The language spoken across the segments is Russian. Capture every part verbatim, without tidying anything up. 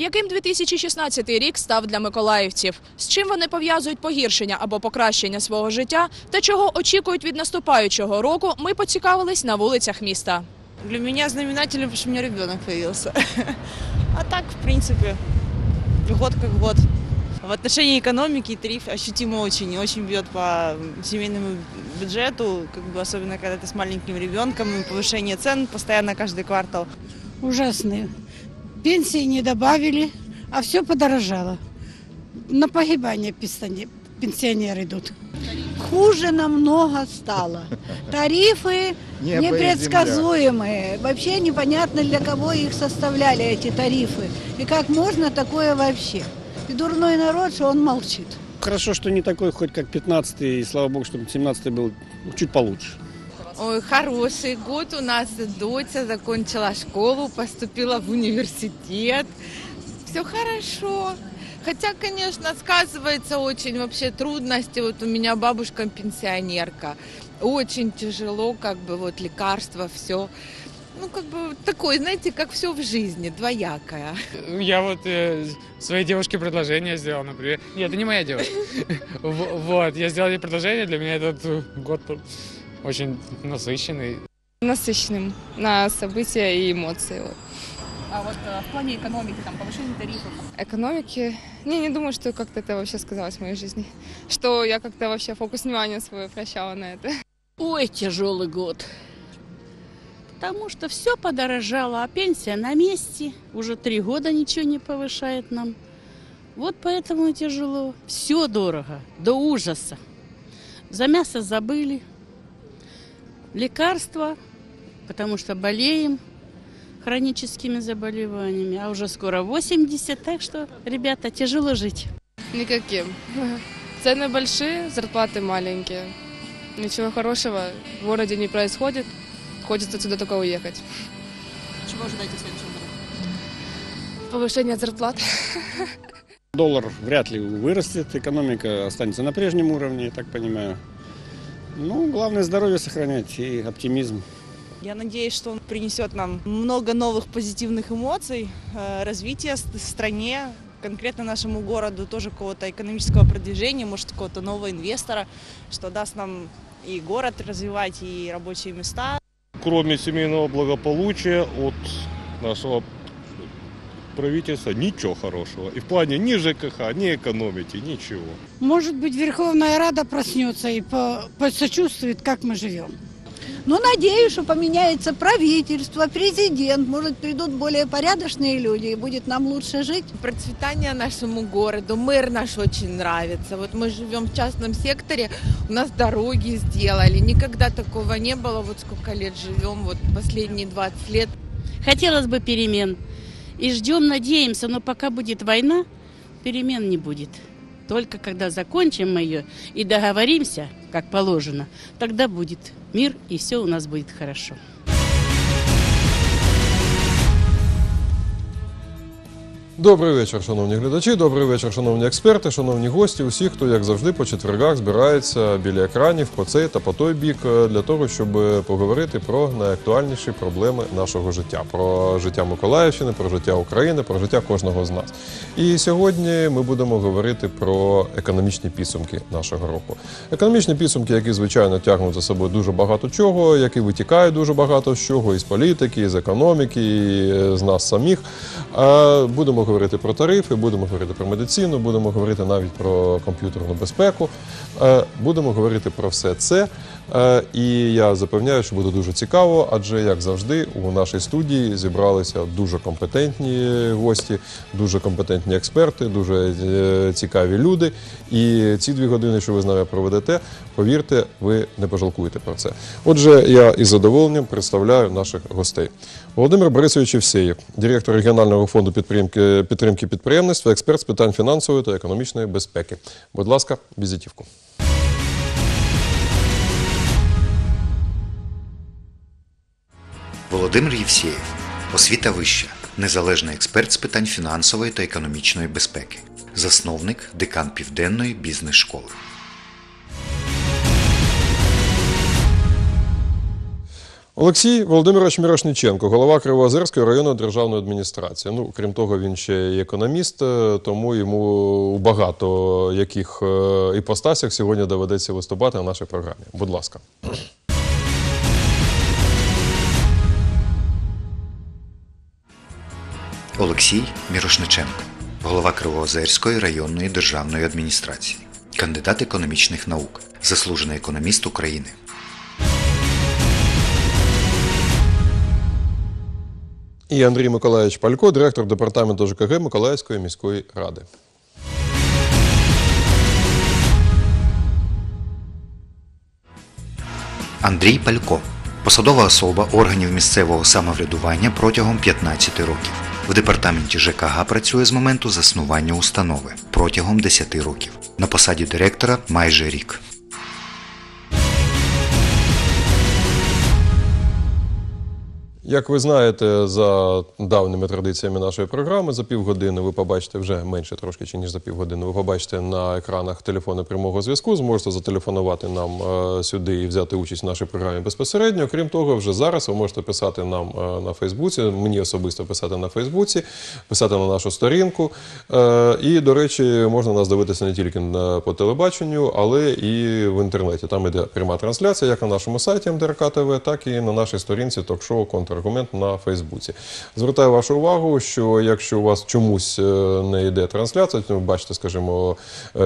Яким дві тисячі шістнадцятий рік став для миколаївців? З чим вони пов'язують погіршення або покращення свого життя? Та чого очікують від наступаючого року, ми поцікавились на вулицях міста. Для мене знаменательно, що у мене дитина з'явився. А так, в принципі, год як год. В отношении экономики тариф ощутимо очень, очень бьет по семейному бюджету, как бы, особенно когда ты с маленьким ребенком, и повышение цен постоянно каждый квартал. Ужасные. Пенсии не добавили, а все подорожало. На погибание пенсионеры идут. Хуже намного стало. Тарифы непредсказуемые. Вообще непонятно, для кого их составляли эти тарифы. И как можно такое вообще? И дурной народ, что он молчит. Хорошо, что не такой, хоть как пятнадцатый, и слава богу, чтобы семнадцатый был чуть получше. Ой, хороший год у нас. Доча закончила школу, поступила в университет. Все хорошо. Хотя, конечно, сказывается очень вообще трудности. Вот у меня бабушка пенсионерка. Очень тяжело, как бы вот лекарства, все. Ну, как бы такой, знаете, как все в жизни, двоякое. Я вот э, своей девушке предложение сделал, например. Нет, это не моя девушка. Вот, я сделал ей предложение, для меня этот год очень насыщенный. Насыщенным на события и эмоции. А вот в плане экономики, там, повышение тарифов? Экономики? Не, не думаю, что как-то это вообще сказалось в моей жизни. Что я как-то вообще фокус внимания свой обращала на это. Ой, тяжелый год. Потому что все подорожало, а пенсия на месте. Уже три года ничего не повышает нам. Вот поэтому тяжело. Все дорого, до ужаса. За мясо забыли. Лекарства, потому что болеем хроническими заболеваниями. А уже скоро восемьдесят, так что, ребята, тяжело жить. Никаким. Цены большие, зарплаты маленькие. Ничего хорошего в городе не происходит. Хочется отсюда только уехать. Чего ожидаете в следующем году? Повышение зарплат. Доллар вряд ли вырастет, экономика останется на прежнем уровне, я так понимаю. Ну, главное здоровье сохранять и оптимизм. Я надеюсь, что он принесет нам много новых позитивных эмоций, развития стране, конкретно нашему городу, тоже какого-то экономического продвижения, может, какого-то нового инвестора, что даст нам и город развивать, и рабочие места. Кроме семейного благополучия от нашего правительства ничего хорошего. И в плане ни ЖКХ, ни экономики, ничего. Может быть, Верховная Рада проснется и посочувствует, как мы живем. Ну, надеюсь, что поменяется правительство, президент. Может, придут более порядочные люди, и будет нам лучше жить. Процветание нашему городу, мэр наш очень нравится. Вот мы живем в частном секторе, у нас дороги сделали. Никогда такого не было, вот сколько лет живем, вот последние двадцать лет. Хотелось бы перемен. И ждем, надеемся, но пока будет война, перемен не будет. Только когда закончим мы ее и договоримся, как положено, тогда будет мир и все у нас будет хорошо. Добрий вечір, шановні глядачі, добрий вечір, шановні експерти, шановні гості, усі, хто, як завжди, по четвергах збирається біля екранів по цей та по той бік для того, щоб поговорити про найактуальніші проблеми нашого життя. Про життя Миколаївщини, про життя України, про життя кожного з нас. І сьогодні ми будемо говорити про економічні підсумки нашого року. Економічні підсумки, які, звичайно, тягнуть за собою дуже багато чого, які витікають дуже багато з чого, із політики, із економіки, з нас самих. Будемо говорити про тарифи, будемо говорити про медицину, будемо говорити навіть про комп'ютерну безпеку. Будемо говорити про все це. І я запевняю, що буде дуже цікаво, адже, як завжди, у нашій студії зібралися дуже компетентні гості, дуже компетентні експерти, дуже цікаві люди. І ці дві години, що ви з нами проведете, повірте, ви не пожалкуєте про це. Отже, я із задоволенням представляю наших гостей. Володимир Борисович Євсєєв, директор регіонального фонду підтримки підприємництва, експерт з питань фінансової та економічної безпеки. Будь ласка, візитівку. Володимир Євсєєв. Освіта вища. Незалежний експерт з питань фінансової та економічної безпеки. Засновник, декан Південної бізнес-школи. Олексій Володимирович Мірошниченко, голова Кривоозерської районної державної адміністрації. Ну, крім того, він ще й економіст, тому йому у багато яких іпостасях сьогодні доведеться виступати на нашій програмі. Будь ласка. Олексій Мірошниченко, голова Кривоозерської районної державної адміністрації, кандидат економічних наук, заслужений економіст України. І Андрій Миколаївич Палько, директор департаменту ЖКГ Миколаївської міської ради. Андрій Палько – посадова особа органів місцевого самоврядування протягом п'ятнадцяти років. В департаменті ЖКГ працює з моменту заснування установи протягом десяти років. На посаді директора майже рік. Як ви знаєте, за давніми традиціями нашої програми, за півгодини ви побачите, вже менше трошки, ніж за півгодини, ви побачите на екранах телефони прямого зв'язку, зможете зателефонувати нам сюди і взяти участь в нашій програмі безпосередньо. Крім того, вже зараз ви можете писати нам на Фейсбуці, мені особисто писати на Фейсбуці, писати на нашу сторінку. І, до речі, можна нас дивитися не тільки по телебаченню, але і в інтернеті. Там йде пряма трансляція, як на нашому сайті ем де ер ка точка те ве, так і на нашій сторінці «TalkShow.Контр». Аргумент на Фейсбуці. Звертаю вашу увагу, що якщо у вас чомусь не йде трансляція, ви бачите, скажімо,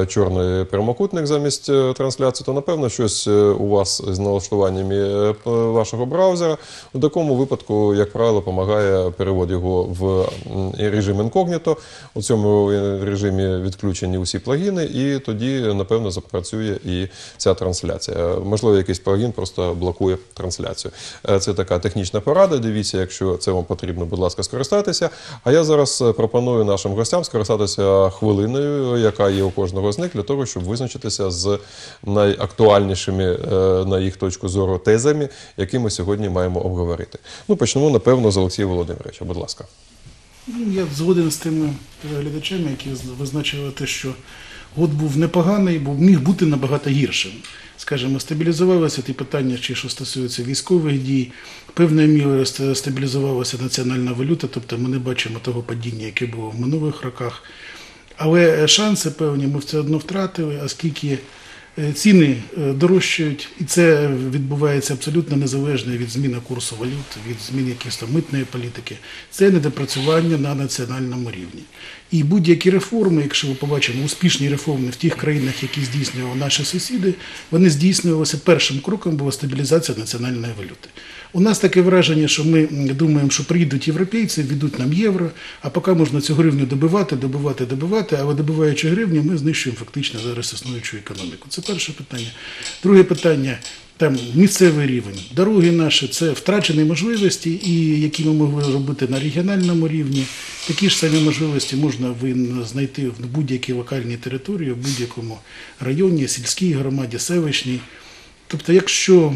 чорний прямокутник замість трансляції, то, напевно, щось у вас з налаштуваннями вашого браузера. У такому випадку, як правило, допомагає перевод його в режим інкогніто. У цьому режимі відключені усі плагіни, і тоді, напевно, запрацює і ця трансляція. Можливо, якийсь плагін просто блокує трансляцію. Це така технічна порада. Дивіться, якщо це вам потрібно, будь ласка, скористайтеся. А я зараз пропоную нашим гостям скористатися хвилиною, яка є у кожного з них, для того, щоб визначитися з найактуальнішими, на їх точку зору, тезами, які ми сьогодні маємо обговорити. Ну, почнемо, напевно, з Олексія Володимировича. Будь ласка. Я згоден з тими глядачами, які визначили те, що год був непоганий, бо міг бути набагато гіршим. Скажімо, стабілізувалися ті питання, чи що стосується військових дій, певною мірою стабілізувалася національна валюта, тобто ми не бачимо того падіння, яке було в минулих роках. Але шанси певні ми все одно втратили, оскільки ціни дорожчають, і це відбувається абсолютно незалежно від зміни курсу валют, від змін якихось там митної політики. Це недопрацювання на національному рівні. І будь-які реформи, якщо ми побачимо успішні реформи в тих країнах, які здійснювали наші сусіди, вони здійснювалися першим кроком, була стабілізація національної валюти. У нас таке враження, що ми думаємо, що приїдуть європейці, введуть нам євро, а поки можна цю гривню добивати, добивати, добивати, але добиваючи гривню, ми знищуємо фактично зараз існуючу економіку. Це перше питання. Друге питання – там місцевий рівень. Дороги наші – це втрачені можливості, і які ми могли робити на регіональному рівні. Такі ж самі можливості можна знайти в будь-якій локальній території, в будь-якому районі, сільській громаді, селищній. Тобто, якщо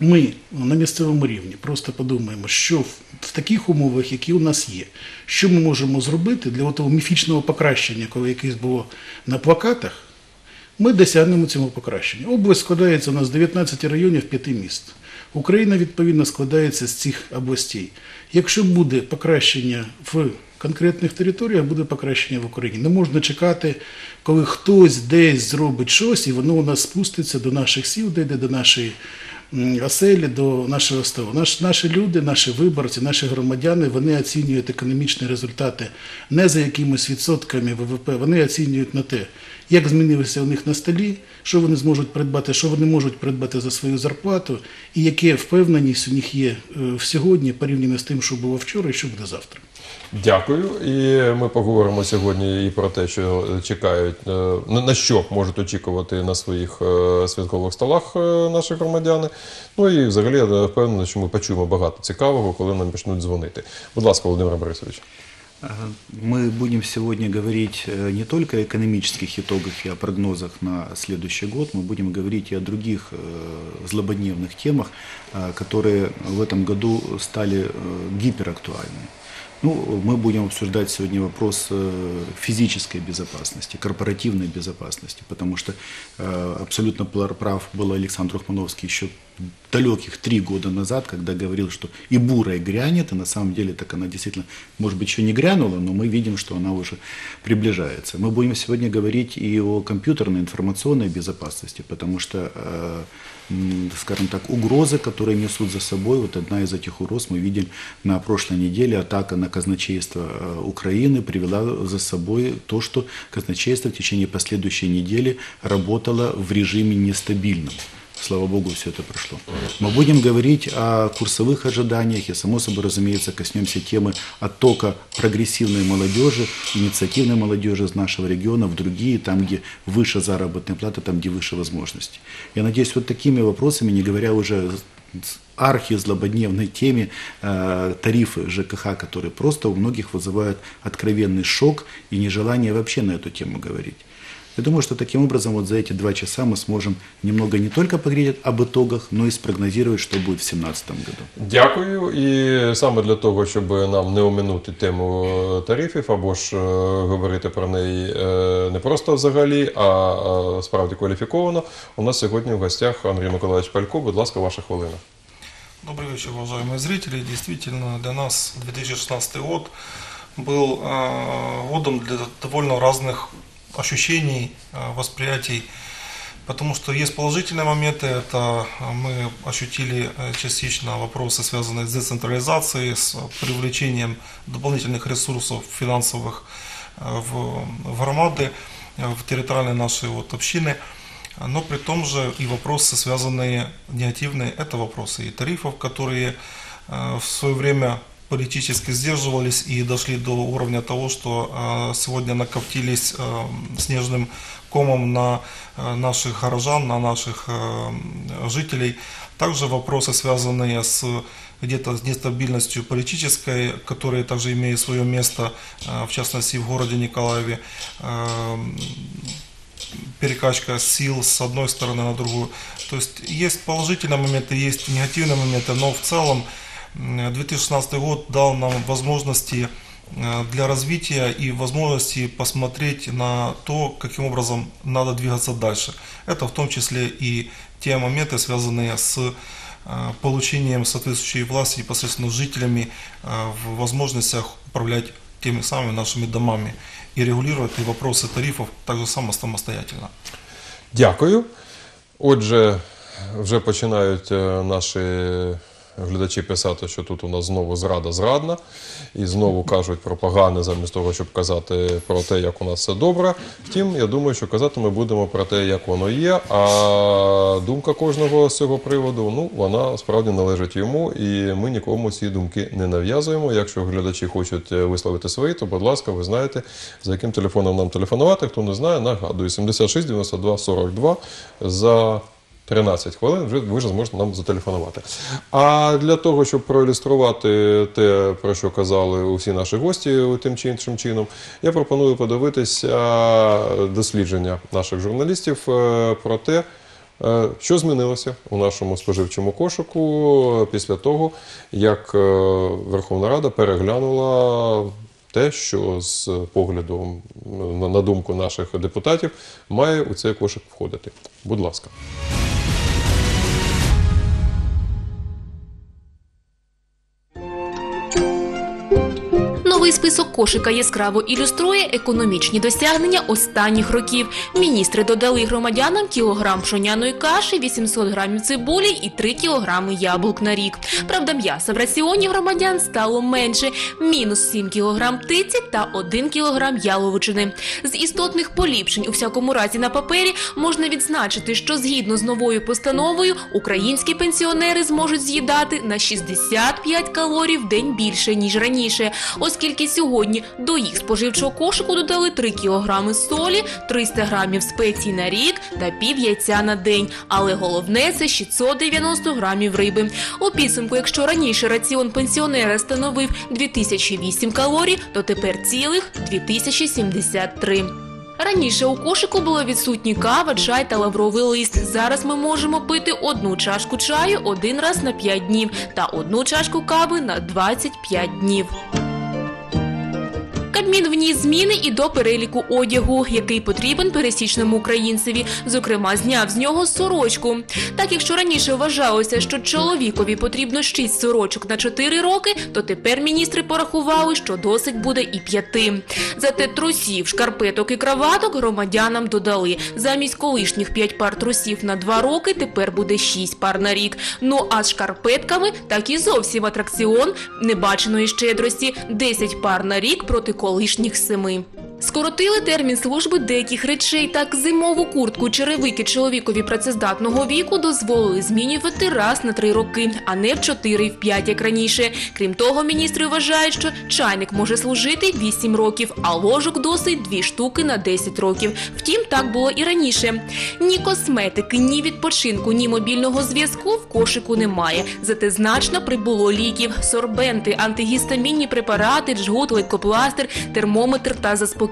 ми на місцевому рівні просто подумаємо, що в таких умовах, які у нас є, що ми можемо зробити для того міфічного покращення, коли якесь було на плакатах, ми досягнемо цього покращення. Область складається у нас з дев'ятнадцяти районів, п'яти міст. Україна, відповідно, складається з цих областей. Якщо буде покращення в конкретних територіях, буде покращення в Україні. Не можна чекати, коли хтось десь зробить щось, і воно у нас спуститься до наших сіл, дійде до нашої оселі, до нашого ставу. Наші люди, наші виборці, наші громадяни, вони оцінюють економічні результати не за якимись відсотками ВВП, вони оцінюють на те, як змінилися у них на столі, що вони зможуть придбати, що вони можуть придбати за свою зарплату, і яка впевненість у них є сьогодні порівняно з тим, що було вчора і що буде завтра. Дякую. І ми поговоримо сьогодні і про те, що чекають, на що можуть очікувати на своїх святкових столах наші громадяни. Ну і взагалі я впевнений, що ми почуємо багато цікавого, коли нам почнуть дзвонити. Будь ласка, Володимир Борисович. Мы будем сегодня говорить не только о экономических итогах и о прогнозах на следующий год, мы будем говорить и о других злободневных темах, которые в этом году стали гиперактуальными. Ну, мы будем обсуждать сегодня вопрос физической безопасности, корпоративной безопасности, потому что абсолютно прав был Олександр Ухмановський еще далеких три года назад, когда говорил, что и бурой грянет, и на самом деле так она действительно, может быть, еще не грянула, но мы видим, что она уже приближается. Мы будем сегодня говорить и о компьютерной информационной безопасности, потому что, скажем так, угрозы, которые несут за собой, вот одна из этих угроз, мы видели на прошлой неделе, атака на казначейство Украины привела за собой то, что казначейство в течение последующей недели работало в режиме нестабильном. Слава Богу, все это прошло. Мы будем говорить о курсовых ожиданиях и, само собой, разумеется, коснемся темы оттока прогрессивной молодежи, инициативной молодежи из нашего региона в другие, там, где выше заработная плата, там, где выше возможности. Я надеюсь, вот такими вопросами, не говоря уже архи-злободневной теме э, тарифы ЖКХ, которые просто у многих вызывают откровенный шок и нежелание вообще на эту тему говорить. Я думаю, что таким образом вот за эти два часа мы сможем немного не только поговорить об итогах, но и спрогнозировать, что будет в дві тисячі сімнадцятому году. Дякую. І саме для того, щоб нам не оминути тему тарифів, або ж говорити про неї не просто взагалі, а справді кваліфіковано, у нас сьогодні в гостях Андрій Миколаївич Палько. Будь ласка, ваша хвилина. Добрый вечер, уважаемые зрители. Действительно, для нас две тысячи шестнадцатый год был годом для довольно разных ощущений, восприятий, потому что есть положительные моменты, это мы ощутили частично вопросы, связанные с децентрализацией, с привлечением дополнительных ресурсов финансовых в, в громады, в территориальные наши вот общины, но при том же и вопросы, связанные негативные, это вопросы и тарифов, которые в свое время политически сдерживались и дошли до уровня того, что сегодня накоптились снежным комом на наших горожан, на наших жителей. Также вопросы, связанные с где-то с нестабильностью политической, которая также имеет свое место, в частности, в городе Николаеве. Перекачка сил с одной стороны на другую. То есть есть положительные моменты, есть негативные моменты, но в целом две тысячи шестнадцатый год дал нам возможности для развития и возможности посмотреть на то, каким образом надо двигаться дальше. Это в том числе и те моменты, связанные с получением соответствующей власти непосредственно жителями в возможностях управлять теми самыми нашими домами и регулировать и вопросы тарифов также само самостоятельно. Дякую. Отже, вже починають наші глядачі писати, що тут у нас знову зрада-зрадна, і знову кажуть про погане, замість того, щоб казати про те, як у нас все добре. Втім, я думаю, що казати ми будемо про те, як воно є, а думка кожного з цього приводу, ну, вона справді належить йому, і ми нікому ці думки не нав'язуємо. Якщо глядачі хочуть висловити свої, то, будь ласка, ви знаєте, за яким телефоном нам телефонувати. Хто не знає, нагадую, сімдесят шість дев'яносто два сорок два за тринадцять хвилин вже ви ж зможете нам зателефонувати. А для того, щоб проілюструвати те, про що казали усі наші гості тим чи іншим чином, я пропоную подивитися дослідження наших журналістів про те, що змінилося у нашому споживчому кошику після того, як Верховна Рада переглянула те, що з поглядом, на думку наших депутатів, має у цей кошик входити. Будь ласка. Новий список кошика яскраво ілюструє економічні досягнення останніх років. Міністри додали громадянам кілограм пшоняної каші, вісімсот грамів цибулі і три кілограми яблук на рік. Правда, м'яса в раціоні громадян стало менше – мінус сім кілограм птиці та один кілограм яловичини. З істотних поліпшень, у всякому разі на папері, можна відзначити, що згідно з новою постановою українські пенсіонери зможуть з'їдати на шістдесят п'ять калорій в день більше, ніж раніше, оскільки тільки сьогодні до їх споживчого кошику додали три кілограми солі, триста грамів спецій на рік та пів яйця на день. Але головне – це шістсот дев'яносто грамів риби. У підсумку, якщо раніше раціон пенсіонера становив дві тисячі вісім калорій, то тепер цілих дві тисячі сімдесят три. Раніше у кошику було відсутні кава, чай та лавровий лист. Зараз ми можемо пити одну чашку чаю один раз на п'ять днів та одну чашку кави на двадцять п'ять днів. Кабмін вніс зміни і до переліку одягу, який потрібен пересічному українцеві. Зокрема, зняв з нього сорочку. Так, якщо раніше вважалося, що чоловікові потрібно шість сорочок на чотири роки, то тепер міністри порахували, що досить буде і п'яти. Зате трусів, шкарпеток і краваток громадянам додали. Замість колишніх п'ять пар трусів на два роки тепер буде шість пар на рік. Ну а з шкарпетками так і зовсім атракціон небаченої щедрості – десять пар на рік проти колишніх семи. Скоротили термін служби деяких речей. Так, зимову куртку, черевики чоловікові працездатного віку дозволили змінювати раз на три роки, а не в чотири, в п'ять, як раніше. Крім того, міністри вважають, що чайник може служити вісім років, а ложок досить дві штуки на десять років. Втім, так було і раніше. Ні косметики, ні відпочинку, ні мобільного зв'язку в кошику немає. Зате значно прибуло ліків, сорбенти, антигістамінні препарати, джгут, лейкопластир, термометр та заспокійливі.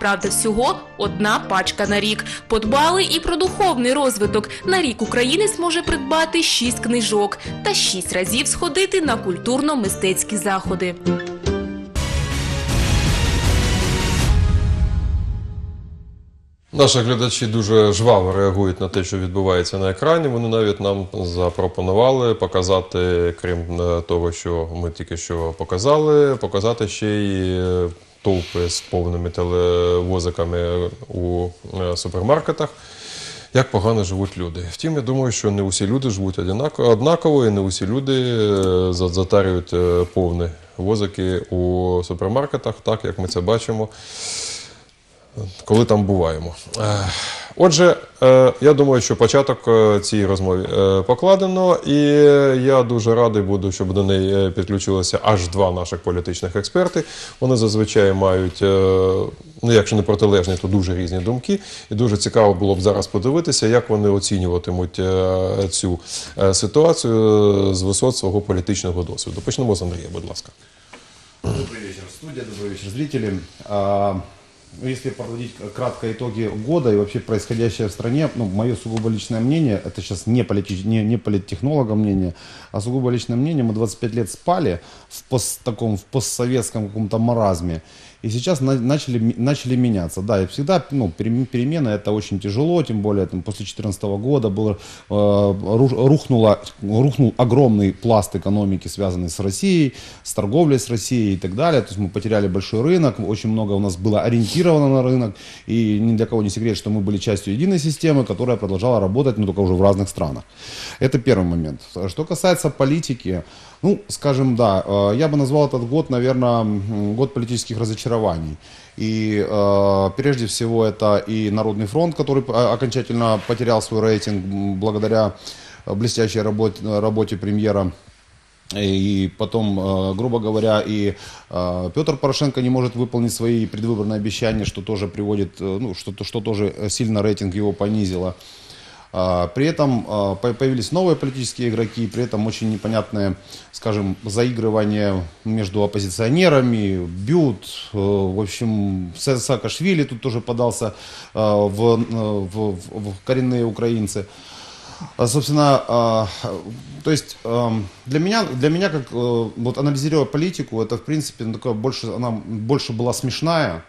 Правда, всього одна пачка на рік. Подбали і про духовний розвиток. На рік українець може придбати шість книжок та шість разів сходити на культурно-мистецькі заходи. Наші глядачі дуже жваво реагують на те, що відбувається на екрані. Вони навіть нам запропонували показати, крім того, що ми тільки що показали, показати ще й толпи з повними телевозиками у супермаркетах, як погано живуть люди. Втім, я думаю, що не усі люди живуть однаково, і не усі люди затарюють повні возики у супермаркетах, так, як ми це бачимо, коли там буваємо. Отже, я думаю, що початок цієї розмови покладено, і я дуже радий буду, щоб до неї підключилися аж два наших політичних експерти. Вони зазвичай мають, ну якщо не протилежні, то дуже різні думки. І дуже цікаво було б зараз подивитися, як вони оцінюватимуть цю ситуацію з висот свого політичного досвіду. Почнемо з Андрія, будь ласка. Добрий вечір, студія, добрий вечір, зрителі. Если подводить кратко итоги года и вообще происходящее в стране, ну, мое сугубо личное мнение, это сейчас не, полит, не, не политтехнолога мнение, а сугубо личное мнение, мы двадцать пять лет спали в, пост, таком, в постсоветском каком-то маразме. И сейчас на, начали, начали меняться. Да, и всегда, ну, перемены это очень тяжело, тем более там, после две тысячи четырнадцатого года был, э, рухнуло, рухнул огромный пласт экономики, связанный с Россией, с торговлей с Россией и так далее. То есть мы потеряли большой рынок, очень много у нас было ориентировано на рынок. И ни для кого не секрет, что мы были частью единой системы, которая продолжала работать, но только уже в разных странах. Это первый момент. Что касается политики, ну, скажем, да, я бы назвал этот год, наверное, год политических разочарований. И э, прежде всего это и Народный фронт, который окончательно потерял свой рейтинг благодаря блестящей работе, работе премьера. И потом, грубо говоря, и Петр Порошенко не может выполнить свои предвыборные обещания, что тоже приводит, ну, что, что тоже сильно рейтинг его понизило. При этом появились новые политические игроки, при этом очень непонятное, скажем, заигрывание между оппозиционерами, Бют, в общем, Саакашвили тут тоже подался в, в, в, в коренные украинцы. Собственно, то есть для меня, для меня как вот анализируя политику, это в принципе такое больше, она больше была смешная,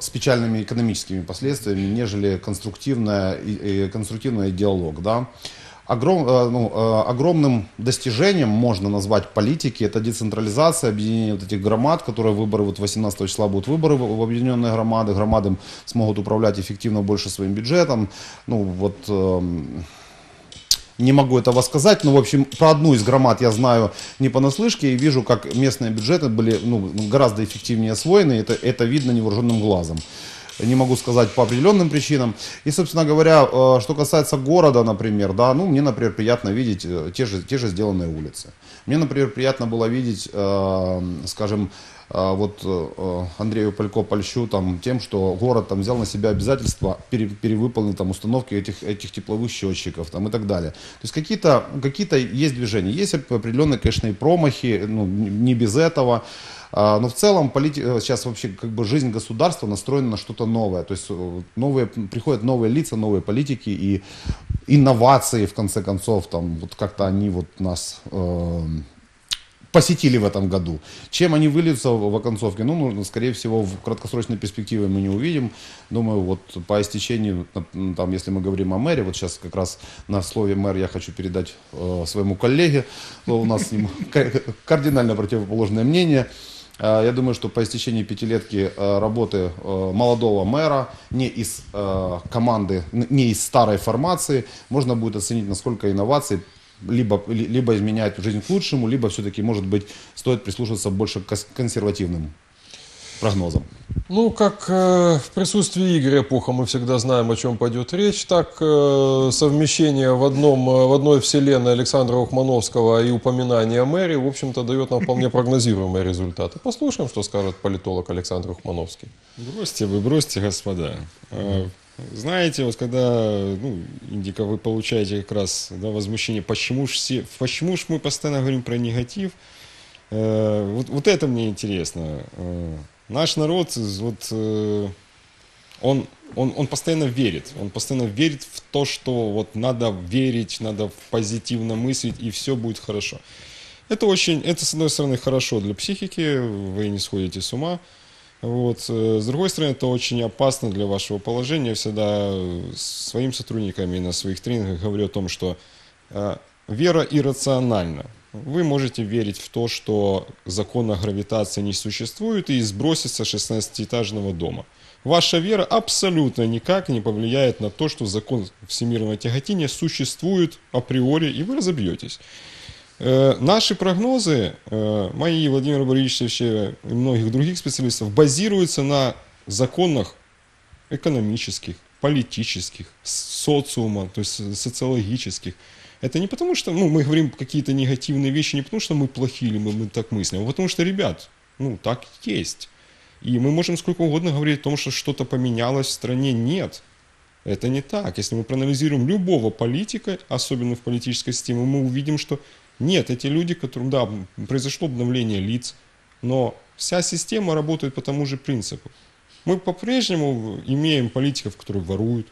с печальными экономическими последствиями, нежели конструктивный, конструктивный диалог. Да? Огром, ну, огромным достижением можно назвать политики, это децентрализация, объединение вот этих громад, которые выборы, вот восемнадцатого числа будут выборы в объединенные громады, громады смогут управлять эффективно больше своим бюджетом. Ну, вот, не могу этого сказать, но, в общем, про одну из громад я знаю не понаслышке и вижу, как местные бюджеты были, ну, гораздо эффективнее освоены, это, это видно невооруженным глазом. Не могу сказать по определенным причинам. И, собственно говоря, что касается города, например, да, ну, мне, например, приятно видеть те же, те же сделанные улицы. Мне, например, приятно было видеть, скажем, вот Андрею Палько польщу там, тем, что город там, взял на себя обязательства перевыполнить там, установки этих, этих тепловых счетчиков там, и так далее. То есть какие-то, какие-то есть движения, есть определенные, конечно, и промахи, ну, не без этого. Но в целом политика, сейчас вообще как бы жизнь государства настроена на что-то новое. То есть новые, приходят новые лица, новые политики и инновации, в конце концов, там, вот как-то они вот нас э, посетили в этом году. Чем они выльются в оконцовке, ну, нужно, скорее всего, в краткосрочной перспективе мы не увидим. Думаю, вот по истечению, там, если мы говорим о мэре, вот сейчас как раз на слове мэр я хочу передать э, своему коллеге, но у нас с ним кардинально противоположное мнение. Я думаю, что по истечении пятилетки работы молодого мэра, не из команды, не из старой формации, можно будет оценить, насколько инновации либо, либо изменяют жизнь к лучшему, либо все-таки, может быть, стоит прислушиваться больше к консервативным прогнозам. Ну, как э, в присутствии Игоря Пуха мы всегда знаем, о чем пойдет речь, так э, совмещение в, одном, в одной вселенной Александра Ухмановского и упоминание мэри, в общем-то, дает нам вполне прогнозируемые результаты. Послушаем, что скажет политолог Александр Ухмановский. Бросьте вы, бросьте, господа. Знаете, вот когда, ну, Индика, вы получаете как раз, да, возмущение, почему ж, все, почему ж мы постоянно говорим про негатив, э, вот, вот это мне интересно. Э, наш народ, вот, э, он, он, он постоянно верит, он постоянно верит в то, что вот надо верить, надо позитивно мыслить, и все будет хорошо. Это очень, это с одной стороны хорошо для психики, вы не сходите с ума. Вот. С другой стороны, это очень опасно для вашего положения. Я всегда своим сотрудникам и на своих тренингах говорю о том, что э, вера иррациональна. Вы можете верить в то, что закона гравитации не существует, и сброситься с шестнадцатиэтажного дома. Ваша вера абсолютно никак не повлияет на то, что закон всемирного тяготения существует априори, и вы разобьетесь. Наши прогнозы, мои, Владимира Борисовича и многих других специалистов, базируются на законах экономических, политических, социума, то есть социологических. Это не потому, что, ну, мы говорим какие-то негативные вещи, не потому, что мы плохие или мы так мыслим, а потому что, ребят, ну, так есть. И мы можем сколько угодно говорить о том, что что-то поменялось в стране. Нет. Это не так. Если мы проанализируем любого политика, особенно в политической системе, мы увидим, что нет, эти люди, которым, да, произошло обновление лиц, но вся система работает по тому же принципу. Мы по-прежнему имеем политиков, которые воруют.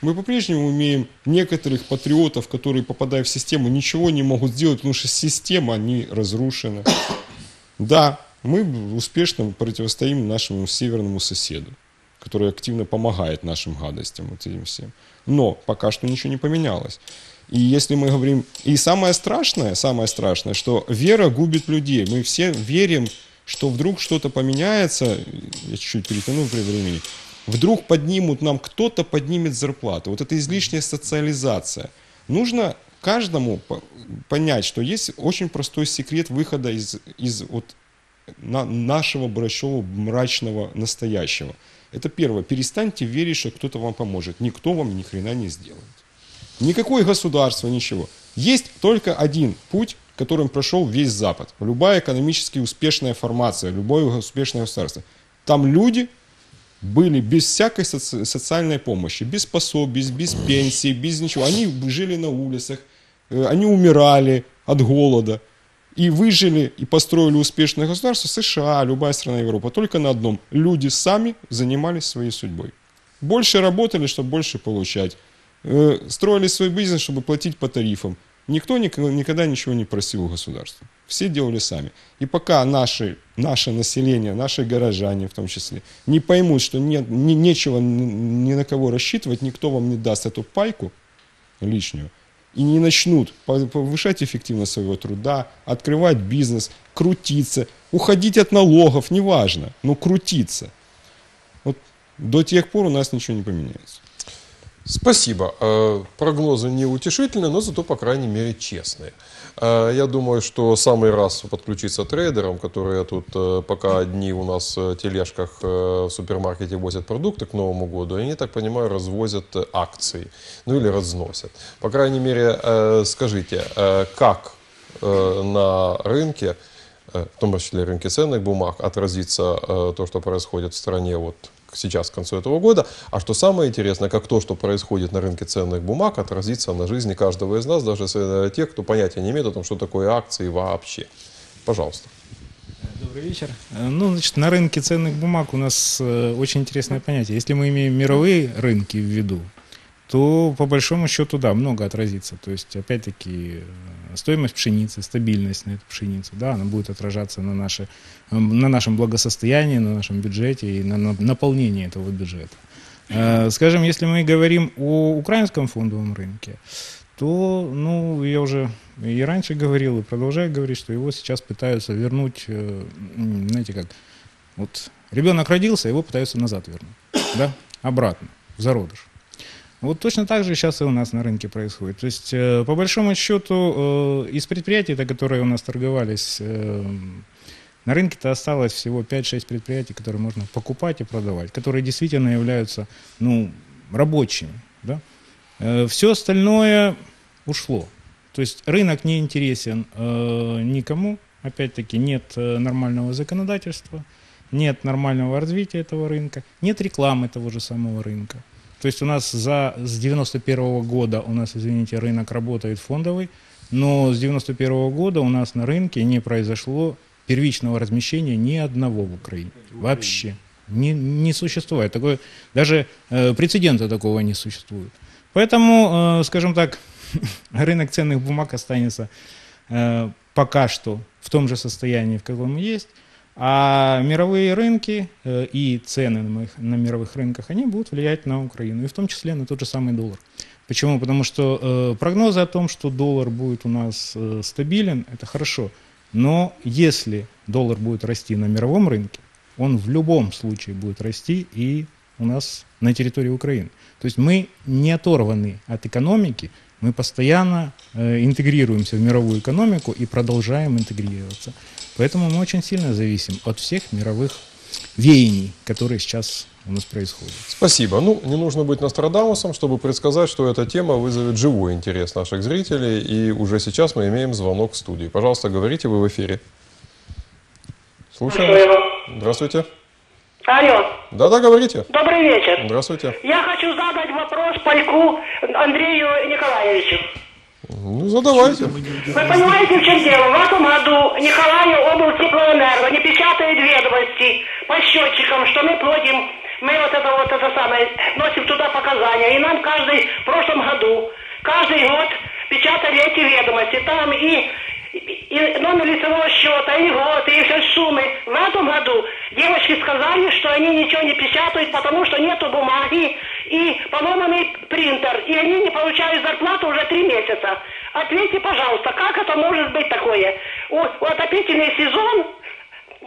Мы по-прежнему имеем некоторых патриотов, которые, попадая в систему, ничего не могут сделать, потому что система не разрушена. Да, мы успешно противостоим нашему северному соседу, который активно помогает нашим гадостям, вот этим всем. Но пока что ничего не поменялось. И если мы говорим... И самое страшное, самое страшное, что вера губит людей. Мы все верим, что вдруг что-то поменяется. Я чуть-чуть перетяну при времени. Вдруг поднимут нам, кто-то поднимет зарплату. Вот это излишняя социализация. Нужно каждому понять, что есть очень простой секрет выхода из, из вот, на, нашего большого мрачного настоящего. Это первое. Перестаньте верить, что кто-то вам поможет. Никто вам ни хрена не сделает. Никакое государство, ничего. Есть только один путь, которым прошел весь Запад. Любая экономически успешная формация, любое успешное государство. Там люди были без всякой соци- социальной помощи, без пособий, без, без пенсии, без ничего. Они жили на улицах, они умирали от голода. И выжили, и построили успешное государство. США, любая страна Европы, только на одном. Люди сами занимались своей судьбой. Больше работали, чтобы больше получать. Строили свой бизнес, чтобы платить по тарифам. Никто никогда ничего не просил у государства. Все делали сами. И пока наши, наше население, наши горожане в том числе, не поймут, что нет, не, нечего ни на кого рассчитывать, никто вам не даст эту пайку лишнюю, и не начнут повышать эффективность своего труда, открывать бизнес, крутиться, уходить от налогов, неважно, но крутиться. Вот до тех пор у нас ничего не поменяется. Спасибо. Прогнозы неутешительные, но зато, по крайней мере, честные. Я думаю, что самый раз подключиться трейдерам, которые тут пока одни у нас в тележках в супермаркете возят продукты к Новому году, и они, так понимаю, развозят акции, ну или разносят. По крайней мере, скажите, как на рынке, в том числе рынке ценных бумаг, отразится то, что происходит в стране вот сейчас, к концу этого года. А что самое интересное, как то, что происходит на рынке ценных бумаг, отразится на жизни каждого из нас, даже тех, кто понятия не имеет о том, что такое акции вообще. Пожалуйста. Добрый вечер. Ну, значит, на рынке ценных бумаг у нас очень интересное понятие. Если мы имеем мировые рынки в виду, то по большому счету, да, много отразится. То есть, опять-таки, Стоимость пшеницы, стабильность на эту пшеницу, да, она будет отражаться на, наши, на нашем благосостоянии, на нашем бюджете и на, на наполнении этого бюджета. Скажем, если мы говорим о украинском фондовом рынке, то, ну, я уже и раньше говорил, и продолжаю говорить, что его сейчас пытаются вернуть, знаете как, вот ребенок родился, его пытаются назад вернуть, да, обратно, в зародыш. Вот точно так же сейчас и у нас на рынке происходит. То есть, по большому счету, из предприятий, которые у нас торговались, на рынке-то осталось всего пять-шесть предприятий, которые можно покупать и продавать, которые действительно являются, ну, рабочими, да. Все остальное ушло. То есть рынок не интересен никому. Опять-таки нет нормального законодательства, нет нормального развития этого рынка, нет рекламы того же самого рынка. То есть у нас за, с девяносто первого года у нас, извините, рынок работает фондовый, но с девяносто первого года у нас на рынке не произошло первичного размещения ни одного в Украине. Вообще. Не, не существует. Такое, даже э, прецедента такого не существует. Поэтому, э, скажем так, рынок ценных бумаг останется э, пока что в том же состоянии, в каком есть. А мировые рынки э, и цены на, моих, на мировых рынках, они будут влиять на Украину. И в том числе на тот же самый доллар. Почему? Потому что э, прогнозы о том, что доллар будет у нас э, стабилен, это хорошо. Но если доллар будет расти на мировом рынке, он в любом случае будет расти и у нас на территории Украины. То есть мы не оторваны от экономики, мы постоянно э, интегрируемся в мировую экономику и продолжаем интегрироваться. Поэтому мы очень сильно зависим от всех мировых веяний, которые сейчас у нас происходят. Спасибо. Ну, не нужно быть Нострадамусом, чтобы предсказать, что эта тема вызовет живой интерес наших зрителей. И уже сейчас мы имеем звонок в студии. Пожалуйста, говорите, вы в эфире. Слушаем. Здравствуйте. Алло. Да-да, говорите. Добрый вечер. Здравствуйте. Я хочу задать вопрос Пальку Андрею Николаевичу. Ну, задавайте. Вы понимаете, в чем дело? В этом году Николаев облтеплоэнерго не печатает ведомости по счетчикам, что мы платим, мы вот это вот это самое, носим туда показания. И нам каждый, в прошлом году, каждый год печатали эти ведомости. Там и, и номер лицевого счета, и год, и все суммы. В этом году девочки сказали, что они ничего не печатают, потому что нету бумаги. И поломанный принтер, и они не получают зарплату уже три месяца. Ответьте, пожалуйста, как это может быть такое? У, у отопительный сезон,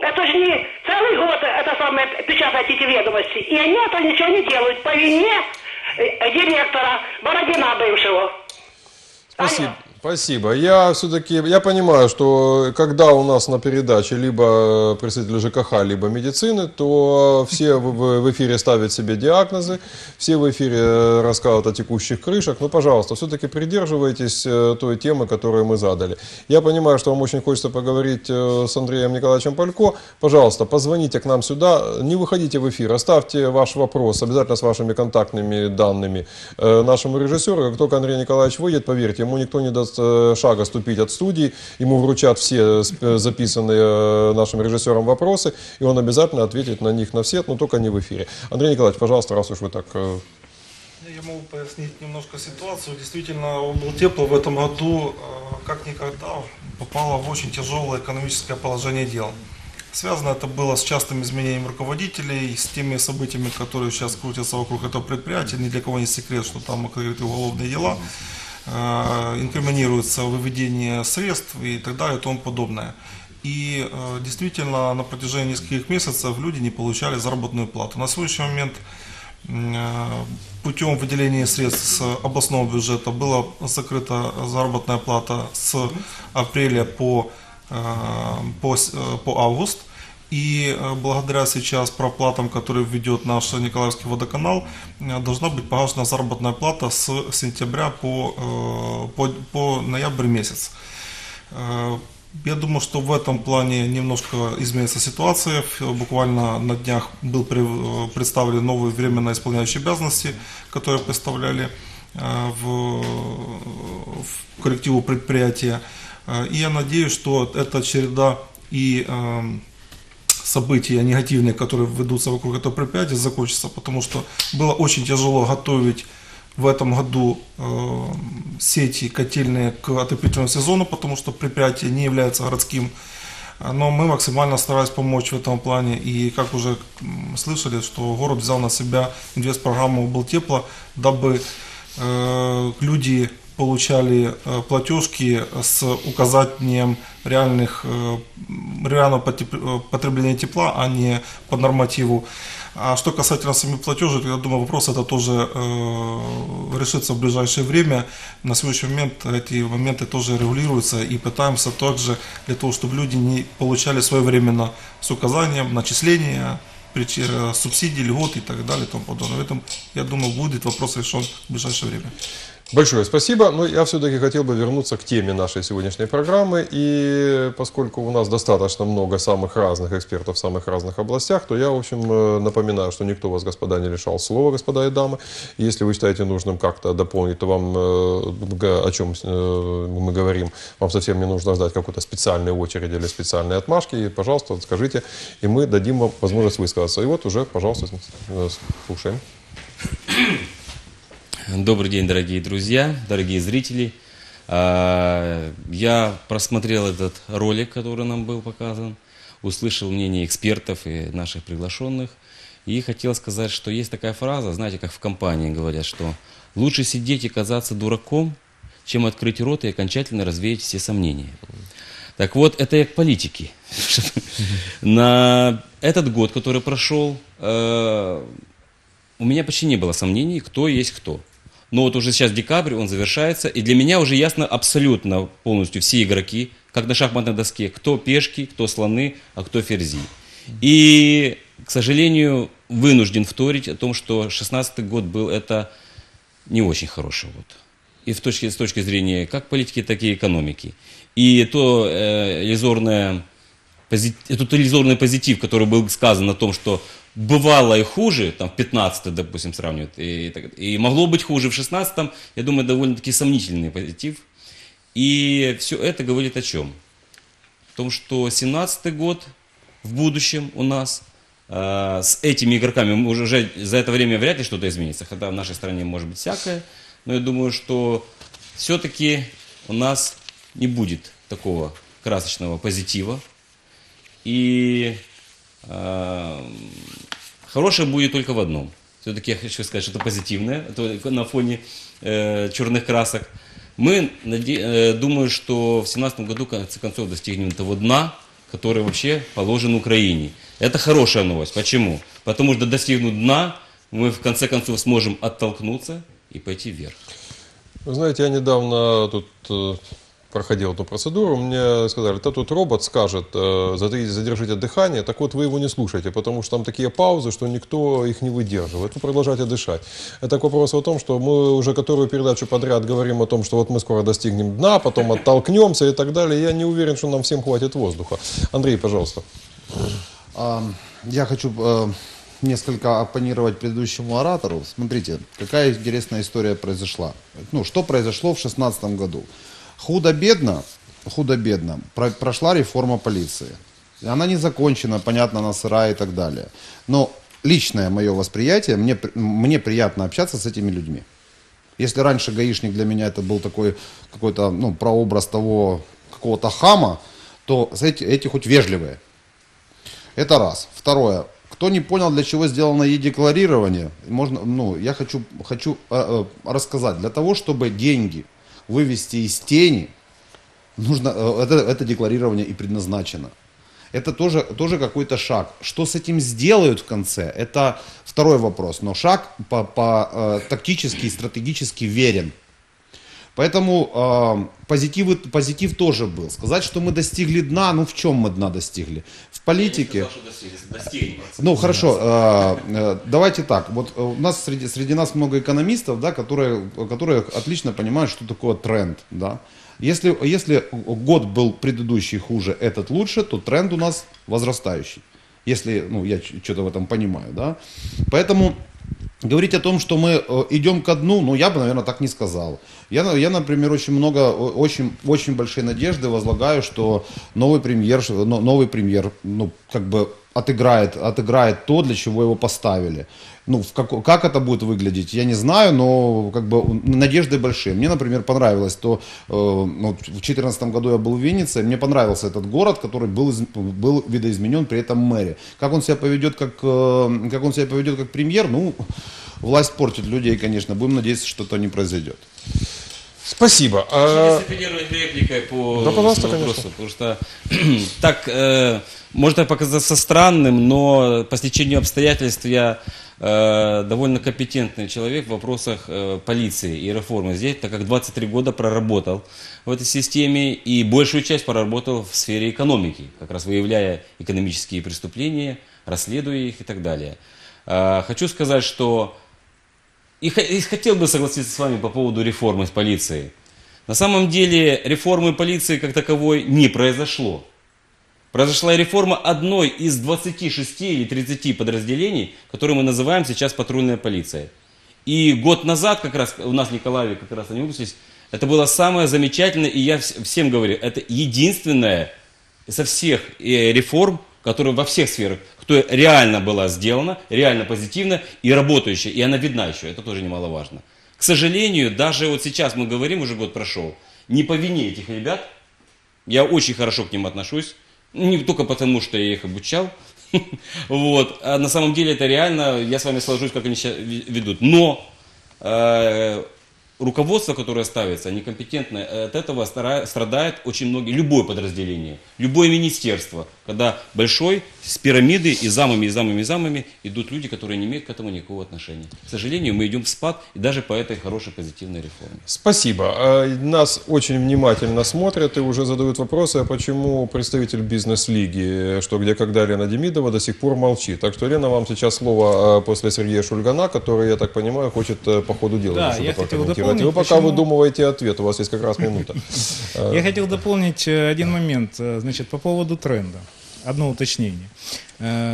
это же не целый год это самое, печатать эти ведомости. И они это ничего не делают по вине директора Бородина бывшего. Спасибо. Алло. Спасибо. Я все-таки, я понимаю, что когда у нас на передаче либо представители ЖКХ, либо медицины, то все в, в эфире ставят себе диагнозы, все в эфире рассказывают о текущих крышах. Но, пожалуйста, все-таки придерживайтесь той темы, которую мы задали. Я понимаю, что вам очень хочется поговорить с Андреем Николаевичем Палько. Пожалуйста, позвоните к нам сюда, не выходите в эфир, оставьте ваш вопрос, обязательно с вашими контактными данными нашему режиссеру. Как только Андрей Николаевич выйдет, поверьте, ему никто не даст шага ступить от студии, ему вручат все записанные нашим режиссером вопросы, и он обязательно ответит на них на все, но только не в эфире. Андрей Николаевич, пожалуйста, раз уж вы так... Я могу пояснить немножко ситуацию. Действительно, облтепло в этом году, как никогда, попало в очень тяжелое экономическое положение дел. Связано это было с частым изменением руководителей, с теми событиями, которые сейчас крутятся вокруг этого предприятия. Ни для кого не секрет, что там открыты уголовные дела. Инкриминируется выведение средств и так далее и тому подобное. И действительно на протяжении нескольких месяцев люди не получали заработную плату. На сегодняшний момент путем выделения средств с областного бюджета была закрыта заработная плата с апреля по, по, по август. И благодаря сейчас проплатам, которые введет наш Николаевский водоканал, должна быть погашена заработная плата с сентября по, по, по ноябрь месяц. Я думаю, что в этом плане немножко изменится ситуация. Буквально на днях был представлен новый временно исполняющий обязанности, которые представляли в, в коллективу предприятия. И я надеюсь, что эта череда и... события негативные, которые ведутся вокруг этого предприятия, закончатся, потому что было очень тяжело готовить в этом году сети котельные к отопительному сезону, потому что предприятие не является городским. Но мы максимально старались помочь в этом плане. И как уже слышали, что город взял на себя инвестпрограмму «Облтепла», дабы люди получали платежки с указанием реальных, реального потребления тепла, а не по нормативу. А что касательно самих платежей, я думаю, вопрос это тоже э, решится в ближайшее время. На сегодняшний момент эти моменты тоже регулируются и пытаемся также для того, чтобы люди не получали своевременно с указанием начисления, субсидий, льгот и так далее и тому подобное. В этом, я думаю, будет вопрос решен в ближайшее время. Большое спасибо, но я все-таки хотел бы вернуться к теме нашей сегодняшней программы, и поскольку у нас достаточно много самых разных экспертов в самых разных областях, то я, в общем, напоминаю, что никто вас, господа, не лишал слова, господа и дамы. Если вы считаете нужным как-то дополнить, то вам, о чем мы говорим, вам совсем не нужно ждать какой-то специальной очереди или специальной отмашки, и, пожалуйста, скажите, и мы дадим вам возможность высказаться. И вот уже, пожалуйста, слушаем. Добрый день, дорогие друзья, дорогие зрители. Я просмотрел этот ролик, который нам был показан, услышал мнение экспертов и наших приглашенных. И хотел сказать, что есть такая фраза, знаете, как в компании говорят, что лучше сидеть и казаться дураком, чем открыть рот и окончательно развеять все сомнения. Так вот, это и к политике. На этот год, который прошел, у меня почти не было сомнений, кто есть кто. Но вот уже сейчас декабрь, он завершается, и для меня уже ясно абсолютно полностью все игроки, как на шахматной доске, кто пешки, кто слоны, а кто ферзи. И, к сожалению, вынужден вторить о том, что шестнадцатый год был это не очень хороший год. И в точке, с точки зрения как политики, так и экономики. И то э, иллюзорное, пози, этот иллюзорный позитив, который был сказан о том, что бывало и хуже, там в пятнадцатом, допустим, сравнивают, и, и могло быть хуже в шестнадцатом, я думаю, довольно-таки сомнительный позитив. И все это говорит о чем? О том, что семнадцатый год в будущем у нас э, с этими игроками уже, уже за это время вряд ли что-то изменится, хотя в нашей стране может быть всякое, но я думаю, что все-таки у нас не будет такого красочного позитива. И хорошее будет только в одном. Все-таки я хочу сказать, что это позитивное, это на фоне э, черных красок. Мы наде- э, думаю, что в семнадцатом году, в конце концов, достигнем того дна, который вообще положен Украине. Это хорошая новость. Почему? Потому что достигнув дна, мы в конце концов сможем оттолкнуться и пойти вверх. Вы знаете, я недавно тут... Э... проходил эту процедуру, мне сказали, да тут робот скажет, задержите дыхание, так вот вы его не слушаете, потому что там такие паузы, что никто их не выдерживает, вы продолжаете дышать. Это к вопросу о том, что мы уже которую передачу подряд говорим о том, что вот мы скоро достигнем дна, потом оттолкнемся и так далее, я не уверен, что нам всем хватит воздуха. Андрей, пожалуйста. Я хочу несколько оппонировать предыдущему оратору. Смотрите, какая интересная история произошла. Ну, что произошло в шестнадцатом году? Худо-бедно, худо-бедно прошла реформа полиции. Она не закончена, понятно, она сырая и так далее. Но личное мое восприятие, мне, мне приятно общаться с этими людьми. Если раньше гаишник для меня это был такой какой-то, ну, прообраз того какого-то хама, то эти, эти хоть вежливые. Это раз. Второе. Кто не понял, для чего сделано е-декларирование, можно, ну, я хочу, хочу э, рассказать. Для того, чтобы деньги вывести из тени, нужно, это, это декларирование и предназначено. Это тоже, тоже какой-то шаг. Что с этим сделают в конце, это второй вопрос. Но шаг по, по, э, тактически и стратегически верен. Поэтому э, позитивы, позитив тоже был. Сказать, что мы достигли дна, ну в чем мы дна достигли? В политике... Сказал, достигли. Ну хорошо, э, э, давайте так. Вот у нас среди, среди нас много экономистов, да, которые, которые отлично понимают, что такое тренд. Да? Если, если год был предыдущий хуже, этот лучше, то тренд у нас возрастающий. Если, ну я что-то в этом понимаю. Да? Поэтому... Говорить о том, что мы идем ко дну, ну, я бы, наверное, так не сказал. Я, я например, очень много, очень, очень большие надежды возлагаю, что новый премьер, новый премьер, ну, как бы отыграет, отыграет то, для чего его поставили. Ну, в как, как это будет выглядеть, я не знаю, но как бы надежды большие. Мне, например, понравилось, то э, вот в две тысячи четырнадцатом году я был в Венеции, мне понравился этот город, который был, был видоизменен при этом мэре. Как он себя поведет как, э, как он себя поведет как премьер, ну, власть портит людей, конечно. Будем надеяться, что это не произойдет. Спасибо. А... Репликой по да, пожалуйста, вопросу, потому что так э, может показаться странным, но по стечению обстоятельств я э, довольно компетентный человек в вопросах э, полиции и реформы здесь, так как двадцать три года проработал в этой системе и большую часть проработал в сфере экономики, как раз выявляя экономические преступления, расследуя их и так далее. Э, хочу сказать, что И хотел бы согласиться с вами по поводу реформы полиции. На самом деле реформы полиции как таковой не произошло. Произошла реформа одной из двадцати шести или тридцати подразделений, которые мы называем сейчас патрульная полиция. И год назад как раз у нас в Николаеве как раз они выпустились. Это было самое замечательное, и я всем говорю, это единственное со всех реформ, которая во всех сферах, кто реально была сделана, реально позитивно и работающая, и она видна еще, это тоже немаловажно. К сожалению, даже вот сейчас мы говорим, уже год прошел, не по вине этих ребят, я очень хорошо к ним отношусь, не только потому, что я их обучал, вот, а на самом деле это реально, я с вами сложусь, как они сейчас ведут, но руководство, которое ставится, некомпетентное, от этого страдает очень многие, любое подразделение, любое министерство, когда большой, с пирамиды и замами, и замами, и замами идут люди, которые не имеют к этому никакого отношения. К сожалению, мы идем в спад, и даже по этой хорошей, позитивной реформе. Спасибо. Нас очень внимательно смотрят и уже задают вопросы, а почему представитель бизнес-лиги, что где, когда Олена Демидова до сих пор молчит. Так что, Лена, вам сейчас слово после Сергея Шульгана, который, я так понимаю, хочет по ходу дела. Да, я хотел дополнить. Вы пока почему... выдумываете ответ, у вас есть как раз минута. Я хотел дополнить один момент, значит, по поводу тренда. Одно уточнение.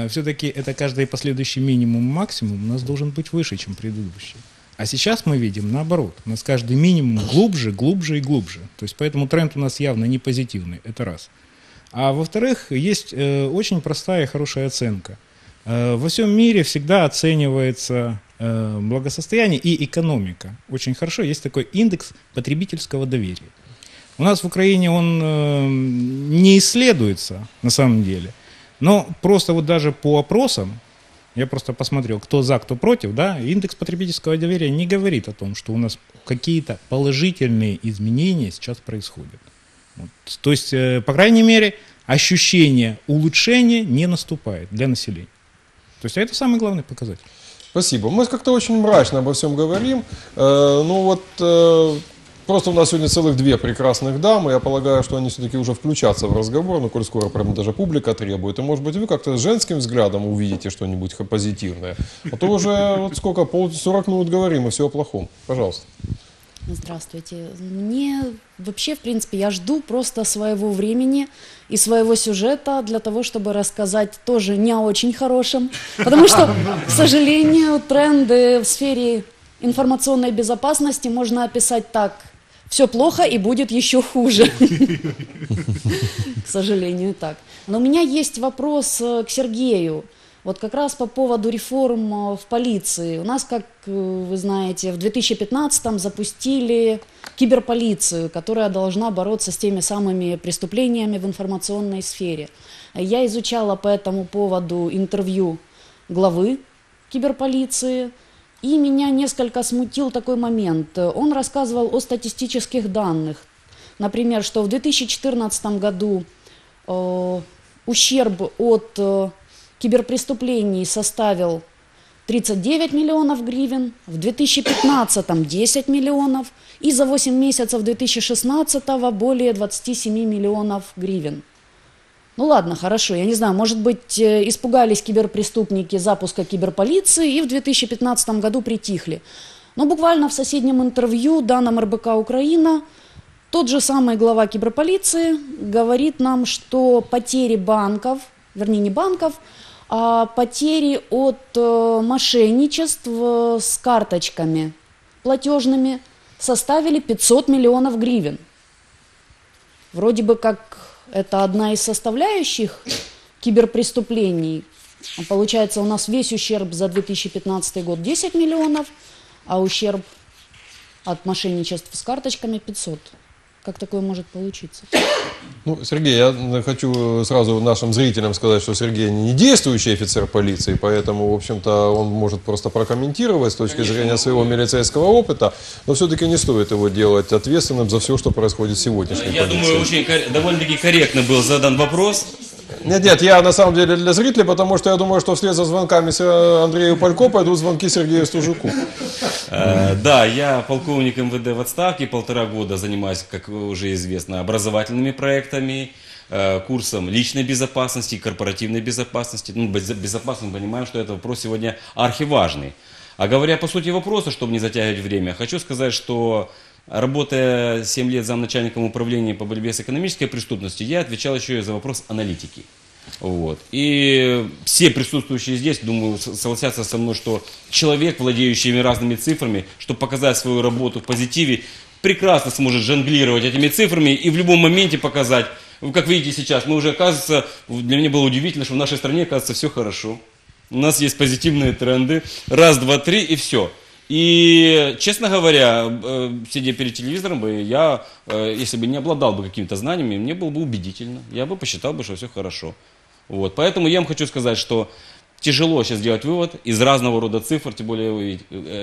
Все-таки это каждый последующий минимум, максимум у нас должен быть выше, чем предыдущий. А сейчас мы видим наоборот. У нас каждый минимум глубже, глубже и глубже. То есть поэтому тренд у нас явно не позитивный. Это раз. А во-вторых, есть очень простая и хорошая оценка. Во всем мире всегда оценивается благосостояние и экономика. Очень хорошо. Есть такой индекс потребительского доверия. У нас в Украине он не исследуется на самом деле. Но просто вот даже по опросам, я просто посмотрел, кто за, кто против, да, индекс потребительского доверия не говорит о том, что у нас какие-то положительные изменения сейчас происходят. Вот. То есть, по крайней мере, ощущение улучшения не наступает для населения. То есть, а это самый главный показатель. Спасибо. Мы как-то очень мрачно обо всем говорим. Э, ну вот, э, просто у нас сегодня целых две прекрасных дамы. Я полагаю, что они все-таки уже включатся в разговор, но коль скоро прям даже публика требует. И, может быть, вы как-то с женским взглядом увидите что-нибудь позитивное. А то уже вот сколько, пол сорок минут говорим, и все о плохом. Пожалуйста. Здравствуйте. Мне вообще, в принципе, я жду просто своего времени и своего сюжета для того, чтобы рассказать тоже не о очень хорошем. Потому что, к сожалению, тренды в сфере информационной безопасности можно описать так. Все плохо и будет еще хуже. К сожалению, так. Но у меня есть вопрос к Сергею. Вот как раз по поводу реформ в полиции. У нас, как вы знаете, в две тысячи пятнадцатом запустили киберполицию, которая должна бороться с теми самыми преступлениями в информационной сфере. Я изучала по этому поводу интервью главы киберполиции, и меня несколько смутил такой момент. Он рассказывал о статистических данных. Например, что в две тысячи четырнадцатом году э, ущерб от... киберпреступлений составил тридцать девять миллионов гривен, в две тысячи пятнадцатом десять миллионов и за восемь месяцев две тысячи шестнадцатого более двадцати семи миллионов гривен. Ну ладно, хорошо, я не знаю, может быть, испугались киберпреступники запуска киберполиции и в две тысячи пятнадцатом году притихли. Но буквально в соседнем интервью, данном эр бэ ка «Украина», тот же самый глава киберполиции говорит нам, что потери банков, вернее не банков, а потери от э, мошенничеств э, с карточками платежными составили пятьсот миллионов гривен. Вроде бы как это одна из составляющих киберпреступлений. Получается, у нас весь ущерб за две тысячи пятнадцатый год десять миллионов, а ущерб от мошенничеств с карточками пятьсот. Как такое может получиться? Ну, Сергей, я хочу сразу нашим зрителям сказать, что Сергей не действующий офицер полиции, поэтому, в общем-то, он может просто прокомментировать с точки зрения своего милицейского опыта, но все-таки не стоит его делать ответственным за все, что происходит в сегодняшней я полиции. Я думаю, очень довольно-таки корректно был задан вопрос. Нет, нет, я на самом деле для зрителей, потому что я думаю, что вслед за звонками Андрею Палько пойдут звонки Сергею Стужуку. Да, я полковник МВД в отставке, полтора года занимаюсь, как уже известно, образовательными проектами, курсом личной безопасности, корпоративной безопасности. Ну, безопасность, понимаем, что этот вопрос сегодня архиважный. А говоря по сути вопроса, чтобы не затягивать время, хочу сказать, что... Работая семь лет замначальником управления по борьбе с экономической преступностью, я отвечал еще и за вопрос аналитики. Вот. И все присутствующие здесь, думаю, согласятся со мной, что человек, владеющий разными цифрами, чтобы показать свою работу в позитиве, прекрасно сможет жонглировать этими цифрами и в любом моменте показать. Как видите сейчас, мы уже, оказывается, для меня было удивительно, что в нашей стране, оказывается, все хорошо. У нас есть позитивные тренды. Раз, два, три и все. И, честно говоря, сидя перед телевизором, я, если бы не обладал бы какими-то знаниями, мне было бы убедительно. Я бы посчитал, бы, что все хорошо. Вот. Поэтому я вам хочу сказать, что тяжело сейчас делать вывод из разного рода цифр, тем более,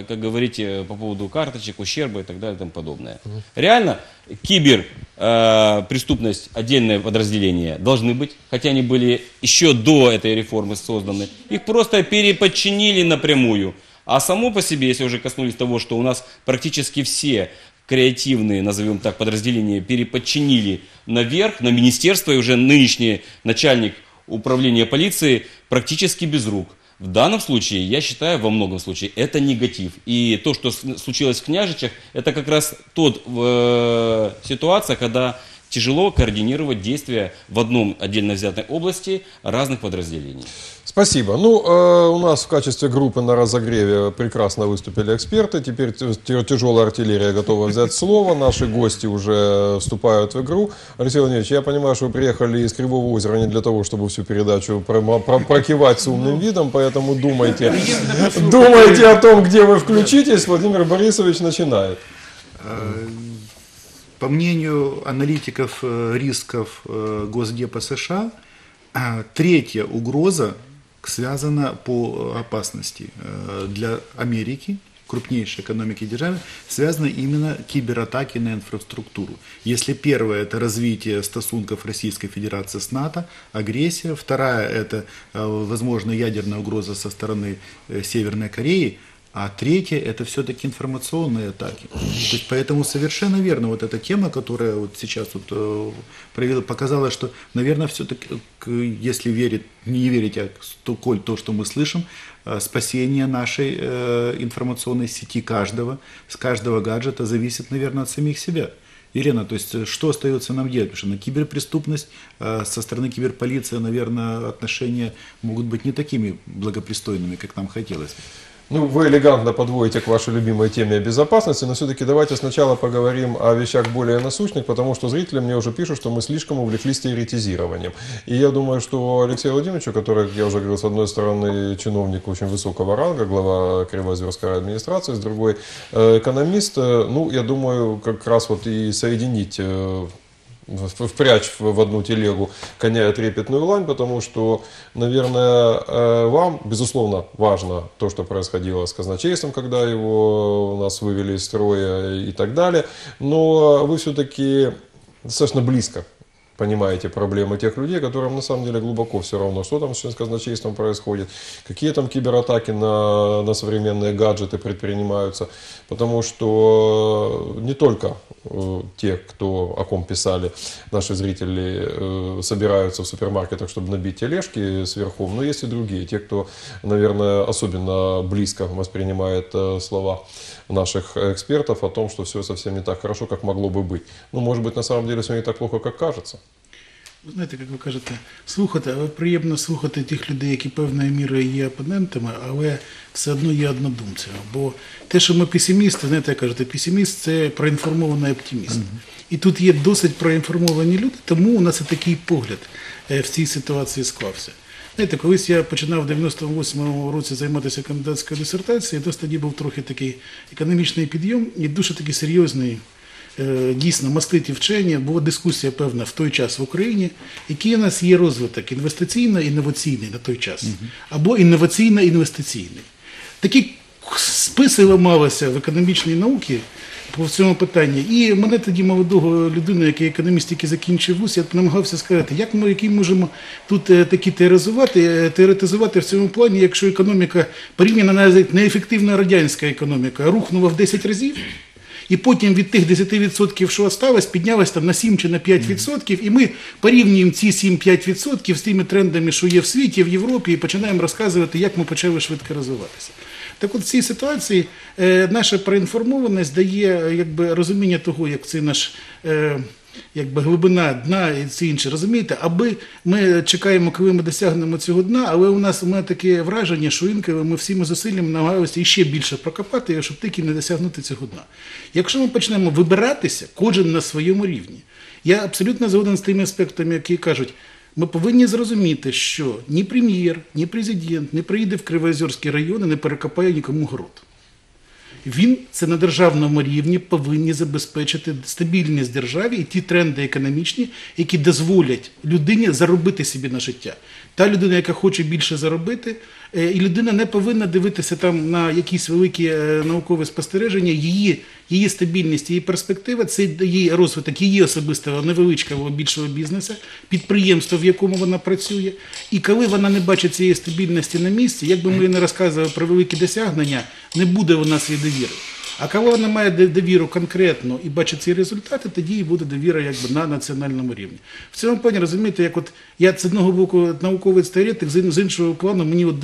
как говорите, по поводу карточек, ущерба и так далее и тому подобное. Реально, киберпреступность, отдельное подразделение должны быть, хотя они были еще до этой реформы созданы. Их просто переподчинили напрямую. А само по себе, если уже коснулись того, что у нас практически все креативные, назовем так, подразделения переподчинили наверх, на министерство, и уже нынешний начальник управления полиции практически без рук. В данном случае, я считаю, во многом случае, это негатив. И то, что случилось в Княжичах, это как раз тот э, ситуация, когда... Тяжело координировать действия в одном отдельно взятой области разных подразделений. Спасибо. Ну, э, у нас в качестве группы на разогреве прекрасно выступили эксперты. Теперь тяжелая артиллерия готова взять слово. Наши гости уже вступают в игру. Алексей Владимирович, я понимаю, что вы приехали из Кривого озера не для того, чтобы всю передачу прокивать с умным видом, поэтому думайте, думайте о том, где вы включитесь. Владимир Борисович начинает. По мнению аналитиков рисков Госдепа США, третья угроза связана по опасности для Америки, крупнейшей экономики державы, связана именно кибератаки на инфраструктуру. Если первое – это развитие стосунков Российской Федерации с НАТО, агрессия. Вторая – это, возможно, ядерная угроза со стороны Северной Кореи. А третье – это все-таки информационные атаки. То есть, поэтому совершенно верно, вот эта тема, которая вот сейчас вот показала, что, наверное, все-таки, если верить, не верить, а то, коль то, что мы слышим, спасение нашей информационной сети каждого, с каждого гаджета зависит, наверное, от самих себя. Ирина, то есть что остается нам делать? Потому что на киберпреступность со стороны киберполиции, наверное, отношения могут быть не такими благопристойными, как нам хотелось. Ну, вы элегантно подводите к вашей любимой теме о безопасности, но все-таки давайте сначала поговорим о вещах более насущных, потому что зрители мне уже пишут, что мы слишком увлеклись теоретизированием. И я думаю, что Алексею Владимировичу, который, как я уже говорил, с одной стороны чиновник очень высокого ранга, глава Кривоозерской администрации, с другой экономист, ну, я думаю, как раз вот и соединить... впрячь в одну телегу коня и трепетную лань, потому что, наверное, вам, безусловно, важно то, что происходило с казначейством, когда его у нас вывели из строя и так далее, но вы все-таки достаточно близко понимаете проблемы тех людей, которым на самом деле глубоко все равно, что там с казначейством происходит, какие там кибератаки на, на современные гаджеты предпринимаются, потому что не только э, те, кто, о ком писали наши зрители, э, собираются в супермаркетах, чтобы набить тележки сверху, но есть и другие, те, кто, наверное, особенно близко воспринимает э, слова наших экспертов о том, что все совсем не так хорошо, как могло бы быть. Ну, может быть, на самом деле все не так плохо, как кажется. Ви знаєте, як ви кажете, слухати, але приємно слухати тих людей, які певною мірою є опонентами, але все одно є однодумцями. Бо те, що ми песимісти, знаєте, як кажете, песиміст – це проінформований оптиміст. І тут є досить проінформовані люди, тому у нас і такий погляд в цій ситуації склався. Знаєте, колись я починав в дев'яносто восьмому році займатися кандидатською дисертацією, то тоді був трохи такий економічний підйом і дуже такий серйозний, дійсно, маститі вчені, була дискусія певна в той час в Україні, який у нас є розвиток інвестиційно-інноваційний на той час, або інноваційно-інвестиційний. Такі списи ламалися в економічній науці по цьому питанні. І мене тоді молодого людину, який економіст, який закінчив вуз, я намагався сказати, як ми, які можемо тут такі теоретизувати, теоретизувати в цьому плані, якщо економіка порівняно навіть неефективна радянська економіка рухнула в десять разів, і потім від тих десяти відсотків, що осталось, піднялось там на сім чи на п'ять відсотків, і ми порівнюємо ці сім-п'ять відсотків з тими трендами, що є в світі, в Європі, і починаємо розказувати, як ми почали швидко розвиватися. Так от в цій ситуації наша проінформованість дає, якби, розуміння того, як це наш, якби, глибина дна і все інше, розумієте? Аби ми чекаємо, коли ми досягнемо цього дна, але у нас у мене таке враження, що інколи ми всіми зусиллями намагалися іще більше прокопати, щоб тільки не досягнути цього дна. Якщо ми почнемо вибиратися, кожен на своєму рівні, я абсолютно згоден з тими аспектами, які кажуть, ми повинні зрозуміти, що ні прем'єр, ні президент не приїде в Кривоозерський район і не перекопає нікому город. Він це на державному рівні повинні забезпечити стабільність державі і ті тренди економічні, які дозволять людині заробити собі на життя. Та людина, яка хоче більше заробити, і людина не повинна дивитися там на якісь великі наукові спостереження, її, її стабільність, її перспектива, це її розвиток, її особистого невеличкого більшого бізнесу, підприємства, в якому вона працює. І коли вона не бачить цієї стабільності на місці, як би ми не розказували про великі досягнення, не буде вона своєї довіри. А коли вона має довіру конкретно і бачить ці результати, тоді і буде довіра, якби, на національному рівні. В цьому плані, розумієте, як от я з одного боку науковець теоретик, з іншого плану мені от,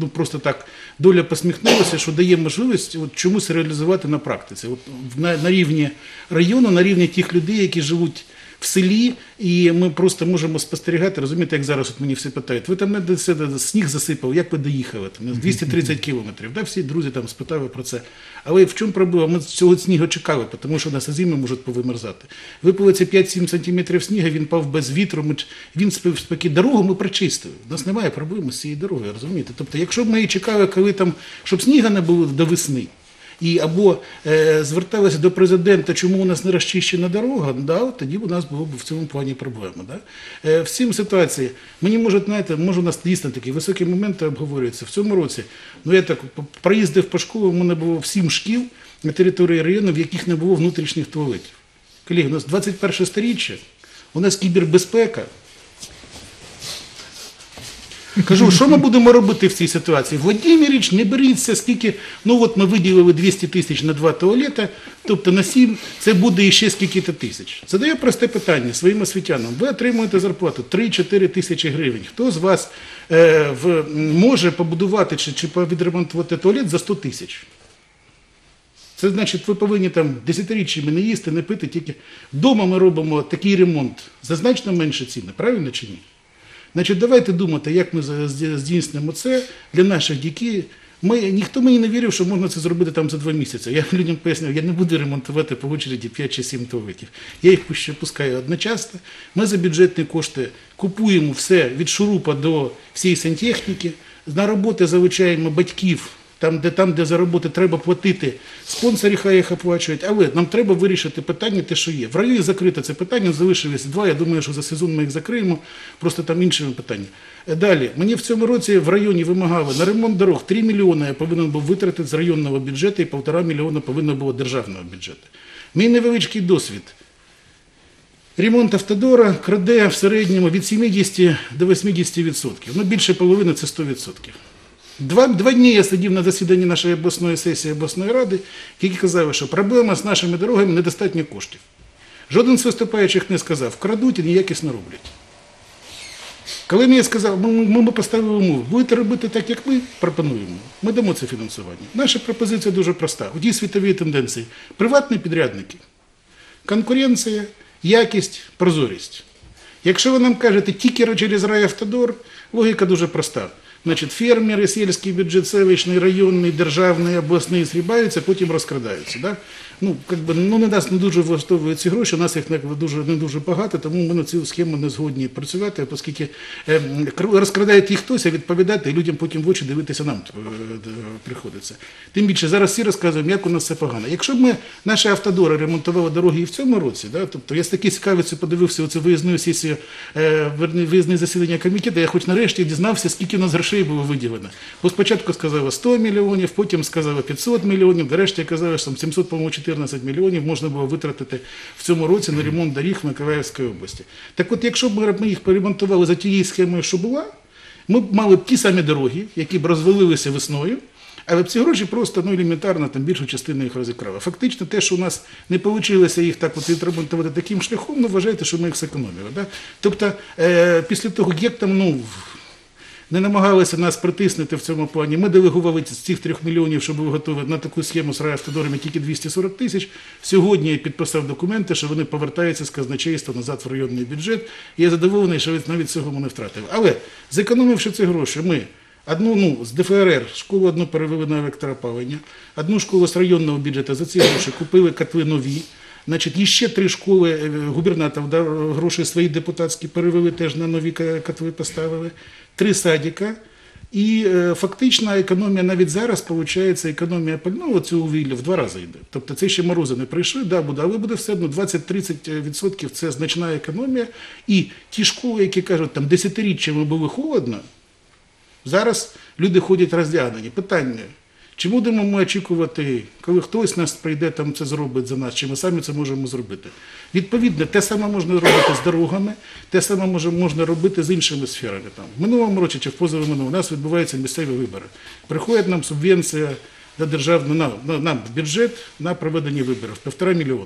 ну, просто так доля посміхнулася, що дає можливість от, чомусь реалізувати на практиці. От, на, на рівні району, на рівні тих людей, які живуть в селі, і ми просто можемо спостерігати, розумієте, як зараз от мені всі питають, ви там сніг засипав, як ви доїхали, там, двісті тридцять кілометрів, да? Всі друзі там спитали про це. Але в чому проблема? Ми цього снігу чекали, тому що на зимі можуть повимерзати. Випало це п'ять-сім сантиметрів снігу, він пав без вітру, ми, він спів спокій. Дорогу ми прочистили, у нас немає проблеми з цією дорогою, розумієте? Тобто, якщо б ми чекали, коли там, щоб сніга не було до весни, і або е, зверталися до президента, чому у нас не розчищена дорога, да, тоді у нас було б в цьому плані проблема. Да? Е, в цій ситуації, мені може, знаєте, може у нас дійсно такі високі моменти обговорюються. В цьому році, ну я так проїздив по школу, у мене було сім шкіл на території району, в яких не було внутрішніх туалетів. Колеги, у нас двадцять перше сторіччя, у нас кібербезпека. Кажу, що ми будемо робити в цій ситуації? Володимиріч, не беріться, скільки, ну от ми виділили двісті тисяч на два туалети, тобто на сім, це буде іще скільки-то тисяч. Задаю просте питання своїм освітянам. Ви отримуєте зарплату три-чотири тисячі гривень. Хто з вас е, в, може побудувати чи, чи відремонтувати туалет за сто тисяч? Це значить, ви повинні там десятиріччями не їсти, не пити, тільки вдома ми робимо такий ремонт за значно менше ціни, правильно чи ні? Значить, давайте думати, як ми здійснимо це для наших дітей. Ми, ніхто мені не вірив, що можна це зробити там за два місяці. Я людям пояснив, я не буду ремонтувати по очереді п'ять чи сім туалетів. Я їх пускаю одночасно. Ми за бюджетні кошти купуємо все від шурупа до всієї сантехніки. На роботи залучаємо батьків. Там де, там, де за роботи треба платити, спонсори хай їх оплачують, але нам треба вирішити питання, те, що є. В районі закрите це питання, залишились два, я думаю, що за сезон ми їх закриємо, просто там інші питання. Далі, мені в цьому році в районі вимагали на ремонт дорог три мільйони я повинен був витратити з районного бюджету і півтора мільйона повинно було державного бюджету. Мій невеличкий досвід. Ремонт автодора краде в середньому від сімдесят до вісімдесяти відсотків, ну більше половини – це сто відсотків. Два, два дні я сидів на засіданні нашої обласної сесії обласної ради, які казали, що проблема з нашими дорогами – недостатньо коштів. Жоден з виступаючих не сказав, крадуть і неякісно роблять. Коли мені сказали, ми, ми поставили умову, будете робити так, як ми пропонуємо, ми дамо це фінансування. Наша пропозиція дуже проста. У тій світовій тенденції – приватні підрядники, конкуренція, якість, прозорість. Якщо ви нам кажете тільки через райавтодор, логіка дуже проста. Значить, фермери, сільський бюджет, селищний, районний, державний, обласний зрібаються, потім розкрадаються. Да? Ну, якби, ну, не нас не дуже влаштовують ці гроші, у нас їх дуже, не дуже багато, тому ми на цю схему не згодні працювати, оскільки е, розкрадає їх хтось, а відповідати, і людям потім в очі дивитися нам е, е, приходиться. Тим більше, зараз всі розказуємо, як у нас все погано. Якщо б ми, наші автодори ремонтували дороги і в цьому році, да? Тобто я з такою цікавістю подивився оце виїзне сесію, е, виїзне засідання комітету, я хоч нарешті дізнався, скільки у нас грошей було виділено. Бо спочатку сказали сто мільйонів, потім сказали п'ятсот мільйонів, нарешті казали, що сімсот, по-моєму, чотирнадцять мільйонів можна було витратити в цьому році на ремонт доріг Миколаївської області. Так от, якщо б ми їх поремонтували за тією схемою, що була, ми б мали б ті самі дороги, які б розвалилися весною, але ці гроші просто, ну, елементарно, там більшу частину їх розікрали. Фактично, те, що у нас не вийшло їх так от відремонтувати таким шляхом, ну, вважайте, що ми їх зекономили. Да? Тобто, е після того, як там, ну, не намагалися нас притиснути в цьому плані. Ми делегували з цих трьох мільйонів, що були готові на таку схему з райавтодорами, тільки двісті сорок тисяч. Сьогодні я підписав документи, що вони повертаються з казначейства назад в районний бюджет. І я задоволений, що навіть цього ми не втратили. Але зекономивши ці гроші, ми одну, ну, з ДФРР школу одну перевели на електроопалення, одну школу з районного бюджету за ці гроші купили котли нові. Значить, іще три школи губернатор гроші свої депутатські перевели, теж на нові котли поставили, три садика. І фактично економія навіть зараз, виходить, економія пального цього вугілля в два рази йде. Тобто це ще морози не прийшли, да, буде, але буде все одно двадцять-тридцять відсотків – це значна економія. І ті школи, які кажуть, там десятиріччями було холодно, зараз люди ходять роздягнені. Питання – чи будемо ми очікувати, коли хтось нас прийде, там це зробить за нас, чи ми самі це можемо зробити? Відповідно, те саме можна робити з дорогами, те саме можна робити з іншими сферами. Там, в минулому році чи в позаминулому у нас відбуваються місцеві вибори. Приходить нам субвенція на державну, нам, нам в бюджет на проведення виборів, півтора мільйона.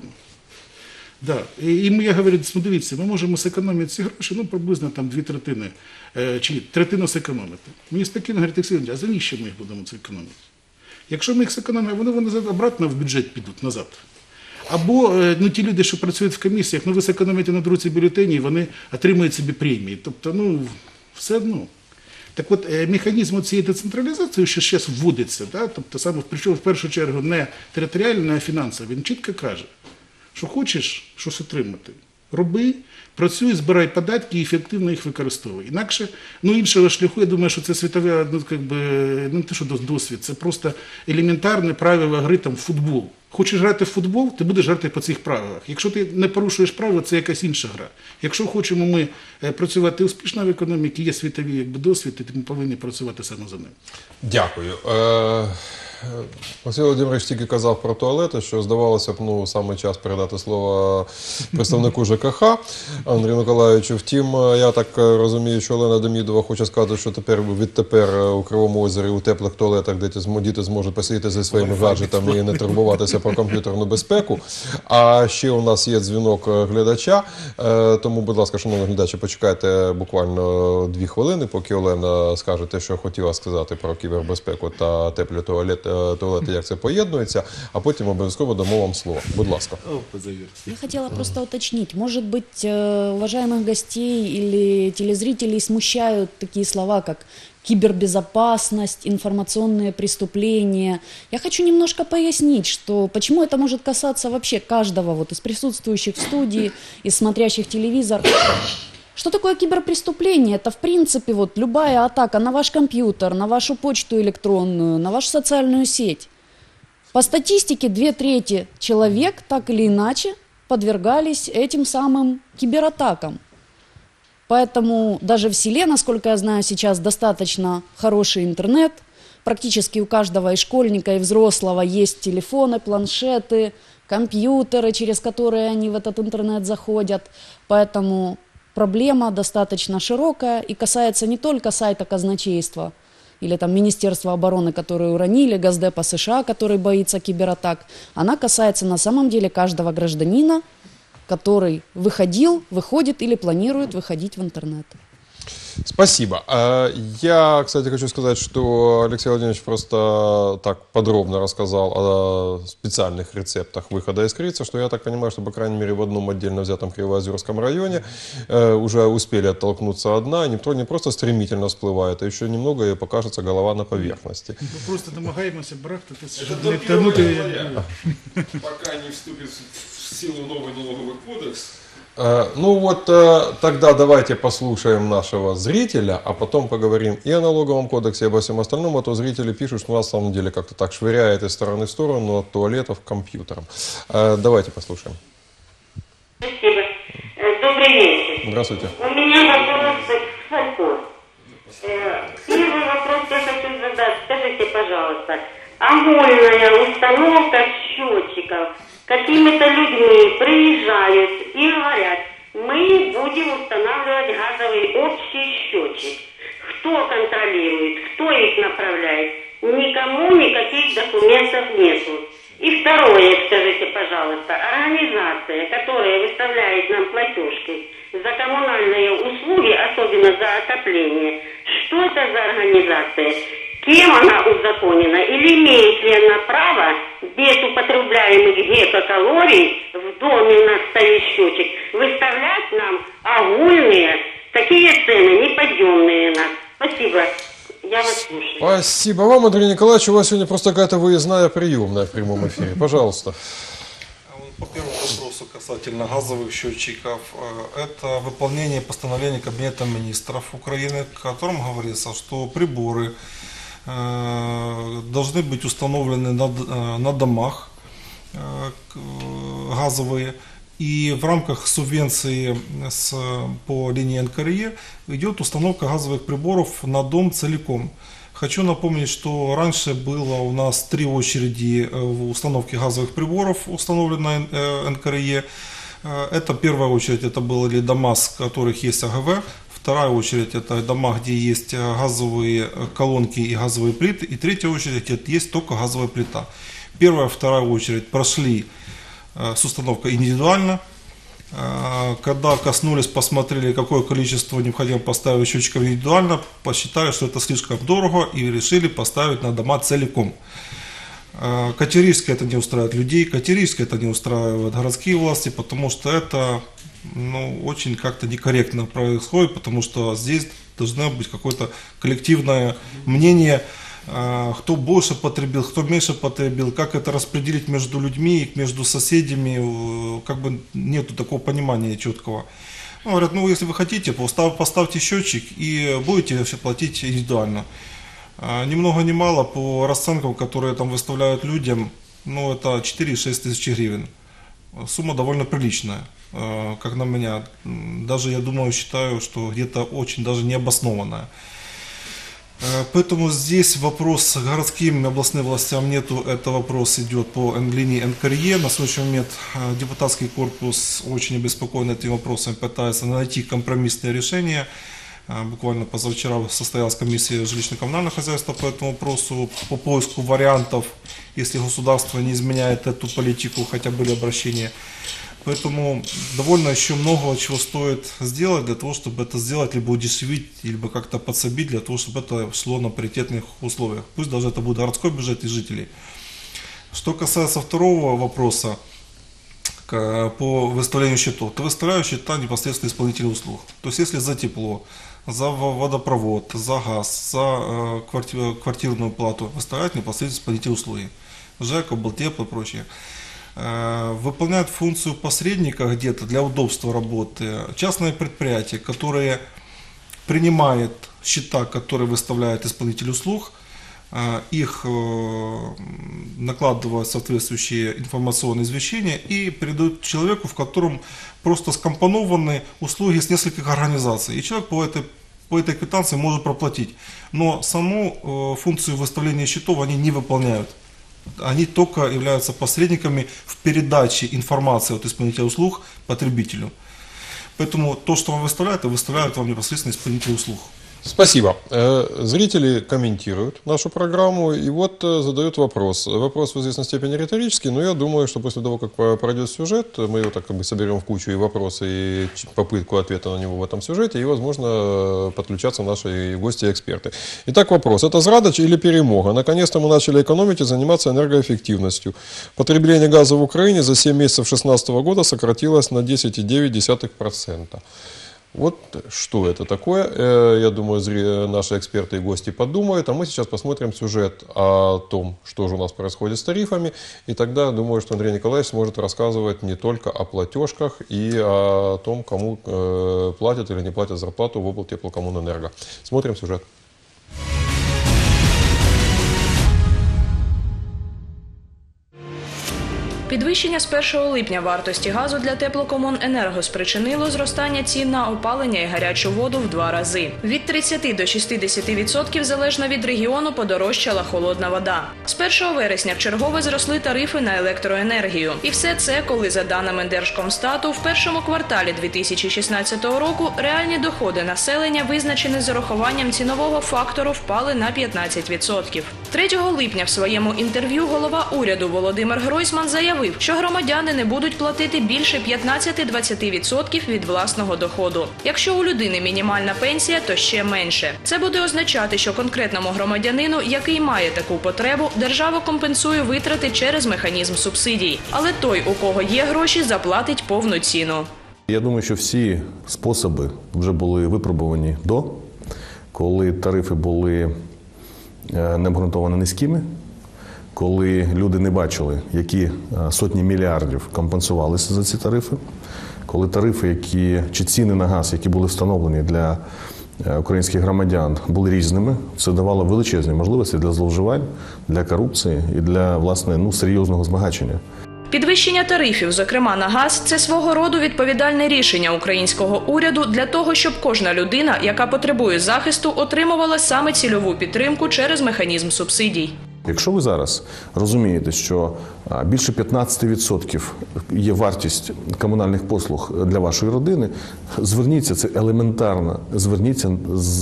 Да. І, і ми, я говорю, дивіться, ми можемо зекономити ці гроші, ну, приблизно там дві третини, е, чи третину зекономити. Мені спокійно говорить, Олексій, а за ніщо ми їх будемо зекономити? Якщо ми їх зекономимо, вони, вони обратно в бюджет підуть назад. Або, ну, ті люди, що працюють в комісіях, ну, ви зекономите на друці бюлетені, вони отримують собі премії. Тобто, ну, все одно. Так от, механізм цієї децентралізації, що зараз вводиться, да? Тобто, саме, причому в першу чергу не територіальний, а фінансовий, він чітко каже, що хочеш щось отримати, роби, працюй, збирай податки і ефективно їх використовуй. Інакше, ну, іншого шляху, я думаю, що це світове, ну, якби, не те, що досвід, це просто елементарне правило гри там в футбол. Хочеш грати в футбол, ти будеш грати по цих правилах. Якщо ти не порушуєш правила, це якась інша гра. Якщо хочемо ми працювати успішно в економіці, є світовий, якби, досвід, і ми повинні працювати саме за ним. Дякую. Олексій Володимирович тільки казав про туалети, що, здавалося б, ну, саме час передати слово представнику ЖКХ Андрію Миколаївичу. Втім, я так розумію, що Олена Демидова хоче сказати, що тепер відтепер у Кривому озері у теплих туалетах діти зможуть посидіти зі своїми гаджетами і не турбуватися про комп'ютерну безпеку. А ще у нас є дзвінок глядача, тому, будь ласка, шановні глядачі, почекайте буквально дві хвилини, поки Олена скаже те, що хотіла сказати про кібербезпеку та теплі туалети, туалеты, як це поєднується, а потім обов'язково дамо вам слово. Будь ласка. Я хотела просто уточнить. Может быть, уважаемых гостей или телезрителей смущают такие слова, как кибербезопасность, информационные преступления. Я хочу немножко пояснить, что, почему это может касаться вообще каждого вот из присутствующих в студии, из смотрящих телевизор. Что такое киберпреступление? Это, в принципе, вот любая атака на ваш компьютер, на вашу почту электронную, на вашу социальную сеть. По статистике, две трети человек так или иначе подвергались этим самым кибератакам. Поэтому даже в селе, насколько я знаю, сейчас достаточно хороший интернет. Практически у каждого и школьника, и взрослого есть телефоны, планшеты, компьютеры, через которые они в этот интернет заходят. Поэтому проблема достаточно широкая и касается не только сайта казначейства или там Министерства обороны, которые уронили, Газдепа США, который боится кибератак. Она касается на самом деле каждого гражданина, который выходил, выходит или планирует выходить в интернет. Спасибо. Я, кстати, хочу сказать, что Алексей Владимирович просто так подробно рассказал о специальных рецептах выхода из кризиса, что я так понимаю, что, по крайней мере, в одном отдельно взятом Кривоозерском районе уже успели оттолкнуться от дна, и не просто стремительно всплывает, а еще немного и покажется голова на поверхности. Мы просто намагаемся брахтати, чтобы не тянуть ее. Пока не вступит в силу новый налоговый кодекс. Ну вот, тогда давайте послушаем нашего зрителя, а потом поговорим и о налоговом кодексе, и обо всем остальном. А то зрители пишут, что нас на самом деле как-то так швыряет из стороны в сторону, от туалетов к компьютерам. Давайте послушаем. Спасибо. Добрый вечер. Здравствуйте. У меня вопрос к Палько. Первый вопрос я хочу задать. Скажите, пожалуйста, амульная установка счетчиков какими-то людьми приезжают и говорят, мы будем устанавливать газовый общий счетчик. Кто контролирует, кто их направляет? Никому никаких документов нету. И второе, скажите, пожалуйста, организация, которая выставляет нам платежки за коммунальные услуги, особенно за отопление, что это за организация? Кем она узаконена? Или имеет ли она право без употребляемых гекокалорий в доме на столе счетчик выставлять нам огульные, такие цены неподъемные нас? Спасибо. Я вас слушаю. Спасибо вам, Андрей Николаевич. У вас сегодня просто какая-то выездная приемная в прямом эфире. Пожалуйста. По первому вопросу касательно газовых счетчиков, это выполнение постановления Кабинета Министров Украины, в котором говорится, что приборы должны быть установлены на, на домах газовые, и в рамках субвенции с, по линии эн ка эр е идет установка газовых приборов на дом целиком. Хочу напомнить, что раньше было у нас три очереди в установке газовых приборов установлено на эн ка эр е. Это первая очередь, это были дома, в которых есть а гэ вэ. Вторая очередь – это дома, где есть газовые колонки и газовые плиты. И третья очередь – это есть только газовая плита. Первая, вторая очередь прошли с установкой индивидуально. Когда коснулись, посмотрели, какое количество необходимо поставить счетчиков индивидуально, посчитали, что это слишком дорого и решили поставить на дома целиком. Категорически это не устраивает людей, категорически это не устраивает городские власти, потому что это… Ну, очень как-то некорректно происходит, потому что здесь должно быть какое-то коллективное мнение, кто больше потребил, кто меньше потребил, как это распределить между людьми, между соседями, как бы нету такого понимания четкого. Ну, говорят, ну, если вы хотите, поставьте счетчик и будете платить индивидуально. Ни много ни мало по расценкам, которые там выставляют людям, ну, это четыре-шесть тысяч гривен. Сумма довольно приличная, как на меня. Даже, я думаю, считаю, что где-то очень даже необоснованная. Поэтому здесь вопрос городским и областным властям нету. Это вопрос идет по линии эн ка эр е. На следующий момент депутатский корпус очень обеспокоен этим вопросом, пытается найти компромиссное решение. Буквально позавчера состоялась комиссия жилищно-коммунального хозяйства по этому вопросу, по поиску вариантов, если государство не изменяет эту политику, хотя были обращения. Поэтому довольно еще много чего стоит сделать для того, чтобы это сделать, либо удешевить, либо как-то подсобить, для того, чтобы это шло на паритетных условиях. Пусть даже это будет городской бюджет и жителей. Что касается второго вопроса по выставлению счетов, то выставляют счета непосредственно исполнители услуг. То есть если за тепло, за водопровод, за газ, за квартирную плату выставляют непосредственно исполнители услуги. жэк, облтеп и прочее. Выполняют функцию посредника где-то для удобства работы частные предприятия, которые принимают счета, которые выставляют исполнители услуг, их накладывают соответствующие информационные извещения и передают человеку, в котором просто скомпонованы услуги с нескольких организаций. И человек по этой, по этой квитанции может проплатить. Но саму функцию выставления счетов они не выполняют. Они только являются посредниками в передаче информации от исполнителя услуг потребителю. Поэтому то, что вам выставляют, выставляют вам непосредственно исполнителя услуг. Спасибо. Зрители комментируют нашу программу и вот задают вопрос. Вопрос в известной степени риторический, но я думаю, что после того, как пройдет сюжет, мы его так как бы соберем в кучу и вопросы, и попытку ответа на него в этом сюжете, и, возможно, подключаться наши гости и эксперты. Итак, вопрос. Это зрадач или перемога? Наконец-то мы начали экономить и заниматься энергоэффективностью. Потребление газа в Украине за семь месяцев две тысячи шестнадцатого года сократилось на десять и девять десятых процента. Вот что это такое, я думаю, наши эксперты и гости подумают, а мы сейчас посмотрим сюжет о том, что же у нас происходит с тарифами, и тогда, думаю, что Андрей Николаевич сможет рассказывать не только о платежках и о том, кому платят или не платят зарплату в облтеплокоммунэнерго. Смотрим сюжет. Підвищення з першого липня вартості газу для теплокомуненерго спричинило зростання цін на опалення і гарячу воду в два рази. Від тридцяти до шістдесяти відсотків залежно від регіону подорожчала холодна вода. З першого вересня вчергове зросли тарифи на електроенергію. І все це, коли, за даними Держкомстату, в першому кварталі дві тисячі шістнадцятого року реальні доходи населення, визначені з урахуванням цінового фактору, впали на п'ятнадцять відсотків. третього липня в своєму інтерв'ю голова уряду Володимир Гройсман заявив, що громадяни не будуть платити більше п'ятнадцяти-двадцяти відсотків від власного доходу. Якщо у людини мінімальна пенсія, то ще менше. Це буде означати, що конкретному громадянину, який має таку потребу, держава компенсує витрати через механізм субсидій. Але той, у кого є гроші, заплатить повну ціну. Я думаю, що всі способи вже були випробовані до, коли тарифи були необґрунтовано низькими, коли люди не бачили, які сотні мільярдів компенсувалися за ці тарифи, коли тарифи, які, чи ціни на газ, які були встановлені для українських громадян, були різними, це давало величезні можливості для зловживань, для корупції і для, власне, ну, серйозного збагачення. Підвищення тарифів, зокрема на газ, це свого роду відповідальне рішення українського уряду для того, щоб кожна людина, яка потребує захисту, отримувала саме цільову підтримку через механізм субсидій. Якщо ви зараз розумієте, що більше п'ятнадцяти відсотків є вартість комунальних послуг для вашої родини, зверніться, це елементарно, зверніться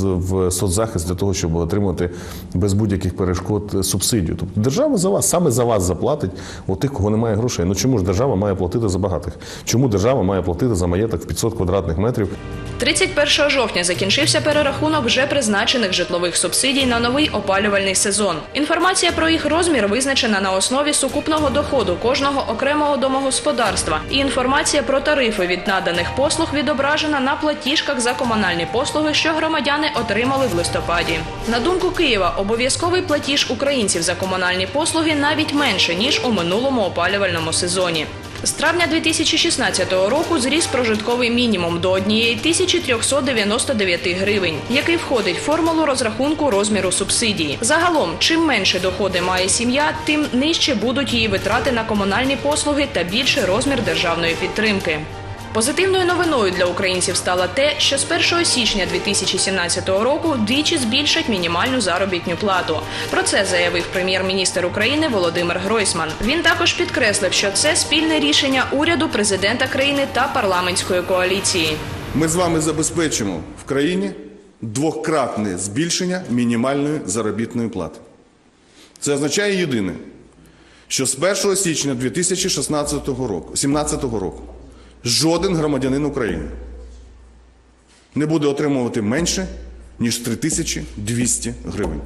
в соцзахист для того, щоб отримати без будь-яких перешкод субсидію. Тобто держава за вас, саме за вас заплатить у тих, кого немає грошей. Ну чому ж держава має платити за багатих? Чому держава має платити за маєток в п'ятсот квадратних метрів? тридцять першого жовтня закінчився перерахунок вже призначених житлових субсидій на новий опалювальний сезон. Інформація про їх розмір визначена на основі сукупного доходу кожного окремого домогосподарства, і інформація про тарифи від наданих послуг відображена на платіжках за комунальні послуги, що громадяни отримали в листопаді. На думку Києва, обов'язковий платіж українців за комунальні послуги навіть менше, ніж у минулому опалювальному сезоні. З травня дві тисячі шістнадцятого року зріс прожитковий мінімум до тисячі трьохсот дев'яноста дев'яти гривень, який входить в формулу розрахунку розміру субсидії. Загалом, чим менше доходи має сім'я, тим нижче будуть її витрати на комунальні послуги та більший розмір державної підтримки. Позитивною новиною для українців стало те, що з першого січня дві тисячі сімнадцятого року вдвічі збільшать мінімальну заробітну плату. Про це заявив прем'єр-міністр України Володимир Гройсман. Він також підкреслив, що це спільне рішення уряду, президента країни та парламентської коаліції. Ми з вами забезпечимо в країні двократне збільшення мінімальної заробітної плати. Це означає єдине, що з першого січня дві тисячі сімнадцятого року жоден громадянин України не буде отримувати менше, ніж три тисячі двісті гривень.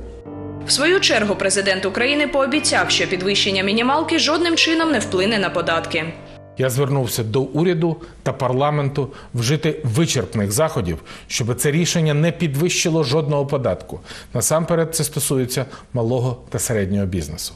В свою чергу президент України пообіцяв, що підвищення мінімалки жодним чином не вплине на податки. Я звернувся до уряду та парламенту вжити вичерпних заходів, щоб це рішення не підвищило жодного податку. Насамперед це стосується малого та середнього бізнесу.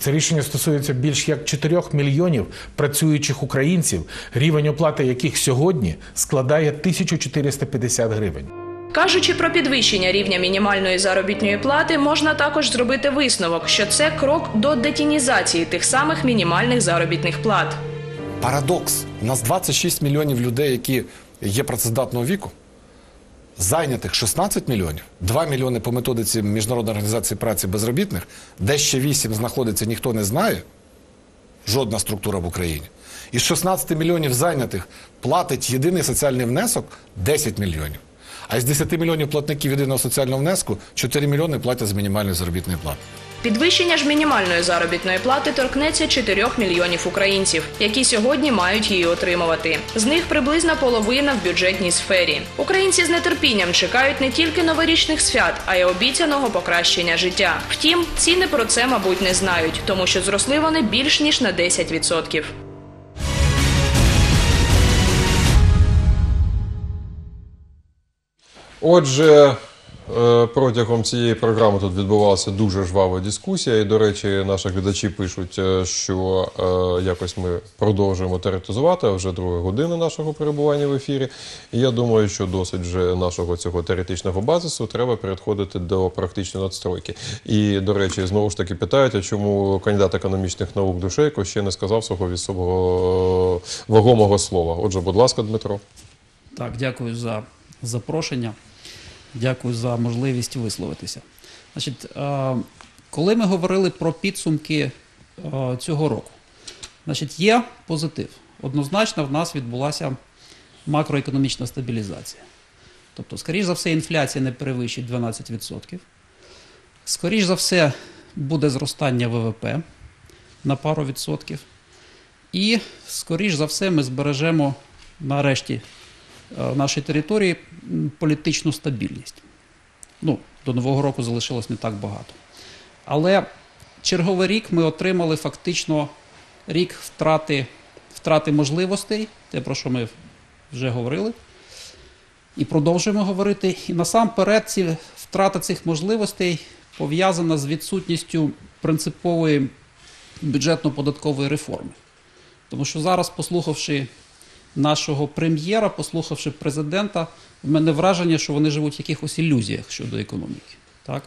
Це рішення стосується більш як чотирьох мільйонів працюючих українців, рівень оплати яких сьогодні складає тисячу чотириста п'ятдесят гривень. Кажучи про підвищення рівня мінімальної заробітної плати, можна також зробити висновок, що це крок до детінізації тих самих мінімальних заробітних плат. Парадокс. У нас двадцять шість мільйонів людей, які є працездатного віку. Зайнятих шістнадцять мільйонів, два мільйони по методиці Міжнародної організації праці безробітних, де ще вісім знаходиться, ніхто не знає, жодна структура в Україні. Із шістнадцяти мільйонів зайнятих платить єдиний соціальний внесок десять мільйонів. А із десяти мільйонів платників єдиного соціального внеску чотири мільйони платять з мінімальної заробітної плати. Підвищення ж мінімальної заробітної плати торкнеться чотирьох мільйонів українців, які сьогодні мають її отримувати. З них приблизно половина в бюджетній сфері. Українці з нетерпінням чекають не тільки новорічних свят, а й обіцяного покращення життя. Втім, ціни про це, мабуть, не знають, тому що зросли вони більш ніж на десять відсотків. Отже, протягом цієї програми тут відбувалася дуже жвава дискусія. І, до речі, наші глядачі пишуть, що якось ми продовжуємо теоретизувати, вже друга година нашого перебування в ефірі. І я думаю, що досить вже нашого цього теоретичного базису треба переходити до практичної надстройки. І, до речі, знову ж таки питають, а чому кандидат економічних наук Душейко ще не сказав свого вісового вагомого слова. Отже, будь ласка, Дмитро. Так, дякую за запрошення. Дякую за можливість висловитися. Значить, коли ми говорили про підсумки цього року, значить, є позитив. Однозначно в нас відбулася макроекономічна стабілізація. Тобто, скоріш за все, інфляція не перевищить дванадцять відсотків. Скоріш за все, буде зростання ВВП на пару відсотків. І, скоріш за все, ми збережемо нарешті в нашій території політичну стабільність. Ну, до Нового року залишилось не так багато. Але черговий рік ми отримали фактично рік втрати, втрати можливостей, те, про що ми вже говорили, і продовжуємо говорити. І насамперед ці, втрата цих можливостей пов'язана з відсутністю принципової бюджетно-податкової реформи. Тому що зараз, послухавши нашого прем'єра, послухавши президента, в мене враження, що вони живуть в якихось ілюзіях щодо економіки. Так?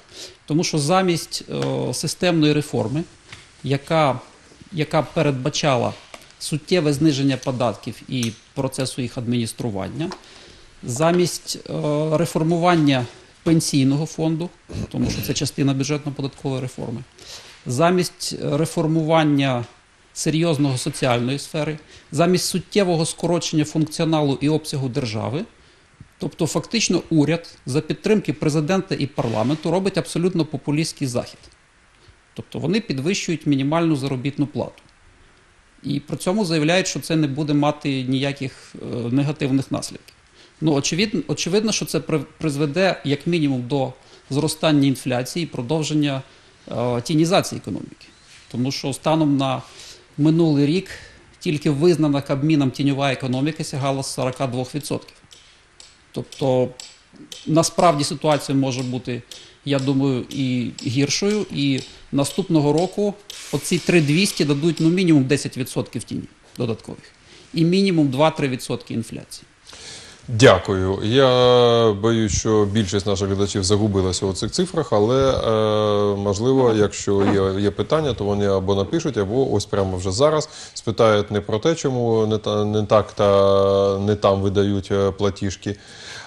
Тому що замість о, системної реформи, яка, яка передбачала суттєве зниження податків і процесу їх адміністрування, замість о, реформування пенсійного фонду, тому що це частина бюджетно-податкової реформи, замість реформування серйозного соціальної сфери, замість суттєвого скорочення функціоналу і обсягу держави. Тобто, фактично, уряд за підтримки президента і парламенту робить абсолютно популістський захід. Тобто, вони підвищують мінімальну заробітну плату. І при цьому заявляють, що це не буде мати ніяких негативних наслідків. Ну, очевидно, очевидно, що це призведе, як мінімум, до зростання інфляції і продовження е, тінізації економіки. Тому що станом на минулий рік тільки визнана Кабміном тіньова економіка сягала сорока двох відсотків. Тобто, насправді ситуація може бути, я думаю, і гіршою, і наступного року оці три двісті дадуть, ну, мінімум десять відсотків тіні додаткових і мінімум два-три відсотки інфляції. Дякую. Я боюсь, що більшість наших глядачів загубилася у цих цифрах, але, е, можливо, якщо є, є питання, то вони або напишуть, або ось прямо вже зараз спитають не про те, чому не, та, не так та не там видають платіжки,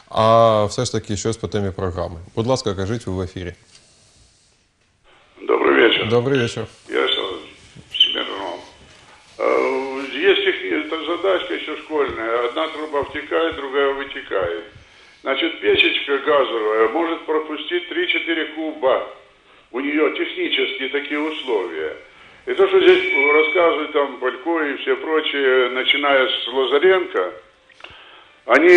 а все ж таки щось по темі програми. Будь ласка, кажіть, ви в ефірі. Добрий вечір. Добрий вечір. Я Семенов. Есть техническая задачка еще школьная. Одна труба втекает, другая вытекает. Значит, печечка газовая может пропустить три-четыре куба. У нее технически такие условия. И то, что здесь рассказывают там Палько и все прочие, начиная с Лазаренко, они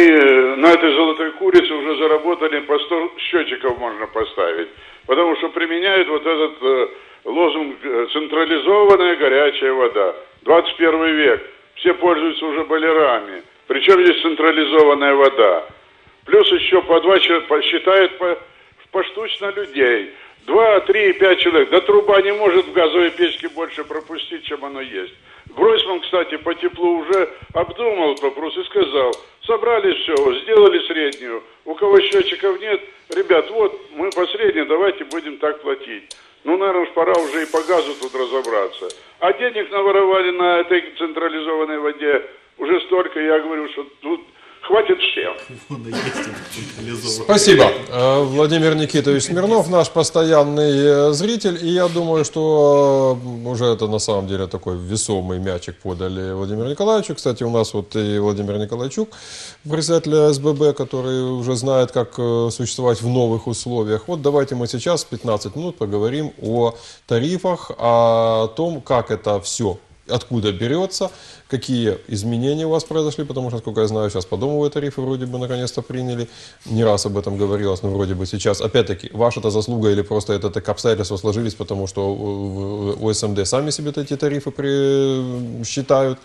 на этой золотой курице уже заработали по сто счетчиков можно поставить. Потому что применяют вот этот лозунг «централизованная горячая вода». двадцать первый век. Все пользуются уже бойлерами. Причем здесь централизованная вода. Плюс еще по два человека считают по, поштучно людей. Два, три, пять человек. Да труба не может в газовой печке больше пропустить, чем оно есть. Гройсман, кстати, по теплу уже обдумал вопрос и сказал: собрали все, сделали среднюю. У кого счетчиков нет, ребят, вот мы по средней, давайте будем так платить. Ну, наверное, пора уже и по газу тут разобраться. А денег наворовали на этой централизованной воде уже столько, я говорю, что тут Хватит всем. Спасибо. Владимир Никитович Смирнов, наш постоянный зритель. И я думаю, что уже это на самом деле такой весомый мячик подали Владимиру Николаевичу. Кстати, у нас вот и Владимир Николаевчук, председатель СББ, который уже знает, как существовать в новых условиях. Вот давайте мы сейчас пятнадцать минут поговорим о тарифах, о том, как это все, откуда берется, какие изменения у вас произошли, потому что, насколько я знаю, сейчас подомовые тарифы вроде бы наконец-то приняли. Не раз об этом говорилось, но вроде бы сейчас. Опять-таки, ваша это заслуга или просто это так обстоятельства сложились, потому что ОСМД сами себе эти тарифы при... считают.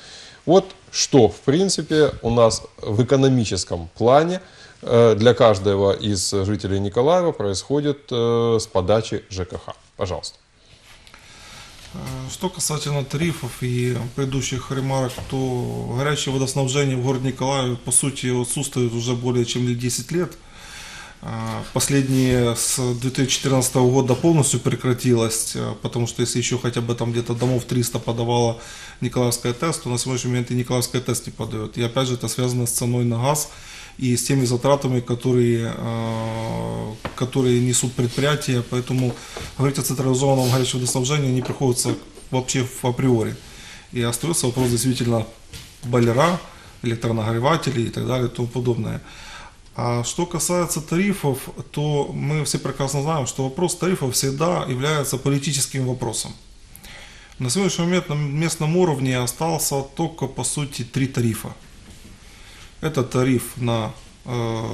Вот что, в принципе, у нас в экономическом плане для каждого из жителей Николаева происходит с подачи ЖКХ. Пожалуйста. Что касательно тарифов и предыдущих ремарок, то горячее водоснабжение в городе Николаеве по сути отсутствует уже более чем десять лет. Последние с две тысячи четырнадцатого года полностью прекратилось, потому что если еще хотя бы там где-то домов триста подавала Николаевская ТЭС, то на сегодняшний момент и Николаевская ТЭС не подает. И опять же это связано с ценой на газ и с теми затратами, которые, которые несут предприятия, поэтому говорить о централизованном горячем водоснабжении не приходится вообще априори. И остается вопрос действительно бойлера, электронагревателей и так далее и тому подобное. А что касается тарифов, то мы все прекрасно знаем, что вопрос тарифов всегда является политическим вопросом. На сегодняшний момент на местном уровне остался только по сути три тарифа. Это тариф на э,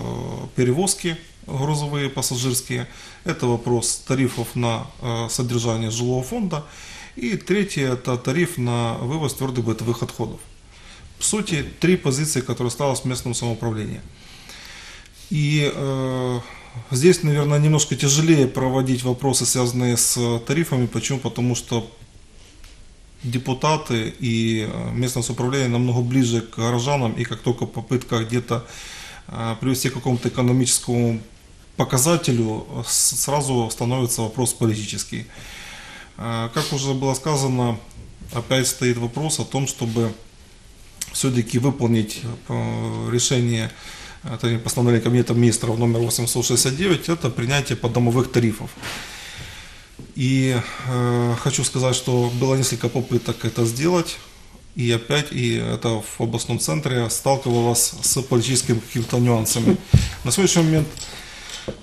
перевозки грузовые, пассажирские. Это вопрос тарифов на э, содержание жилого фонда. И третий это тариф на вывоз твердых бытовых отходов. В сути, три позиции, которые осталось в местном самоуправлении. И э, здесь, наверное, немножко тяжелее проводить вопросы, связанные с тарифами. Почему? Потому что депутаты и местное самоуправление намного ближе к горожанам, и как только попытка где-то привести к какому-то экономическому показателю, сразу становится вопрос политический. Как уже было сказано, опять стоит вопрос о том, чтобы все-таки выполнить решение, это постановление Кабинета Министров номер восемьсот шестьдесят девять, это принятие поддомовых тарифов. И э, хочу сказать, что было несколько попыток это сделать, и опять и это в областном центре сталкивалось с политическими какими-то нюансами. На сегодняшний момент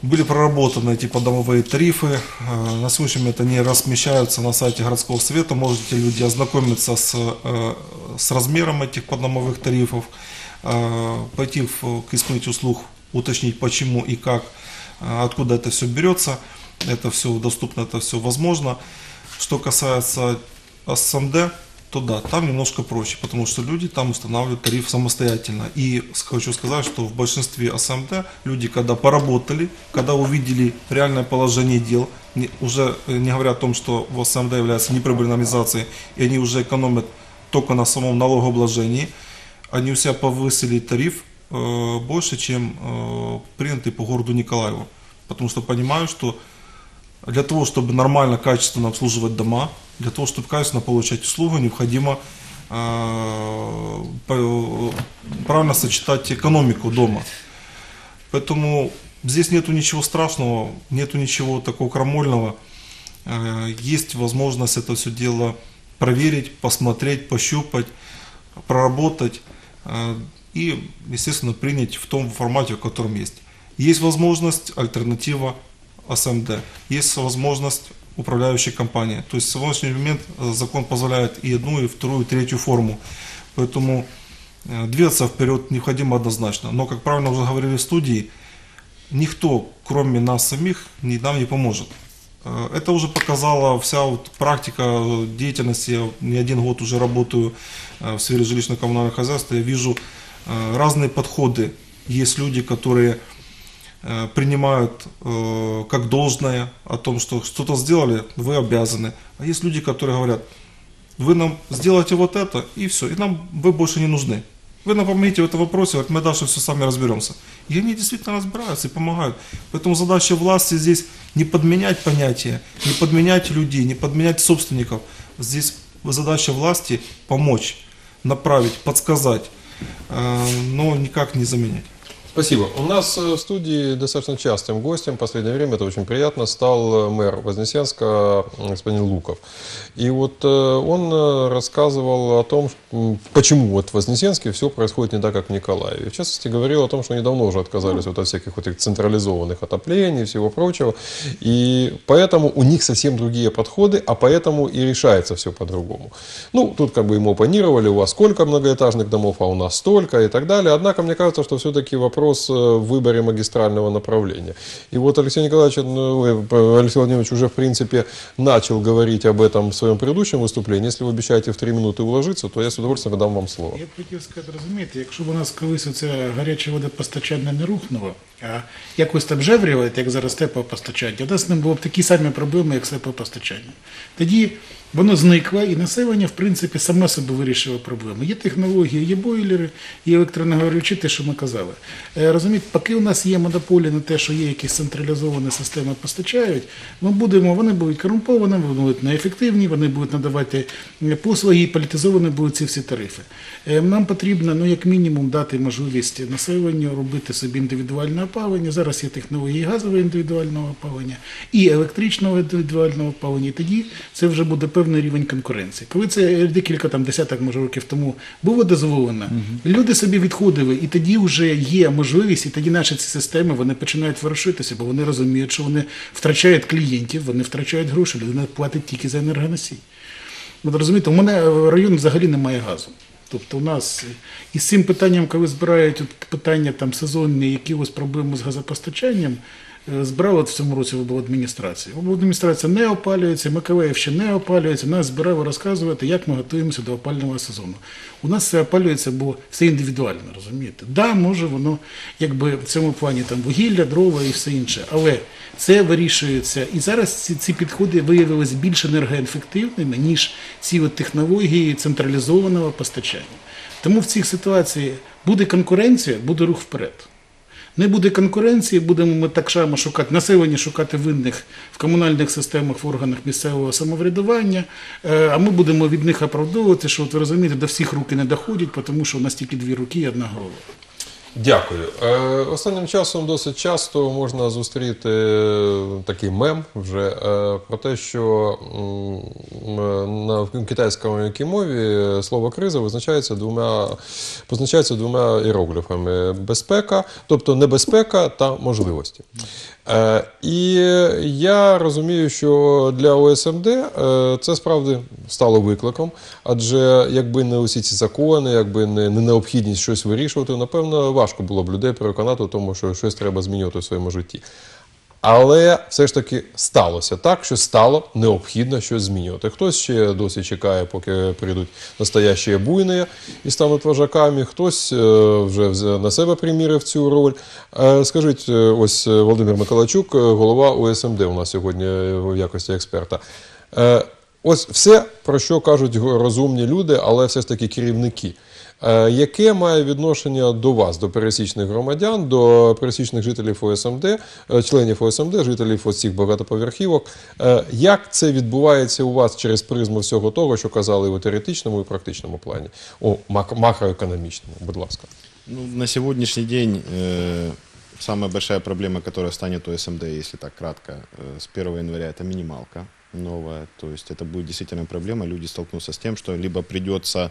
были проработаны эти поддомовые тарифы, э, на сегодняшний момент они размещаются на сайте городского совета, можете люди ознакомиться с, э, с размером этих поддомовых тарифов, э, пойти в, к исполнителю услуг, уточнить почему и как, э, откуда это все берется. Это все доступно, это все возможно. Что касается СМД, то да, там немножко проще, потому что люди там устанавливают тариф самостоятельно. И хочу сказать, что в большинстве СМД люди, когда поработали, когда увидели реальное положение дел, уже не говоря о том, что в СМД является неприбыльной организацией, и они уже экономят только на самом налогообложении, они у себя повысили тариф э, больше, чем э, принятый по городу Николаеву. Потому что понимаю, что для того, чтобы нормально, качественно обслуживать дома, для того, чтобы качественно получать услугу, необходимо э, правильно сочетать экономику дома. Поэтому здесь нету ничего страшного, нету ничего такого крамольного. Э, есть возможность это все дело проверить, посмотреть, пощупать, проработать э, и, естественно, принять в том формате, в котором есть. Есть возможность, альтернатива СМД, есть возможность управляющей компании. То есть в сегодняшний момент закон позволяет и одну, и вторую, и третью форму. Поэтому двигаться вперед необходимо однозначно. Но, как правильно уже говорили в студии, никто, кроме нас самих, нам не поможет. Это уже показала вся вот практика деятельности. Я не один год уже работаю в сфере жилищно-коммунального хозяйства. Я вижу разные подходы. Есть люди, которые принимают э, как должное о том, что что-то сделали, вы обязаны. А есть люди, которые говорят, вы нам сделаете вот это, и все, и нам вы больше не нужны. Вы нам помните в этом вопросе, говорят, мы дальше все сами разберемся. И они действительно разбираются и помогают. Поэтому задача власти здесь не подменять понятия, не подменять людей, не подменять собственников. Здесь задача власти помочь, направить, подсказать. но никак не заменять. Спасибо. У нас в студии достаточно частым гостем в последнее время, это очень приятно, стал мэр Вознесенска господин Луков. И вот он рассказывал о том, почему вот в Вознесенске все происходит не так, как в Николаеве. В частности, говорил о том, что они давно уже отказались вот от всяких вот этих централизованных отоплений и всего прочего. И поэтому у них совсем другие подходы, а поэтому и решается все по-другому. Ну, тут как бы ему оппонировали, у вас сколько многоэтажных домов, а у нас столько и так далее. Однако, мне кажется, что все-таки вопрос в выборе магистрального направления. И вот Алексей Николаевич, Алексей Владимирович уже, в принципе, начал говорить об этом в своем предыдущем выступлении. Если вы обещаете в три минуты уложиться, то я с удовольствием дам вам слово. Я б хотів сказати, розумієте, якщо б у нас колись оце гаряче водопостачання не рухнуло, а якось там жеврівають, як зараз теплопостачання, у нас з ним були б такі самі проблеми, як з теплопостачанням. Тоді воно зникло, і населення, в принципі, саме собі вирішило проблеми. Є технології, є бойлери, є електронагорючі, те, що ми казали. Розумієте, поки у нас є монополія на те, що є якісь централізовані системи постачають, ми будемо, вони будуть корумповані, вони будуть неефективні, вони будуть надавати послуги, і політизовані будуть ці всі тарифи. Нам потрібно, ну, як мінімум, дати можливість населенню робити собі індивідуальне опалення. Зараз є технології газового індивідуального опалення, і електричного індивідуального опалення, і тоді це вже буде певний рівень конкуренції. Коли це декілька там десяток, може, років тому було дозволено, люди собі відходили, і тоді вже є можливість, і тоді наші ці системи, вони починають ворушитися, бо вони розуміють, що вони втрачають клієнтів, вони втрачають гроші, людина платить тільки за енергоносій. Ви розумієте, у мене район взагалі немає газу. Тобто у нас із цим питанням, коли збирають питання там сезонні, якісь проблеми з газопостачанням, збирали в цьому році в обладміністрації. Обладміністрація не опалюється, Миколаїв ще не опалюється, нас збирали розказувати, як ми готуємося до опалювального сезону. У нас все опалюється, бо все індивідуально, розумієте? Так, може воно, якби в цьому плані там вугілля, дрова і все інше, але це вирішується. І зараз ці підходи виявилися більш енергоефективними, ніж ці технології централізованого постачання. Тому в цих ситуаціях буде конкуренція, буде рух вперед. Не буде конкуренції, будемо ми так само шукати, населення шукати винних в комунальних системах, в органах місцевого самоврядування, а ми будемо від них оправдовувати, що, от ви розумієте, до всіх руки не доходять, тому що у нас тільки дві руки і одна голова. Дякую. Останнім часом досить часто можна зустріти такий мем вже про те, що в китайській мові слово «криза» визначається двома іерогліфами – безпека, тобто небезпека та можливості. І я розумію, що для ОСМД це справді стало викликом, адже якби не усі ці закони, якби не необхідність щось вирішувати, напевно, важко було б людей переконати в тому, що щось треба змінювати в своєму житті. Але все ж таки сталося так, що стало необхідно щось змінювати. Хтось ще досі чекає, поки прийдуть настоящі буйні і стануть вожаками, хтось вже на себе примірив цю роль. Скажіть, ось Володимир Миколайчук, голова ОСМД у нас сьогодні в якості експерта. Ось все, про що кажуть розумні люди, але все ж таки керівники. Яке має відношення до вас, до пересічних громадян, до пересічних жителів ОСМД, членів ОСМД, жителів ось цих багатоповерхівок? Як це відбувається у вас через призму всього того, що казали в теоретичному і практичному плані? О, макроекономічному, будь ласка. На сьогоднішній день самая большая проблема, которая станет у ОСМД, якщо так кратко, з першого января, це мінімалка новая. Тобто це буде дійсно проблема, люди столкнуться з тим, що либо прийдеться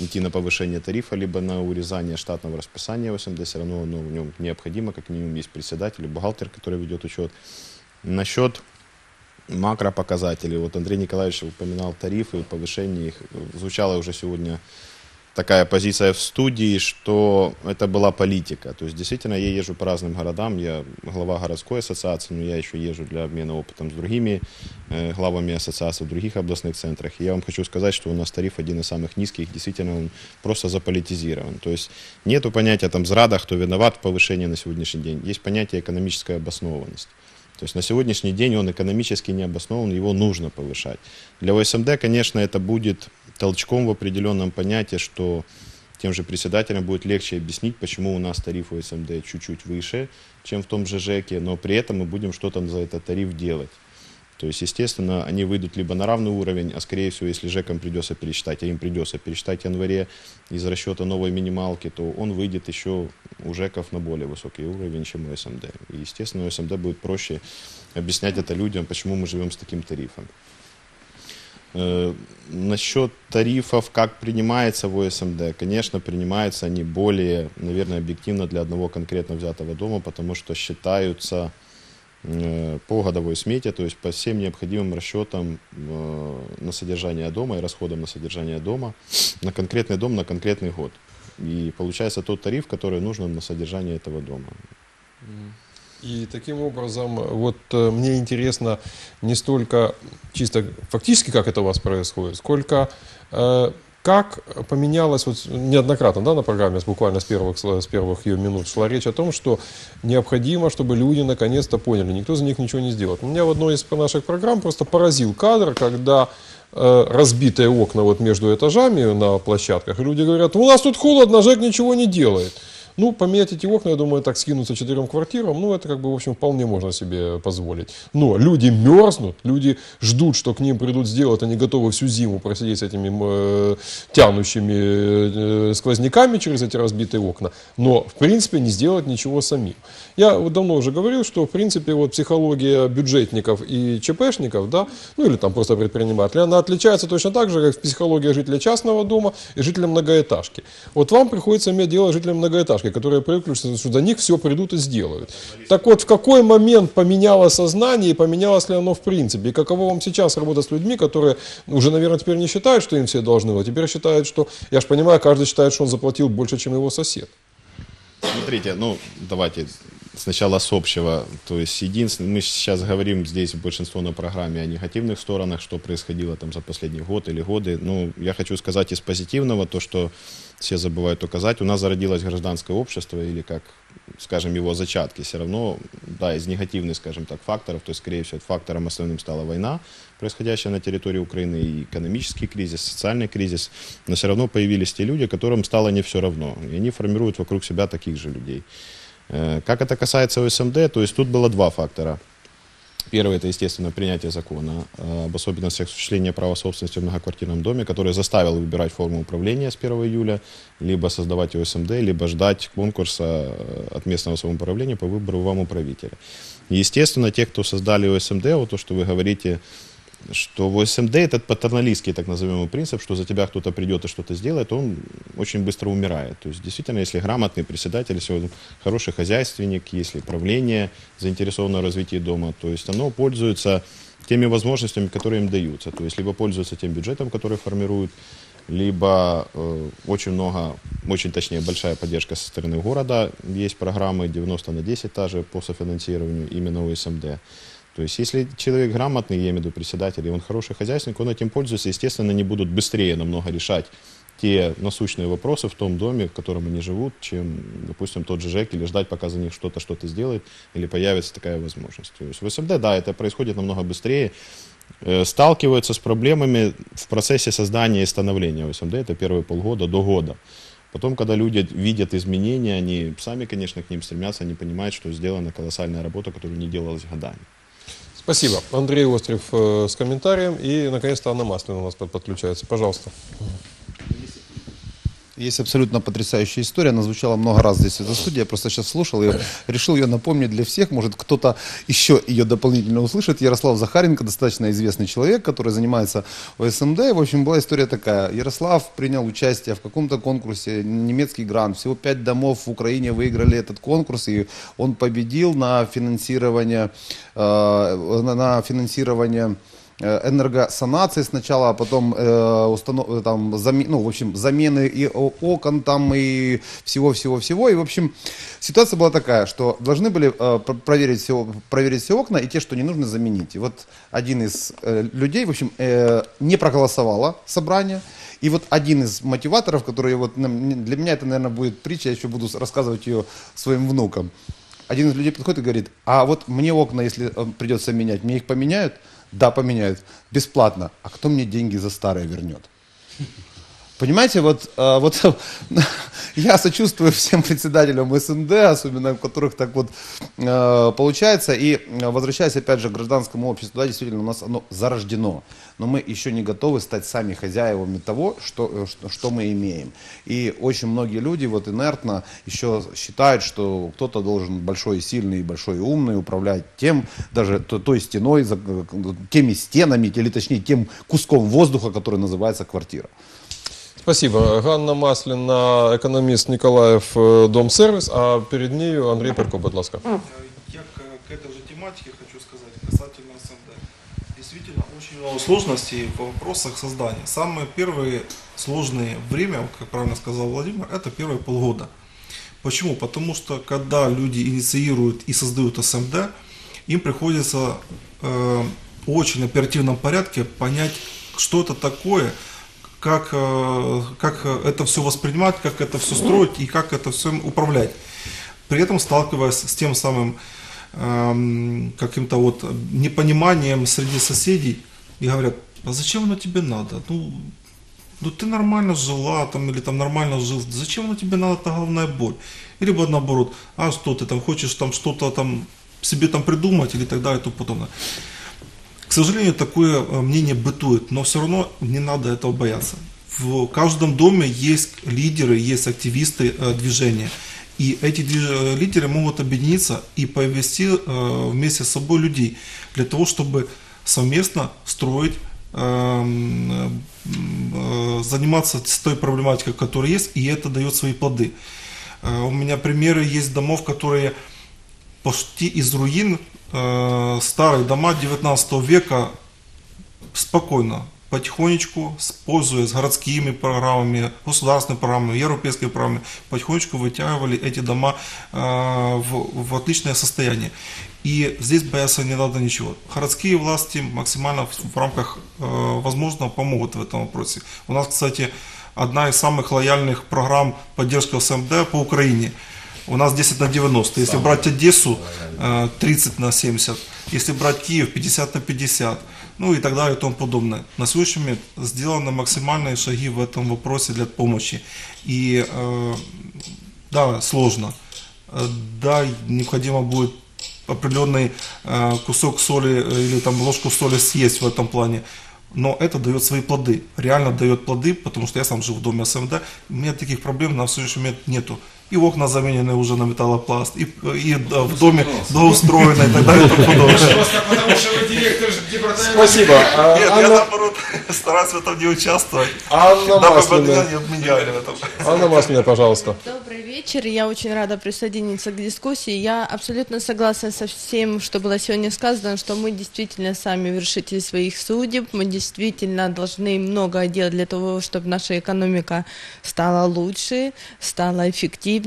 идти на повышение тарифа, либо на урезание штатного расписания ОСМД, все равно оно в нем необходимо, как минимум есть председатель, бухгалтер, который ведет учет. Насчет макропоказателей, вот Андрей Николаевич упоминал тарифы, повышение их, звучала уже сегодня такая позиция в студии, что это была политика, то есть действительно я езжу по разным городам, я глава городской ассоциации, но я еще езжу для обмена опытом с другими э, главами ассоциаций в других областных центрах, и я вам хочу сказать, что у нас тариф один из самых низких, действительно он просто заполитизирован, то есть нету понятия там зрада, кто виноват в повышении на сегодняшний день, есть понятие экономическая обоснованность. То есть на сегодняшний день он экономически не обоснован, его нужно повышать. Для ОСМД, конечно, это будет толчком в определенном понятии, что тем же председателям будет легче объяснить, почему у нас тариф ОСМД чуть-чуть выше, чем в том же ЖЭКе, но при этом мы будем что-то за этот тариф делать. То есть, естественно, они выйдут либо на равный уровень, а скорее всего, если ЖЭКам придется пересчитать, а им придется пересчитать в январе из расчета новой минималки, то он выйдет еще у ЖЭКов на более высокий уровень, чем у СМД. И, естественно, у СМД будет проще объяснять это людям, почему мы живем с таким тарифом. Насчет тарифов, как принимается в ОСМД, конечно, принимаются они более, наверное, объективно для одного конкретно взятого дома, потому что считаются по годовой смете, то есть по всем необходимым расчетам на содержание дома и расходам на содержание дома, на конкретный дом, на конкретный год. И получается тот тариф, который нужен на содержание этого дома. И таким образом, вот мне интересно не столько чисто фактически, как это у вас происходит, сколько э, как поменялось, вот неоднократно, да, на программе, буквально с первых, с первых ее минут шла речь о том, что необходимо, чтобы люди наконец-то поняли, никто за них ничего не сделает. У меня в одной из наших программ просто поразил кадр, когда э, разбитые окна вот между этажами на площадках, и люди говорят: у нас тут холодно, ЖЭК ничего не делает. Ну, поменять эти окна, я думаю, так скинуться четырем квартирам, ну, это, как бы, в общем, вполне можно себе позволить. Но люди мерзнут, люди ждут, что к ним придут сделать, они готовы всю зиму просидеть с этими э, тянущими э, сквозняками через эти разбитые окна, но, в принципе, не сделать ничего самим. Я вот давно уже говорил, что, в принципе, вот психология бюджетников и ЧПшников, да, ну, или там просто предпринимателей, она отличается точно так же, как психология жителя частного дома и жителя многоэтажки. Вот вам приходится иметь дело с жителем многоэтажки, которые привыкли, что за них все придут и сделают. Так вот, в какой момент поменялось сознание и поменялось ли оно в принципе? И каково вам сейчас работать с людьми, которые уже, наверное, теперь не считают, что им все должны, а теперь считают, что, я же понимаю, каждый считает, что он заплатил больше, чем его сосед. Смотрите, ну, давайте сначала с общего. То есть, единственное, мы сейчас говорим здесь большинство на программе о негативных сторонах, что происходило там за последний год или годы. Ну, я хочу сказать из позитивного то, что все забывают указать. У нас зародилось гражданское общество, или, как, скажем, его зачатки. Все равно, да, из негативных, скажем так, факторов, то есть, скорее всего, фактором основным стала война, происходящая на территории Украины, и экономический кризис, социальный кризис. Но все равно появились те люди, которым стало не все равно. И они формируют вокруг себя таких же людей. Как это касается ОСМД, то есть тут было два фактора. Первое – это, естественно, принятие закона об особенностях осуществления права собственности в многоквартирном доме, который заставил выбирать форму управления с первого июля, либо создавать ОСМД, либо ждать конкурса от местного самоуправления по выбору вам управителя. Естественно, те, кто создали ОСМД, вот то, что вы говорите, что в ОСМД этот патерналистский, так называемый, принцип, что за тебя кто-то придет и что-то сделает, он очень быстро умирает. То есть, действительно, если грамотный председатель, если он хороший хозяйственник, если правление заинтересовано в развитии дома, то есть оно пользуется теми возможностями, которые им даются. То есть, либо пользуется тем бюджетом, который формируют, либо э, очень много, очень точнее, большая поддержка со стороны города. Есть программы девяносто на десять, та же по софинансированию именно ОСМД. То есть, если человек грамотный, я имею в виду председатель, и он хороший хозяйственник, он этим пользуется, естественно, они будут быстрее намного решать те насущные вопросы в том доме, в котором они живут, чем, допустим, тот же ЖЭК, или ждать, пока за них что-то что-то сделает, или появится такая возможность. То есть в СМД, да, это происходит намного быстрее, сталкиваются с проблемами в процессе создания и становления ОСМД, это первые полгода до года. Потом, когда люди видят изменения, они сами, конечно, к ним стремятся, они понимают, что сделана колоссальная работа, которая не делалась годами. Спасибо. Андрей Острев э, с комментарием. И, наконец-то, Анна Масляна у нас подключается. Пожалуйста. Есть абсолютно потрясающая история, она звучала много раз здесь в этой студии, я просто сейчас слушал и решил ее напомнить для всех, может кто-то еще ее дополнительно услышит. Ярослав Захаренко, достаточно известный человек, который занимается ОСМД, в общем, была история такая. Ярослав принял участие в каком-то конкурсе, немецкий грант, всего пять домов в Украине выиграли этот конкурс, и он победил на финансирование, на финансирование... энергосанации сначала, а потом э, установ... там, зам... ну, в общем, замены и окон там и всего-всего-всего. И, в общем, ситуация была такая, что должны были э, проверить, все, проверить все окна, и те, что не нужно, заменить. И вот один из э, людей, в общем, э, не проголосовало собрание. И вот один из мотиваторов, который вот, для меня это, наверное, будет притча, я еще буду рассказывать ее своим внукам. Один из людей подходит и говорит: а вот мне окна, если придется менять, мне их поменяют? Да, поменяют. Бесплатно. А кто мне деньги за старые вернет? Понимаете, вот, вот я сочувствую всем председателям СНД, особенно у которых так вот получается. И возвращаясь опять же к гражданскому обществу, да, действительно у нас оно зарождено, но мы еще не готовы стать сами хозяевами того, что, что, что мы имеем. И очень многие люди вот инертно еще считают, что кто-то должен большой и сильный, и большой и умный управлять тем, даже той стеной, теми стенами, или точнее тем куском воздуха, который называется квартира. Спасибо. Ганна Масляна, экономист Николаев, Домсервис, а перед ней Андрей Палько, будь ласка. Я к этой же тематике хочу сказать, касательно СНД. Действительно, очень много сложностей в вопросах создания. Самое первое сложное время, как правильно сказал Владимир, это первые полгода. Почему? Потому что когда люди инициируют и создают СНД, им приходится э, очень оперативном порядке понять, что это такое, Как, как это все воспринимать, как это все строить и как это все управлять. При этом сталкиваясь с тем самым эм, каким-то вот непониманием среди соседей, и говорят, а зачем оно тебе надо? Ну, ну ты нормально жила там, или там нормально жил, зачем оно тебе надо, это головная боль? Или наоборот, а что ты там хочешь там что-то там себе там придумать или так далее и тому подобное. К сожалению, такое мнение бытует, но все равно не надо этого бояться. В каждом доме есть лидеры, есть активисты э, движения. И эти движ... лидеры могут объединиться и повести э, вместе с собой людей, для того, чтобы совместно строить, э, э, заниматься с той проблематикой, которая есть, и это дает свои плоды. Э, у меня примеры есть домов, которые почти из руин, старые дома девятнадцатого века, спокойно, потихонечку, пользуясь городскими программами, государственными программами, европейскими программами, потихонечку вытягивали эти дома в, в отличное состояние. И здесь бояться не надо ничего. Городские власти максимально в рамках возможного помогут в этом вопросе. У нас, кстати, одна из самых лояльных программ поддержки СМД по Украине. У нас десять на девяносто, если брать Одессу тридцать на семьдесят, если брать Киев пятьдесят на пятьдесят, ну и так далее и тому подобное. На следующий момент сделаны максимальные шаги в этом вопросе для помощи. И да, сложно, да, необходимо будет определенный кусок соли или там ложку соли съесть в этом плане. Но это дает свои плоды, реально дает плоды, потому что я сам живу в доме СМД, у меня таких проблем на следующий момент нету. И окна заменены уже на металлопласт, и, и да, в доме доустроено, и так далее. Потому что вы директор департамента. Спасибо. Нет, я наоборот стараюсь в этом не участвовать. Анна Маслина, пожалуйста. Добрый вечер, я очень рада присоединиться к дискуссии. Я абсолютно согласна со всем, что было сегодня сказано, что мы действительно сами вершители своих судеб, мы действительно должны многое делать для того, чтобы наша экономика стала лучше, стала эффективнее.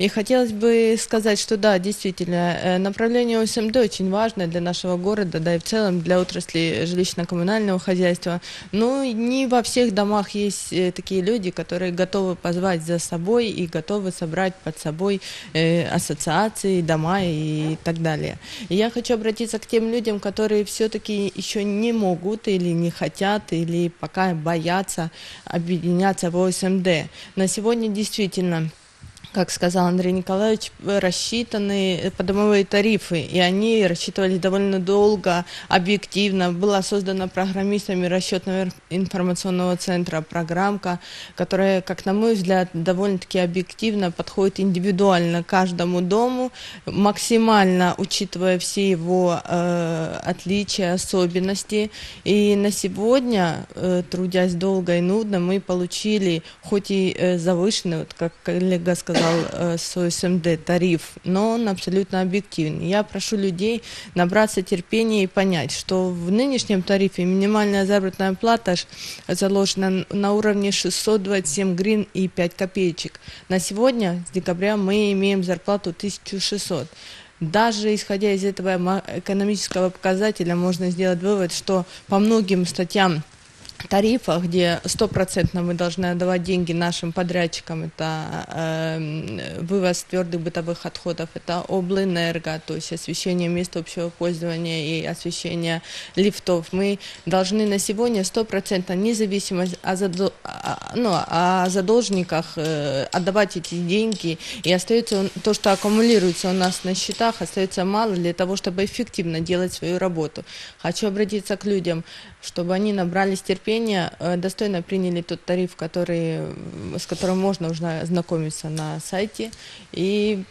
И хотелось бы сказать, что да, действительно, направление ОСМД очень важно для нашего города, да и в целом для отрасли жилищно-коммунального хозяйства. Но не во всех домах есть такие люди, которые готовы позвать за собой и готовы собрать под собой ассоциации, дома и так далее. И я хочу обратиться к тем людям, которые все-таки еще не могут или не хотят, или пока боятся объединяться в ОСМД. На сегодня действительно, как сказал Андрей Николаевич, рассчитаны подомовые тарифы, и они рассчитывались довольно долго, объективно. Была создана программистами расчетного информационного центра программка, которая, как на мой взгляд, довольно-таки объективно подходит индивидуально каждому дому, максимально учитывая все его э, отличия, особенности. И на сегодня, э, трудясь долго и нудно, мы получили, хоть и э, завышенный, вот как коллега сказал, с ОСМД тариф, но он абсолютно объективный. Я прошу людей набраться терпения и понять, что в нынешнем тарифе минимальная заработная плата заложена на уровне шестьсот двадцать семь гривен и пять копеечек. На сегодня, с декабря, мы имеем зарплату тысячу шестьсот. Даже исходя из этого экономического показателя, можно сделать вывод, что по многим статьям тарифах, где стопроцентно мы должны отдавать деньги нашим подрядчикам, это э, вывоз твердых бытовых отходов, это Облэнерго, то есть освещение мест общего пользования и освещение лифтов. Мы должны на сегодня стопроцентно, независимо о, задо, ну, о задолжниках, э, отдавать эти деньги, и остается то, что аккумулируется у нас на счетах, остается мало для того, чтобы эффективно делать свою работу. Хочу обратиться к людям, чтобы они набрались терпения, достойно приняли тот тариф, который, с которым можно уже ознакомиться на сайте, и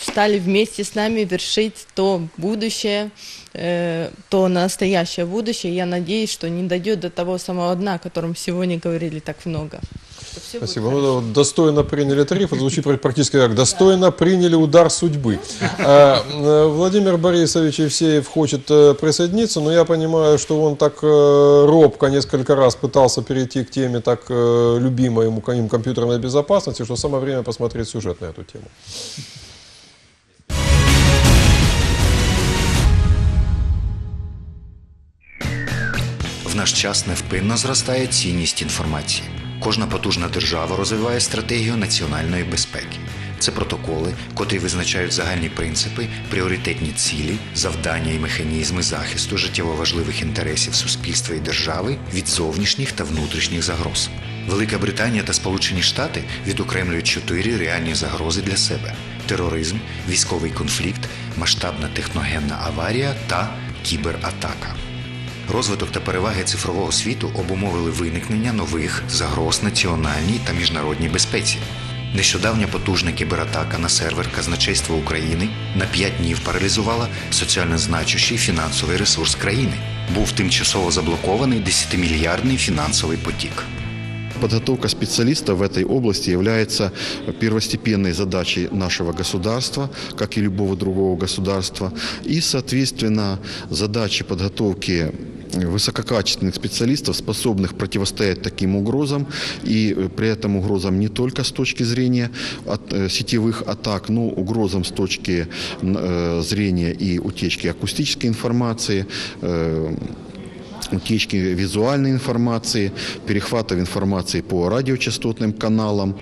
стали вместе с нами вершить то будущее, э, то настоящее будущее. Я надеюсь, что не дойдет до того самого дна, о котором сегодня говорили так много. Спасибо. Ну, достойно приняли тариф. Это звучит практически как достойно приняли удар судьбы. Владимир Борисович Евсеев хочет присоединиться, но я понимаю, что он так робко несколько раз пытался перейти к теме так любимой ему компьютерной безопасности, что самое время посмотреть сюжет на эту тему. В наш час невпинно зростає цінність інформації. Кожна потужна держава розвиває стратегію національної безпеки. Це протоколи, котрі визначають загальні принципи, пріоритетні цілі, завдання і механізми захисту життєво важливих інтересів суспільства і держави від зовнішніх та внутрішніх загроз. Велика Британія та Сполучені Штати відокремлюють чотири реальні загрози для себе – тероризм, військовий конфлікт, масштабна техногенна аварія та кібератака. Розвиток та переваги цифрового світу обумовили виникнення нових загроз національній та міжнародній безпеці. Нещодавня потужна кібератака на сервер Казначейства України на п'ять днів паралізувала соціально значущий фінансовий ресурс країни. Був тимчасово заблокований десятимільярдний фінансовий потік. Подготовка специалистов в этой области является первостепенной задачей нашего государства, как и любого другого государства. И, соответственно, задачи подготовки высококачественных специалистов, способных противостоять таким угрозам, и при этом угрозам не только с точки зрения от, сетевых атак, но угрозам с точки зрения и утечки акустической информации, утечки візуальної інформації, перехватів інформації по радіочастотним каналам.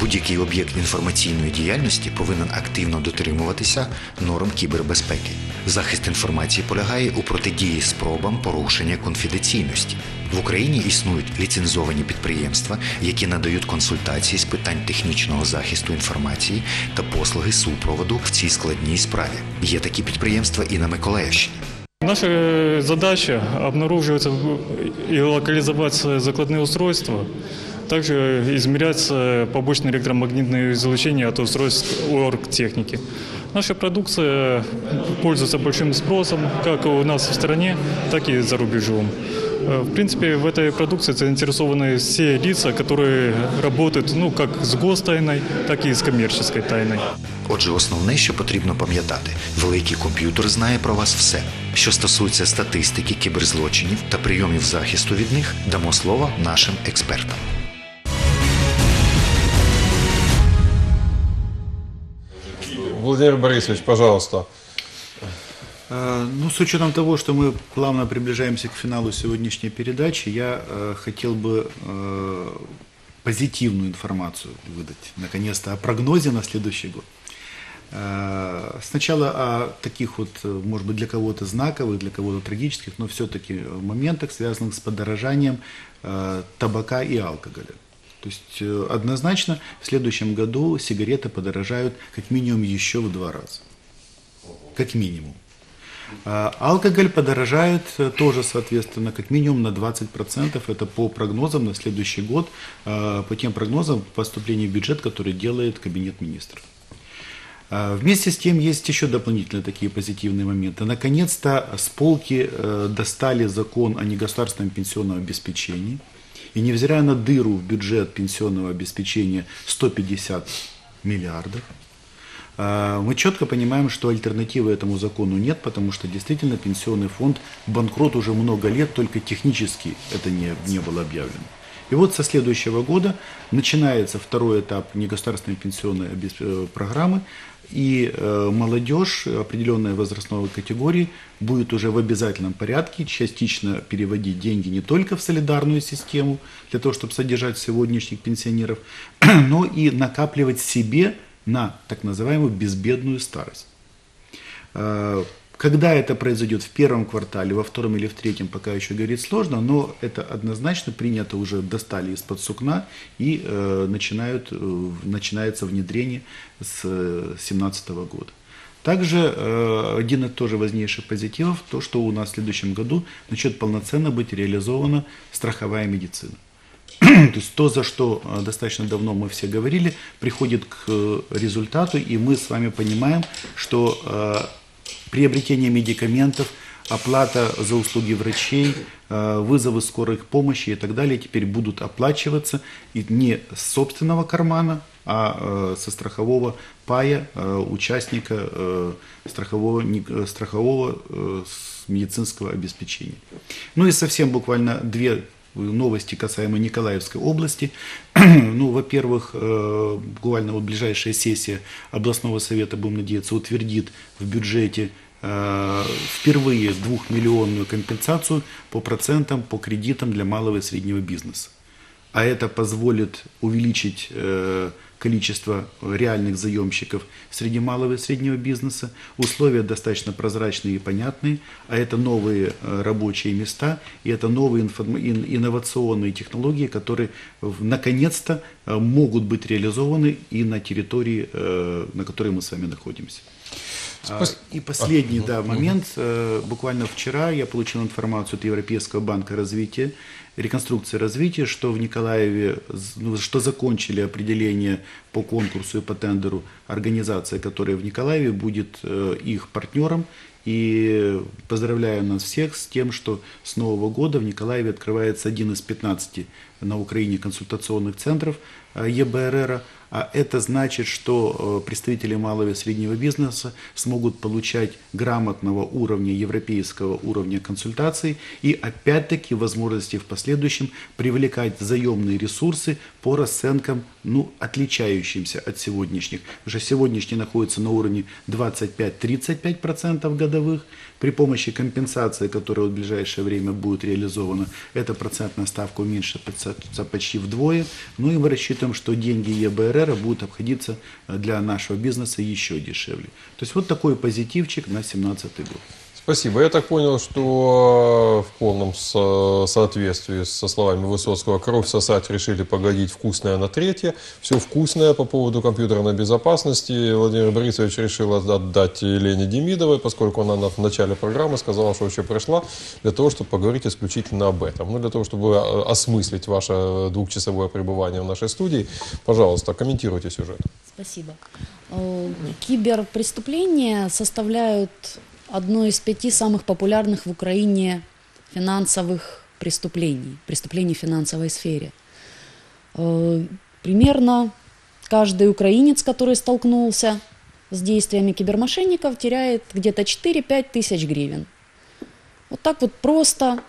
Будь-який об'єкт інформаційної діяльності повинен активно дотримуватися норм кібербезпеки. Захист інформації полягає у протидії спробам порушення конфіденційності. В Україні існують ліцензовані підприємства, які надають консультації з питань технічного захисту інформації та послуги супроводу в цій складній справі. Є такі підприємства і на Миколаївщині. Наша задача обнаруживать и локализовать закладные устройства, также измерять побочное электромагнитное излучение от устройств оргтехники. Наша продукция пользуется большим спросом как у нас в стране, так и за рубежом. В принципе, в этой продукции заинтересованы все лица, которые работают ну, как с гостайной, так и с коммерческой тайной. Отже, основне, що потрібно пам'ятати – великий комп'ютер знає про вас все. Що стосується статистики, кіберзлочинів та прийомів захисту від них, дамо слово нашим експертам. Владимир Борисович, пожалуйста. Ну, с учетом того, что мы плавно приближаемся к финалу сегодняшней передачи, я э, хотел бы э, позитивную информацию выдать, наконец-то, о прогнозе на следующий год. Э, сначала о таких вот, может быть, для кого-то знаковых, для кого-то трагических, но все-таки моментах, связанных с подорожанием э, табака и алкоголя. То есть э, однозначно в следующем году сигареты подорожают как минимум еще в два раза. Как минимум. Алкоголь подорожает тоже, соответственно, как минимум на двадцать процентов. Это по прогнозам на следующий год, по тем прогнозам поступления в бюджет, который делает Кабинет Министров. Вместе с тем есть еще дополнительные такие позитивные моменты. Наконец-то с полки достали закон о негосударственном пенсионном обеспечении. И невзирая на дыру в бюджет пенсионного обеспечения сто пятьдесят миллиардов, мы четко понимаем, что альтернативы этому закону нет, потому что действительно пенсионный фонд банкрот уже много лет, только технически это не, не было объявлено. И вот со следующего года начинается второй этап негосударственной пенсионной программы, и молодежь определенной возрастной категории будет уже в обязательном порядке частично переводить деньги не только в солидарную систему, для того, чтобы содержать сегодняшних пенсионеров, но и накапливать себе на так называемую безбедную старость. Когда это произойдет в первом квартале, во втором или в третьем, пока еще говорить сложно, но это однозначно принято, уже достали из-под сукна, и э, начинают, э, начинается внедрение с две тысячи семнадцатого года. Также э, один из тоже важнейших позитивов, то что у нас в следующем году начнет полноценно быть реализована страховая медицина. То есть то, за что достаточно давно мы все говорили, приходит к результату, и мы с вами понимаем, что э, приобретение медикаментов, оплата за услуги врачей, э, вызовы скорой помощи и так далее теперь будут оплачиваться и не с собственного кармана, а э, со страхового пая э, участника э, страхового, э, страхового э, медицинского обеспечения. Ну и совсем буквально две новости касаемо Николаевской области. Ну, во-первых, буквально вот ближайшая сессия областного совета, будем надеяться, утвердит в бюджете впервые двухмиллионную компенсацию по процентам, по кредитам для малого и среднего бизнеса. А это позволит увеличить количество реальных заемщиков среди малого и среднего бизнеса. Условия достаточно прозрачные и понятные, а это новые рабочие места, и это новые инновационные технологии, которые наконец-то могут быть реализованы и на территории, на которой мы с вами находимся. И последний да, момент. Буквально вчера я получил информацию от Европейского банка развития, реконструкции развития, что в Николаеве, что закончили определение по конкурсу и по тендеру организация, которая в Николаеве будет их партнером. И поздравляю нас всех с тем, что с Нового года в Николаеве открывается один из пятнадцати на Украине консультационных центров ЕБРР. А это значит, что представители малого и среднего бизнеса смогут получать грамотного уровня, европейского уровня консультаций и опять-таки возможности в последующем привлекать заемные ресурсы по расценкам, ну, отличающимся от сегодняшних. Уже сегодняшние находятся на уровне двадцать пять — тридцать пять процентов годовых. При помощи компенсации, которая в ближайшее время будет реализована, эта процентная ставка уменьшится почти вдвое. Ну и мы рассчитываем, что деньги ЕБРР будут обходиться для нашего бизнеса еще дешевле. То есть вот такой позитивчик на две тысячи семнадцатый год. Спасибо. Я так понял, что в полном соответствии со словами Высоцкого, кровь сосать решили погодить вкусное на третье. Все вкусное по поводу компьютерной безопасности Владимир Борисович решил отдать Елене Демидовой, поскольку она в начале программы сказала, что вообще пришла для того, чтобы поговорить исключительно об этом. Ну, для того, чтобы осмыслить ваше двухчасовое пребывание в нашей студии, пожалуйста, комментируйте сюжет. Спасибо. Киберпреступления составляют одно из пяти самых популярных в Украине финансовых преступлений, преступлений в финансовой сфере. Примерно каждый украинец, который столкнулся с действиями кибермошенников, теряет где-то четыре-пять тысяч гривен. Вот так вот просто,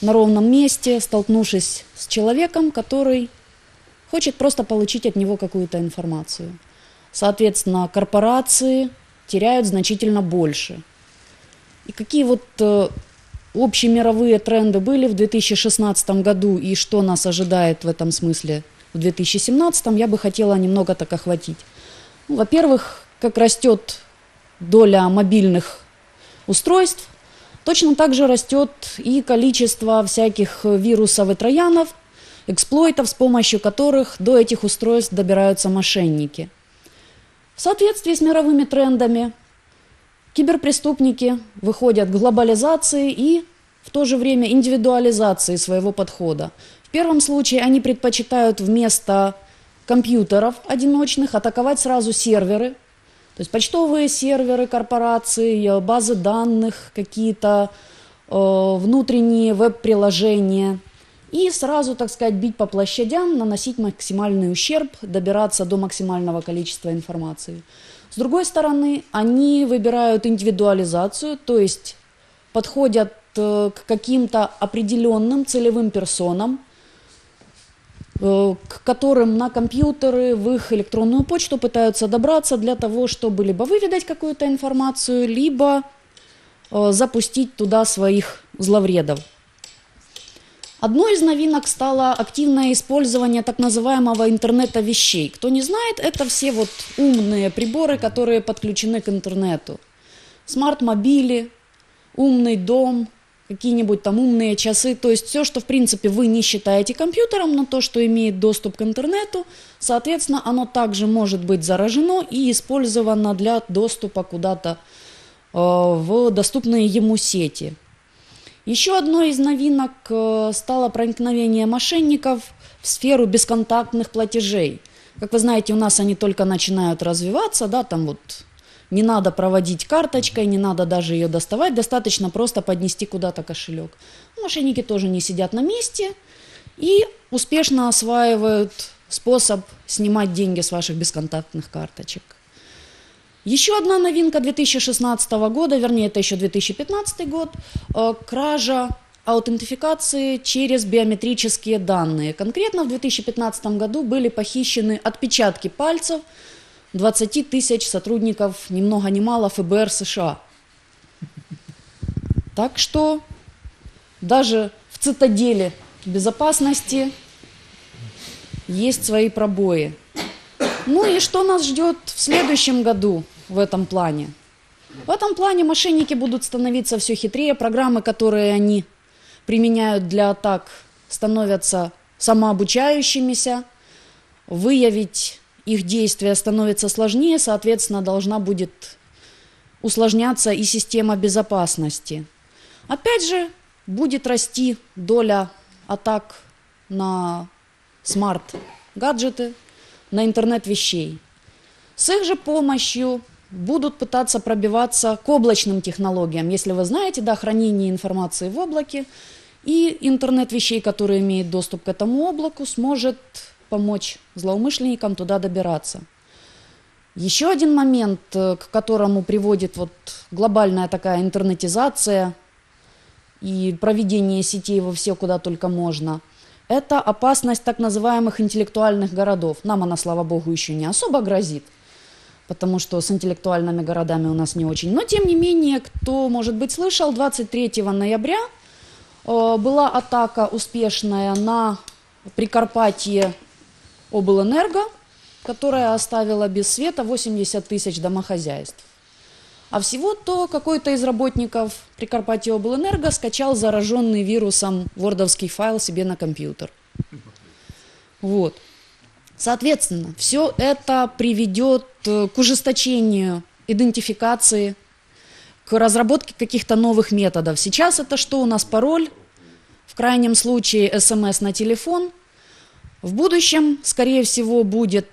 на ровном месте, столкнувшись с человеком, который хочет просто получить от него какую-то информацию. Соответственно, корпорации теряют значительно больше. И какие вот э, общие мировые тренды были в две тысячи шестнадцатом году и что нас ожидает в этом смысле в две тысячи семнадцатом, я бы хотела немного так охватить. Ну, во-первых, как растет доля мобильных устройств, точно так же растет и количество всяких вирусов и троянов, эксплойтов, с помощью которых до этих устройств добираются мошенники. В соответствии с мировыми трендами киберпреступники выходят к глобализации и в то же время индивидуализации своего подхода. В первом случае они предпочитают вместо компьютеров одиночных атаковать сразу серверы, то есть почтовые серверы корпораций, базы данных, какие-то э, внутренние веб-приложения. И сразу, так сказать, бить по площадям, наносить максимальный ущерб, добираться до максимального количества информации. С другой стороны, они выбирают индивидуализацию, то есть подходят к каким-то определенным целевым персонам, к которым на компьютеры в их электронную почту пытаются добраться для того, чтобы либо выведать какую-то информацию, либо запустить туда своих зловредов. Одной из новинок стало активное использование так называемого интернета вещей. Кто не знает, это все вот умные приборы, которые подключены к интернету. Смарт-мобили, умный дом, какие-нибудь там умные часы. То есть все, что в принципе вы не считаете компьютером, но то, что имеет доступ к интернету, соответственно, оно также может быть заражено и использовано для доступа куда-то э, в доступные ему сети. Еще одной из новинок стало проникновение мошенников в сферу бесконтактных платежей. Как вы знаете, у нас они только начинают развиваться, да, там вот не надо проводить карточкой, не надо даже ее доставать, достаточно просто поднести куда-то кошелек. Мошенники тоже не сидят на месте и успешно осваивают способ снимать деньги с ваших бесконтактных карточек. Еще одна новинка две тысячи шестнадцатого года, вернее, это еще две тысячи пятнадцатый год, кража аутентификации через биометрические данные. Конкретно в две тысячи пятнадцатом году были похищены отпечатки пальцев двадцати тысяч сотрудников, ни много ни мало, ФБР США. Так что даже в цитадели безопасности есть свои пробои. Ну и что нас ждет в следующем году? В этом плане. В этом плане мошенники будут становиться все хитрее. Программы, которые они применяют для атак, становятся самообучающимися. Выявить их действия становится сложнее. Соответственно, должна будет усложняться и система безопасности. Опять же, будет расти доля атак на смарт-гаджеты, на интернет вещей. С их же помощью будут пытаться пробиваться к облачным технологиям, если вы знаете, да, хранение информации в облаке, и интернет вещей, который имеет доступ к этому облаку, сможет помочь злоумышленникам туда добираться. Еще один момент, к которому приводит вот глобальная такая интернетизация и проведение сетей во все, куда только можно, это опасность так называемых интеллектуальных городов. Нам она, слава богу, еще не особо грозит, потому что с интеллектуальными городами у нас не очень. Но, тем не менее, кто, может быть, слышал, двадцать третьего ноября э, была атака успешная на Прикарпаттье Облэнерго, которая оставила без света восемьдесят тысяч домохозяйств. А всего-то какой-то из работников Прикарпаттья Облэнерго скачал зараженный вирусом вордовский файл себе на компьютер. Вот. Соответственно, все это приведет к ужесточению идентификации, к разработке каких-то новых методов. Сейчас это что у нас? Пароль, в крайнем случае СМС на телефон. В будущем, скорее всего, будет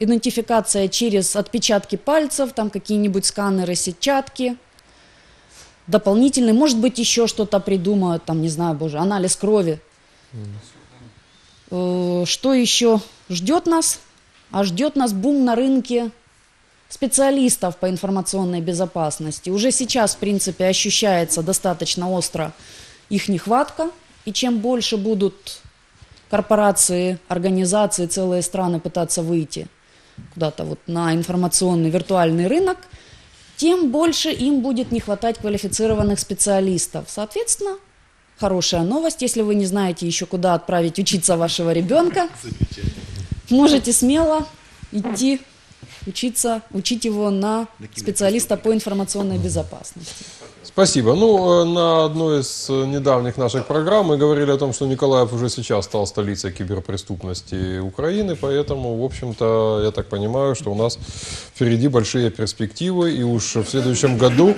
идентификация через отпечатки пальцев, там какие-нибудь сканеры, сетчатки, дополнительные, может быть, еще что-то придумают, там, не знаю, боже, анализ крови. Mm. Что еще ждет нас? А ждет нас бум на рынке специалистов по информационной безопасности. Уже сейчас, в принципе, ощущается достаточно остро их нехватка, и чем больше будут корпорации, организации, целые страны пытаться выйти куда-то вот на информационный виртуальный рынок, тем больше им будет не хватать квалифицированных специалистов. Соответственно, хорошая новость, если вы не знаете еще, куда отправить учиться вашего ребенка, можете смело идти учиться, учить его на специалиста по информационной безопасности. Спасибо. Ну, на одной из недавних наших программ мы говорили о том, что Николаев уже сейчас стал столицей киберпреступности Украины, поэтому, в общем-то, я так понимаю, что у нас впереди большие перспективы, и уж в следующем году,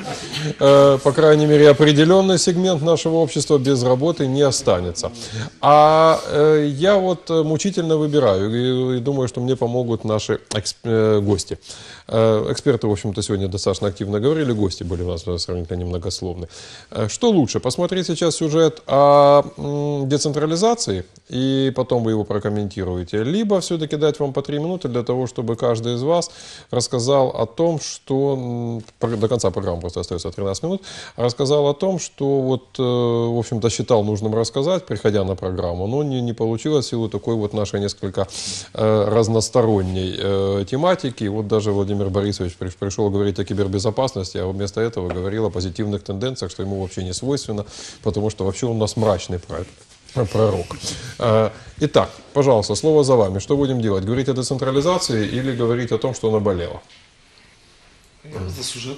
э, по крайней мере, определенный сегмент нашего общества без работы не останется. А э, я вот мучительно выбираю, и, и думаю, что мне помогут наши эксп... э, гости. Э, эксперты, в общем-то, сегодня достаточно активно говорили, гости были у нас сравнительно немного многословный. Что лучше, посмотреть сейчас сюжет о децентрализации, и потом вы его прокомментируете, либо все-таки дать вам по три минуты для того, чтобы каждый из вас рассказал о том, что... До конца программы просто остается тринадцать минут. Рассказал о том, что вот, в общем-то, считал нужным рассказать, приходя на программу, но не, не получилось в силу такой вот нашей несколько разносторонней тематики. Вот даже Владимир Борисович пришел говорить о кибербезопасности, а вместо этого говорил о позитивных тенденциях, что ему вообще не свойственно, потому что вообще он у нас мрачный пророк. Итак, пожалуйста, слово за вами. Что будем делать? Говорить о децентрализации или говорить о том, что наболело? За сюжет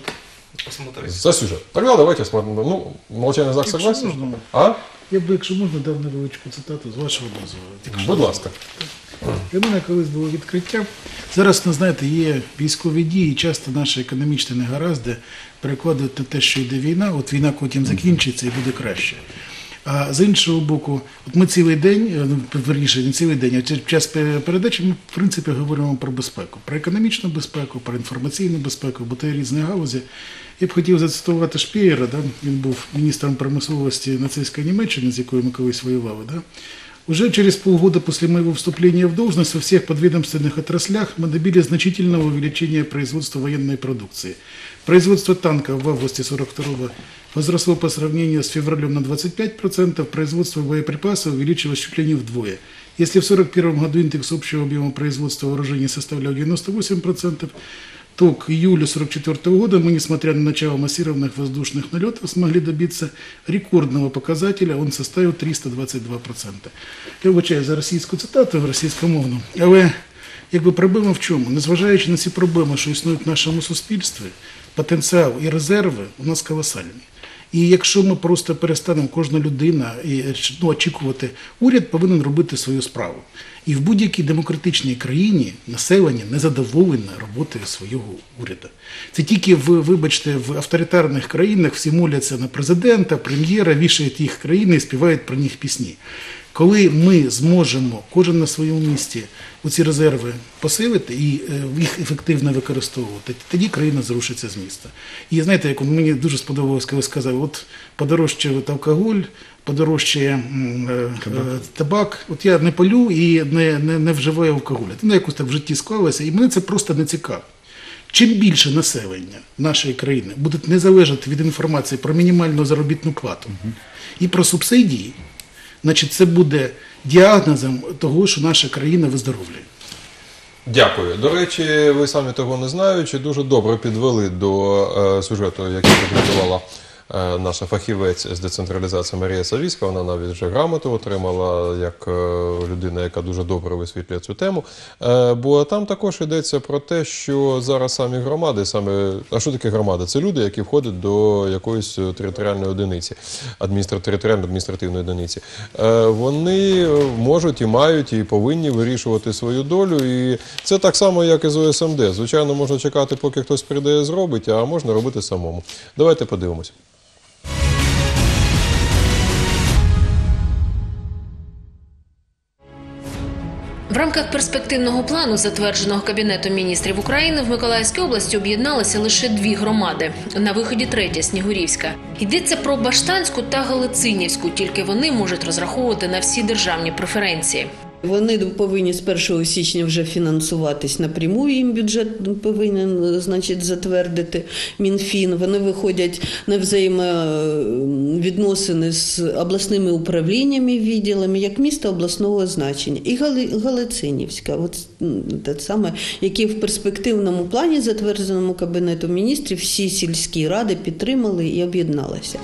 посмотреть. За сюжет. Тогда давайте смотрим. Ну, молчание знак согласия. А? Я б, якщо можна, дав невеличку цитату з вашого дозволу. Будь ласка. Для мене колись було відкриття. Зараз, ну, знаєте, є військові дії, часто наші економічні негаразди перекладають на те, що йде війна, от війна потім закінчиться і буде краще. А з іншого боку, от ми цілий день, верніше, не цілий день, а в час передачі ми, в принципі, говоримо про безпеку, про економічну безпеку, про інформаційну безпеку, бо це різні галузі. Я б хотів зацитувати Шпєєра, да? Він був міністром промисловості нацистської Німеччини, з якою ми колись воювали. Да? Уже через полгода после моего вступления в должность во всех подведомственных отраслях мы добились значительного увеличения производства военной продукции. Производство танков в августе сорок второго возросло по сравнению с февралем на двадцать пять процентов, производство боеприпасов увеличилось чуть ли не вдвое. Если в сорок первом году индекс общего объема производства вооружений составлял девяносто восемь процентов, то к июлю сорок четвёртого года мы, несмотря на начало массированных воздушных налетов, смогли добиться рекордного показателя, он составил триста двадцять два проценти. Я вибачаю за російську цитату, російськомовну, але якби проблема в чому? Незважаючи на ці проблеми, що існують в нашому суспільстві, потенціал і резерви у нас колосальні. І якщо ми просто перестанемо, кожна людина, ну, очікувати, уряд повинен робити свою справу. І в будь-якій демократичній країні населення не задоволене роботою свого уряду. Це тільки, в, вибачте, в авторитарних країнах всі моляться на президента, прем'єра, вішають їх країни і співають про них пісні. Коли ми зможемо, кожен на своєму місці, оці резерви посилити і їх ефективно використовувати, тоді країна зрушиться з міста. І знаєте, як мені дуже сподобалось, коли сказав, от подорожчає алкоголь, подорожчає табак, от я не палю і не, не, не вживаю алкоголю. Це якось так в житті склалося, і мене це просто не цікаво. Чим більше населення нашої країни буде не залежати від інформації про мінімальну заробітну плату і про субсидії, значить, це буде діагнозом того, що наша країна виздоровлює. Дякую. До речі, ви самі того не знаючи, дуже добре підвели до е, сюжету, який підготувала е, наша фахівець з децентралізації Марія Савіська. Вона навіть вже грамоту отримала, як е, людина, яка дуже добре висвітлює цю тему. Е, бо там також йдеться про те, що зараз самі громади, саме... а що таке громада? Це люди, які входять до якоїсь територіальної одиниці, адміністра... територіально-адміністративної одиниці. Е, вони можуть і мають, і повинні вирішувати свою долю. І це так само, як і з ОСМД. Звичайно, можна чекати, поки хтось прийде і зробить, а можна робити самому. Давайте подивимось. В рамках перспективного плану, затвердженого Кабінетом міністрів України, в Миколаївській області об'єдналися лише дві громади. На виході третя – Снігурівська. Йдеться про Баштанську та Галициньевську, тільки вони можуть розраховувати на всі державні преференції. Вони повинні з першого січня вже фінансуватись напряму, їм бюджет повинен, значить, затвердити Мінфін. Вони виходять на взаємовідносини з обласними управліннями, відділами, як міста обласного значення. І Галициньевська, от те саме, які в перспективному плані, затвердженому Кабінетом міністрів, всі сільські ради підтримали і об'єдналися.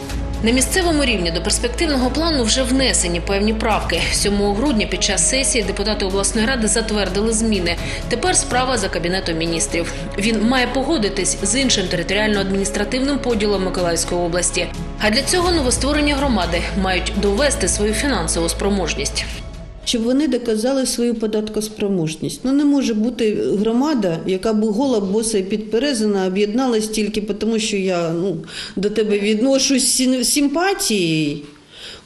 На місцевому рівні до перспективного плану вже внесені певні правки. сьомого грудня під час сесії депутати обласної ради затвердили зміни. Тепер справа за Кабінетом міністрів. Він має погодитись з іншим територіально-адміністративним поділом Миколаївської області. А для цього новостворені громади мають довести свою фінансову спроможність. Щоб вони доказали свою податкоспроможність. Ну, не може бути громада, яка б гола, боса і підперезана, об'єдналась тільки тому, що я, ну, до тебе відношусь з симпатією.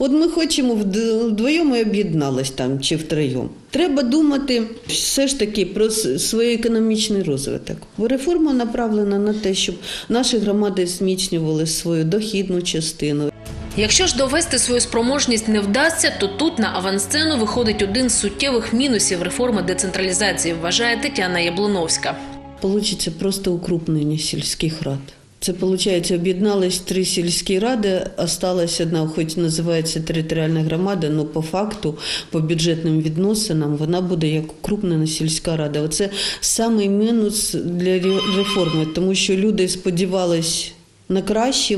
От ми хочемо вдвоєм і об'єдналися там чи втроєм. Треба думати все ж таки про свій економічний розвиток. Реформа направлена на те, щоб наші громади зміцнювали свою дохідну частину. Якщо ж довести свою спроможність не вдасться, то тут на авансцену виходить один з суттєвих мінусів реформи децентралізації, вважає Тетяна Яблоновська. Получиться просто укрупнення сільських рад. Це, виходить, об'єднались три сільські ради, осталась одна, хоч називається територіальна громада, але по факту, по бюджетним відносинам, вона буде як укрупнена сільська рада. Оце самий мінус для реформи, тому що люди сподівались на краще,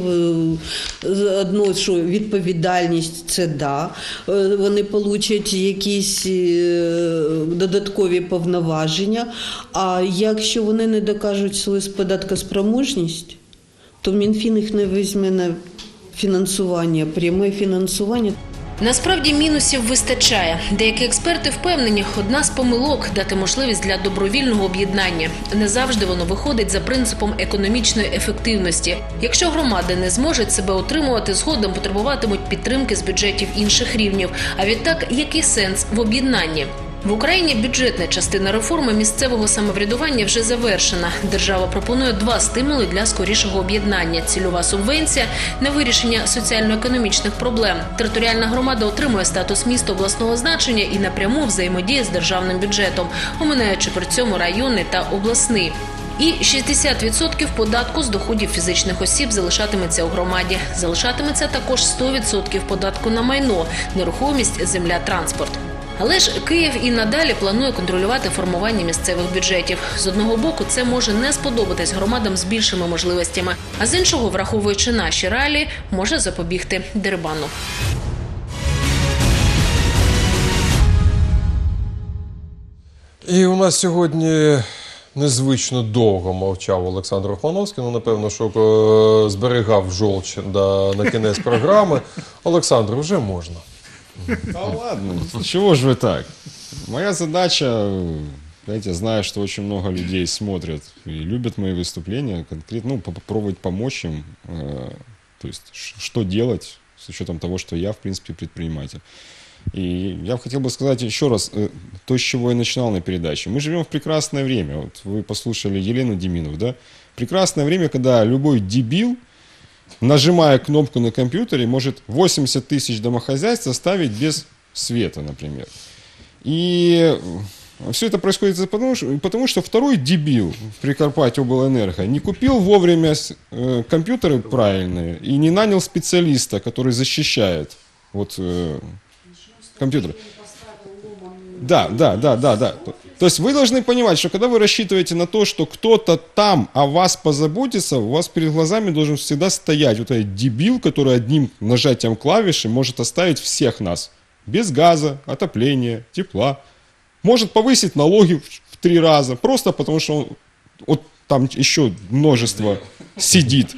одно, що відповідальність – це да, вони получать якісь додаткові повноваження, а якщо вони не докажуть свою податкоспроможність, то Мінфін їх не візьме на фінансування, пряме фінансування. Насправді мінусів вистачає. Деякі експерти впевнені, одна з помилок – дати можливість для добровільного об'єднання. Не завжди воно виходить за принципом економічної ефективності. Якщо громади не зможуть себе утримувати, згодом потребуватимуть підтримки з бюджетів інших рівнів. А відтак, який сенс в об'єднанні? В Україні бюджетна частина реформи місцевого самоврядування вже завершена. Держава пропонує два стимули для скорішого об'єднання. Цільова субвенція на вирішення соціально-економічних проблем. Територіальна громада отримує статус міста обласного значення і напряму взаємодіє з державним бюджетом, оминаючи при цьому райони та обласний. І шістдесят відсотків податку з доходів фізичних осіб залишатиметься у громаді. Залишатиметься також сто відсотків податку на майно, нерухомість, земля, транспорт. Але ж Київ і надалі планує контролювати формування місцевих бюджетів. З одного боку, це може не сподобатись громадам з більшими можливостями, а з іншого, враховуючи наші реалії, може запобігти дерибану. І у нас сьогодні незвично довго мовчав Олександр Ухмановський, ну, напевно, що зберігав жовч на кінець програми. Олександр, вже можна. Да ладно, чего же вы так? Моя задача, знаете, я знаю, что очень много людей смотрят и любят мои выступления, конкретно, ну, попробовать помочь им, э, то есть, что делать с учетом того, что я, в принципе, предприниматель. И я хотел бы сказать еще раз э, то, с чего я начинал на передаче. Мы живем в прекрасное время, вот вы послушали Елену Демидову, да? Прекрасное время, когда любой дебил, нажимая кнопку на компьютере, может восемьдесят тысяч домохозяйств оставить без света, например. И все это происходит потому, потому что второй дебил в Прикарпаття Облэнерго не купил вовремя компьютеры правильные и не нанял специалиста, который защищает вот, э, компьютеры. Да, да, да, да, да. То есть вы должны понимать, что когда вы рассчитываете на то, что кто-то там о вас позаботится, у вас перед глазами должен всегда стоять вот этот дебил, который одним нажатием клавиши может оставить всех нас без газа, отопления, тепла. Может повысить налоги в три раза, просто потому что он, вот там еще множество сидит.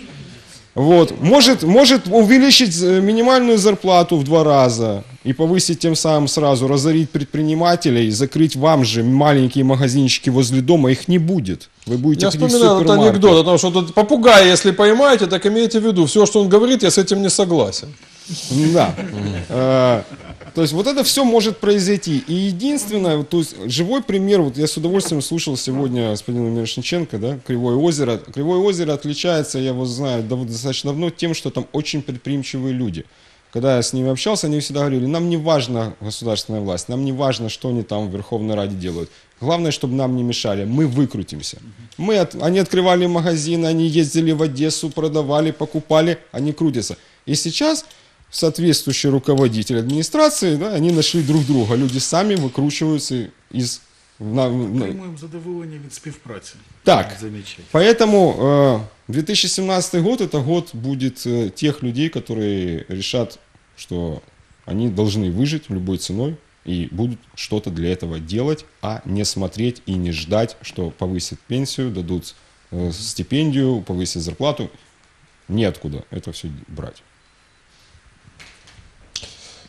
Вот. Может, может увеличить минимальную зарплату в два раза и повысить тем самым сразу, разорить предпринимателей, закрыть вам же маленькие магазинчики возле дома, их не будет. Вы будете Я вспоминаю этот анекдот, потому что тут попугай, если поймаете, так имейте в виду, все, что он говорит, я с этим не согласен. Да. То есть вот это все может произойти. И единственное, то есть живой пример, вот я с удовольствием слушал сегодня господина Мирошниченко, да, Кривое озеро. Кривое озеро отличается, я его знаю достаточно давно, тем, что там очень предприимчивые люди. Когда я с ними общался, они всегда говорили, нам не важна государственная власть, нам не важно, что они там в Верховной Раде делают. Главное, чтобы нам не мешали, мы выкрутимся. Мы от... Они открывали магазины, они ездили в Одессу, продавали, покупали, они крутятся. И сейчас... соответствующие руководители администрации, да, они нашли друг друга. Люди сами выкручиваются из... Прямым задоволением от співпраці. Так. Поэтому э, две тысячи семнадцатый год, это год будет э, тех людей, которые решат, что они должны выжить любой ценой и будут что-то для этого делать, а не смотреть и не ждать, что повысят пенсию, дадут э, стипендию, повысят зарплату. Неоткуда это все брать.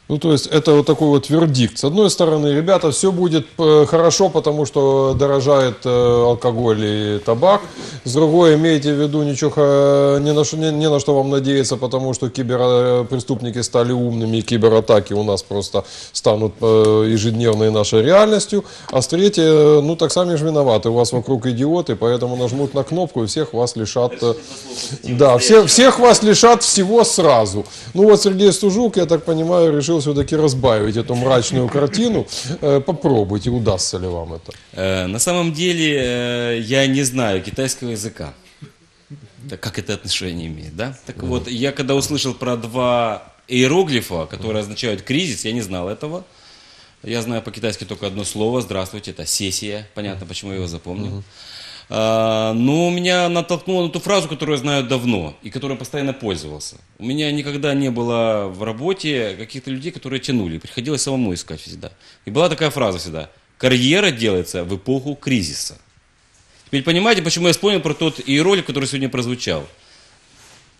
Ну, то есть, это вот такой вот вердикт. С одной стороны, ребята, все будет хорошо, потому что дорожает алкоголь и табак. С другой, имейте в виду, ничего, не на что, не, не на что вам надеяться, потому что киберпреступники стали умными, и кибератаки у нас просто станут ежедневной нашей реальностью. А с третьей, ну, так сами же виноваты, у вас вокруг идиоты, поэтому нажмут на кнопку, и всех вас лишат... Да, всех, всех вас лишат всего сразу. Ну, вот Сергей Стужук, я так понимаю, решил все-таки разбавить эту мрачную картину. Попробуйте, удастся ли вам это. На самом деле я не знаю китайского языка. Да, как это отношение имеет, да? Так mm. вот, я когда услышал про два иероглифа, которые означают кризис, я не знал этого. Я знаю по-китайски только одно слово, здравствуйте, это сессия. Понятно, почему я его запомнил. Mm. А, но меня натолкнуло на ту фразу, которую я знаю давно и которой постоянно пользовался. У меня никогда не было в работе каких-то людей, которые тянули. Приходилось самому искать всегда. И была такая фраза всегда: карьера делается в эпоху кризиса. Теперь понимаете, почему я вспомнил про тот иероглиф, который сегодня прозвучал.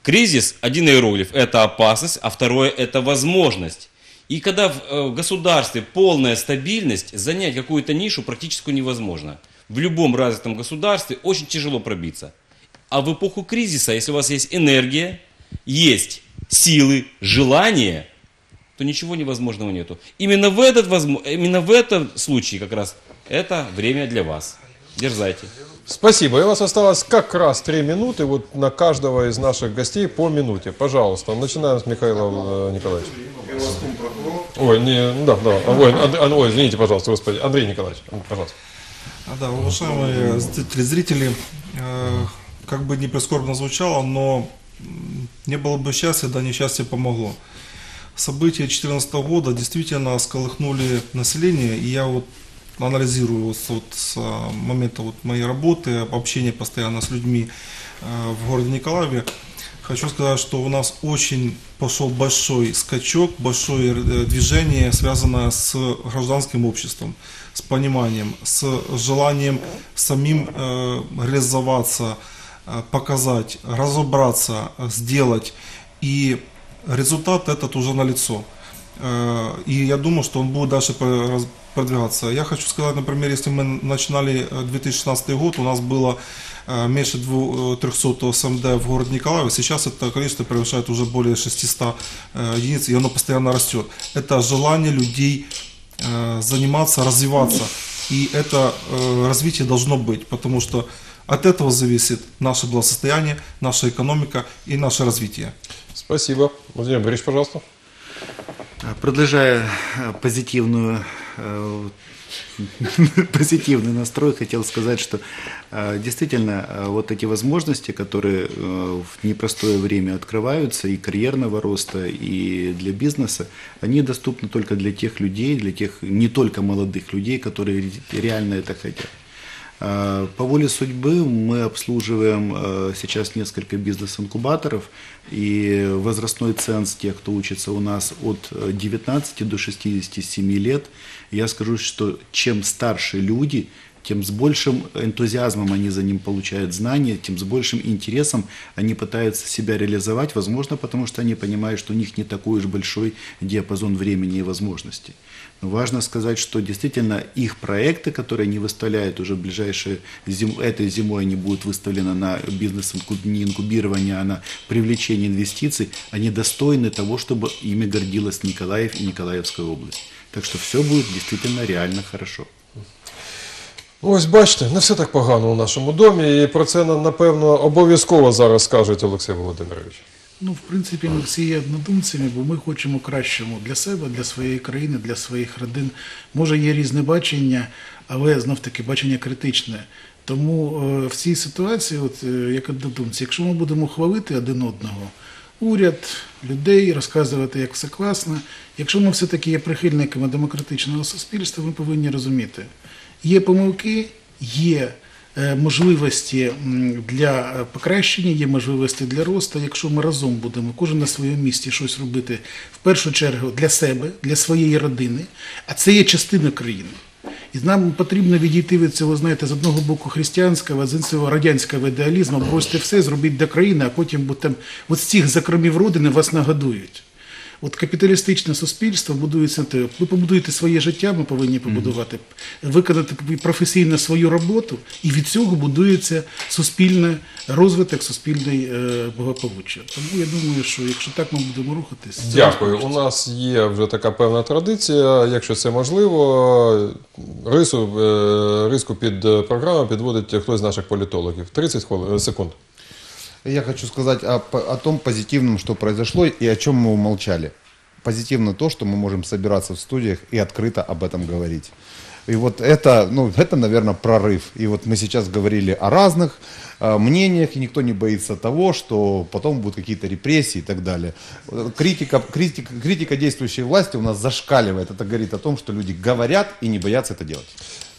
Кризис, один иероглиф, это опасность, а второе это возможность. И когда в государстве полная стабильность, занять какую-то нишу практически невозможно. В любом развитом государстве очень тяжело пробиться. А в эпоху кризиса, если у вас есть энергия, есть силы, желание, то ничего невозможного нету. Именно в, этот, именно в этом случае как раз это время для вас. Дерзайте. Спасибо. И у вас осталось как раз три минуты. Вот на каждого из наших гостей по минуте. Пожалуйста. Начинаем с Михаила Николаевича. Ой, не, да, да. Ой, ой, извините, пожалуйста, господи. Андрей Николаевич, пожалуйста. Да, уважаемые зрители, как бы не прискорбно звучало, но не было бы счастья, да несчастье помогло. События две тысячи четырнадцатого года действительно сколыхнули население, и я вот анализирую вот, вот, с момента вот моей работы, общения постоянно с людьми в городе Николаеве. Хочу сказать, что у нас очень пошел большой скачок, большое движение, связанное с гражданским обществом, с пониманием, с желанием самим э, реализоваться, э, показать, разобраться, сделать. И результат этот уже налицо. Э, и я думаю, что он будет дальше продвигаться. Я хочу сказать, например, если мы начинали две тысячи шестнадцатый год, у нас было меньше трёхсот СМД в городе Николаеве. Сейчас это количество превышает уже более шестисот единиц, и оно постоянно растет. Это желание людей заниматься, развиваться. И это развитие должно быть, потому что от этого зависит наше благосостояние, наша экономика и наше развитие. Спасибо. Владимир Борисович, пожалуйста. Продолжая позитивную... позитивный настрой, хотел сказать, что действительно вот эти возможности, которые в непростое время открываются, и карьерного роста, и для бизнеса, они доступны только для тех людей, для тех не только молодых людей, которые реально это хотят. По воле судьбы мы обслуживаем сейчас несколько бизнес-инкубаторов, и возрастной ценз тех, кто учится у нас от девятнадцати до шестидесяти семи лет. Я скажу, что чем старше люди, тем с большим энтузиазмом они за ним получают знания, тем с большим интересом они пытаются себя реализовать, возможно, потому что они понимают, что у них не такой уж большой диапазон времени и возможностей. Но важно сказать, что действительно их проекты, которые они выставляют уже в ближайшие зим... этой зимой, они будут выставлены на бизнес не инкубирование, а на привлечение инвестиций, они достойны того, чтобы ими гордилась Николаев и Николаевская область. Так что все будет действительно реально хорошо. Ось бачите, не все так погано у нашому домі, і про це, напевно, обов'язково зараз скажуть Олексій Володимирович. Ну, в принципі, ми всі є однодумцями, бо ми хочемо кращому для себе, для своєї країни, для своїх родин. Може, є різне бачення, але, знов-таки, бачення критичне. Тому в цій ситуації, от, як однодумці, якщо ми будемо хвалити один одного, уряд, людей, розказувати, як все класно, якщо ми все-таки є прихильниками демократичного суспільства, ми повинні розуміти, є помилки, є можливості для покращення, є можливості для росту, якщо ми разом будемо, кожен на своєму місці щось робити, в першу чергу для себе, для своєї родини, а це є частина країни. І нам потрібно відійти від цього, знаєте, з одного боку християнського, з іншого радянського ідеалізму, просто все зробіть для країни, а потім, бо там, от з цих закромів родини вас нагодують. От капіталістичне суспільство будується на те, як ви побудуєте своє життя, ми повинні побудувати, виконати професійно свою роботу, і від цього будується суспільний розвиток, суспільний благополуччя. Тому я думаю, що якщо так ми будемо рухатись... Дякую. У нас є вже така певна традиція, якщо це можливо, рису, риску під програму підводить хтось з наших політологів. тридцать секунд. Я хочу сказать о, о том позитивном, что произошло и о чем мы умолчали. Позитивно то, что мы можем собираться в студиях и открыто об этом говорить. И вот это, ну, это, наверное, прорыв. И вот мы сейчас говорили о разных э, мнениях, и никто не боится того, что потом будут какие-то репрессии и так далее. Критика, критика, критика действующей власти у нас зашкаливает. Это говорит о том, что люди говорят и не боятся это делать.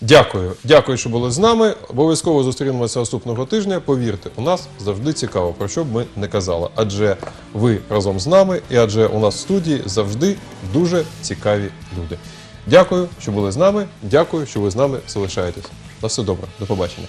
Дякую. Дякую, що були з нами. Обов'язково зустрінемося наступного тижня. Повірте, у нас завжди цікаво, про що б ми не казали. Адже ви разом з нами, і адже у нас в студії завжди дуже цікаві люди. Дякую, що були з нами. Дякую, що ви з нами залишаєтесь. На все добре. До побачення.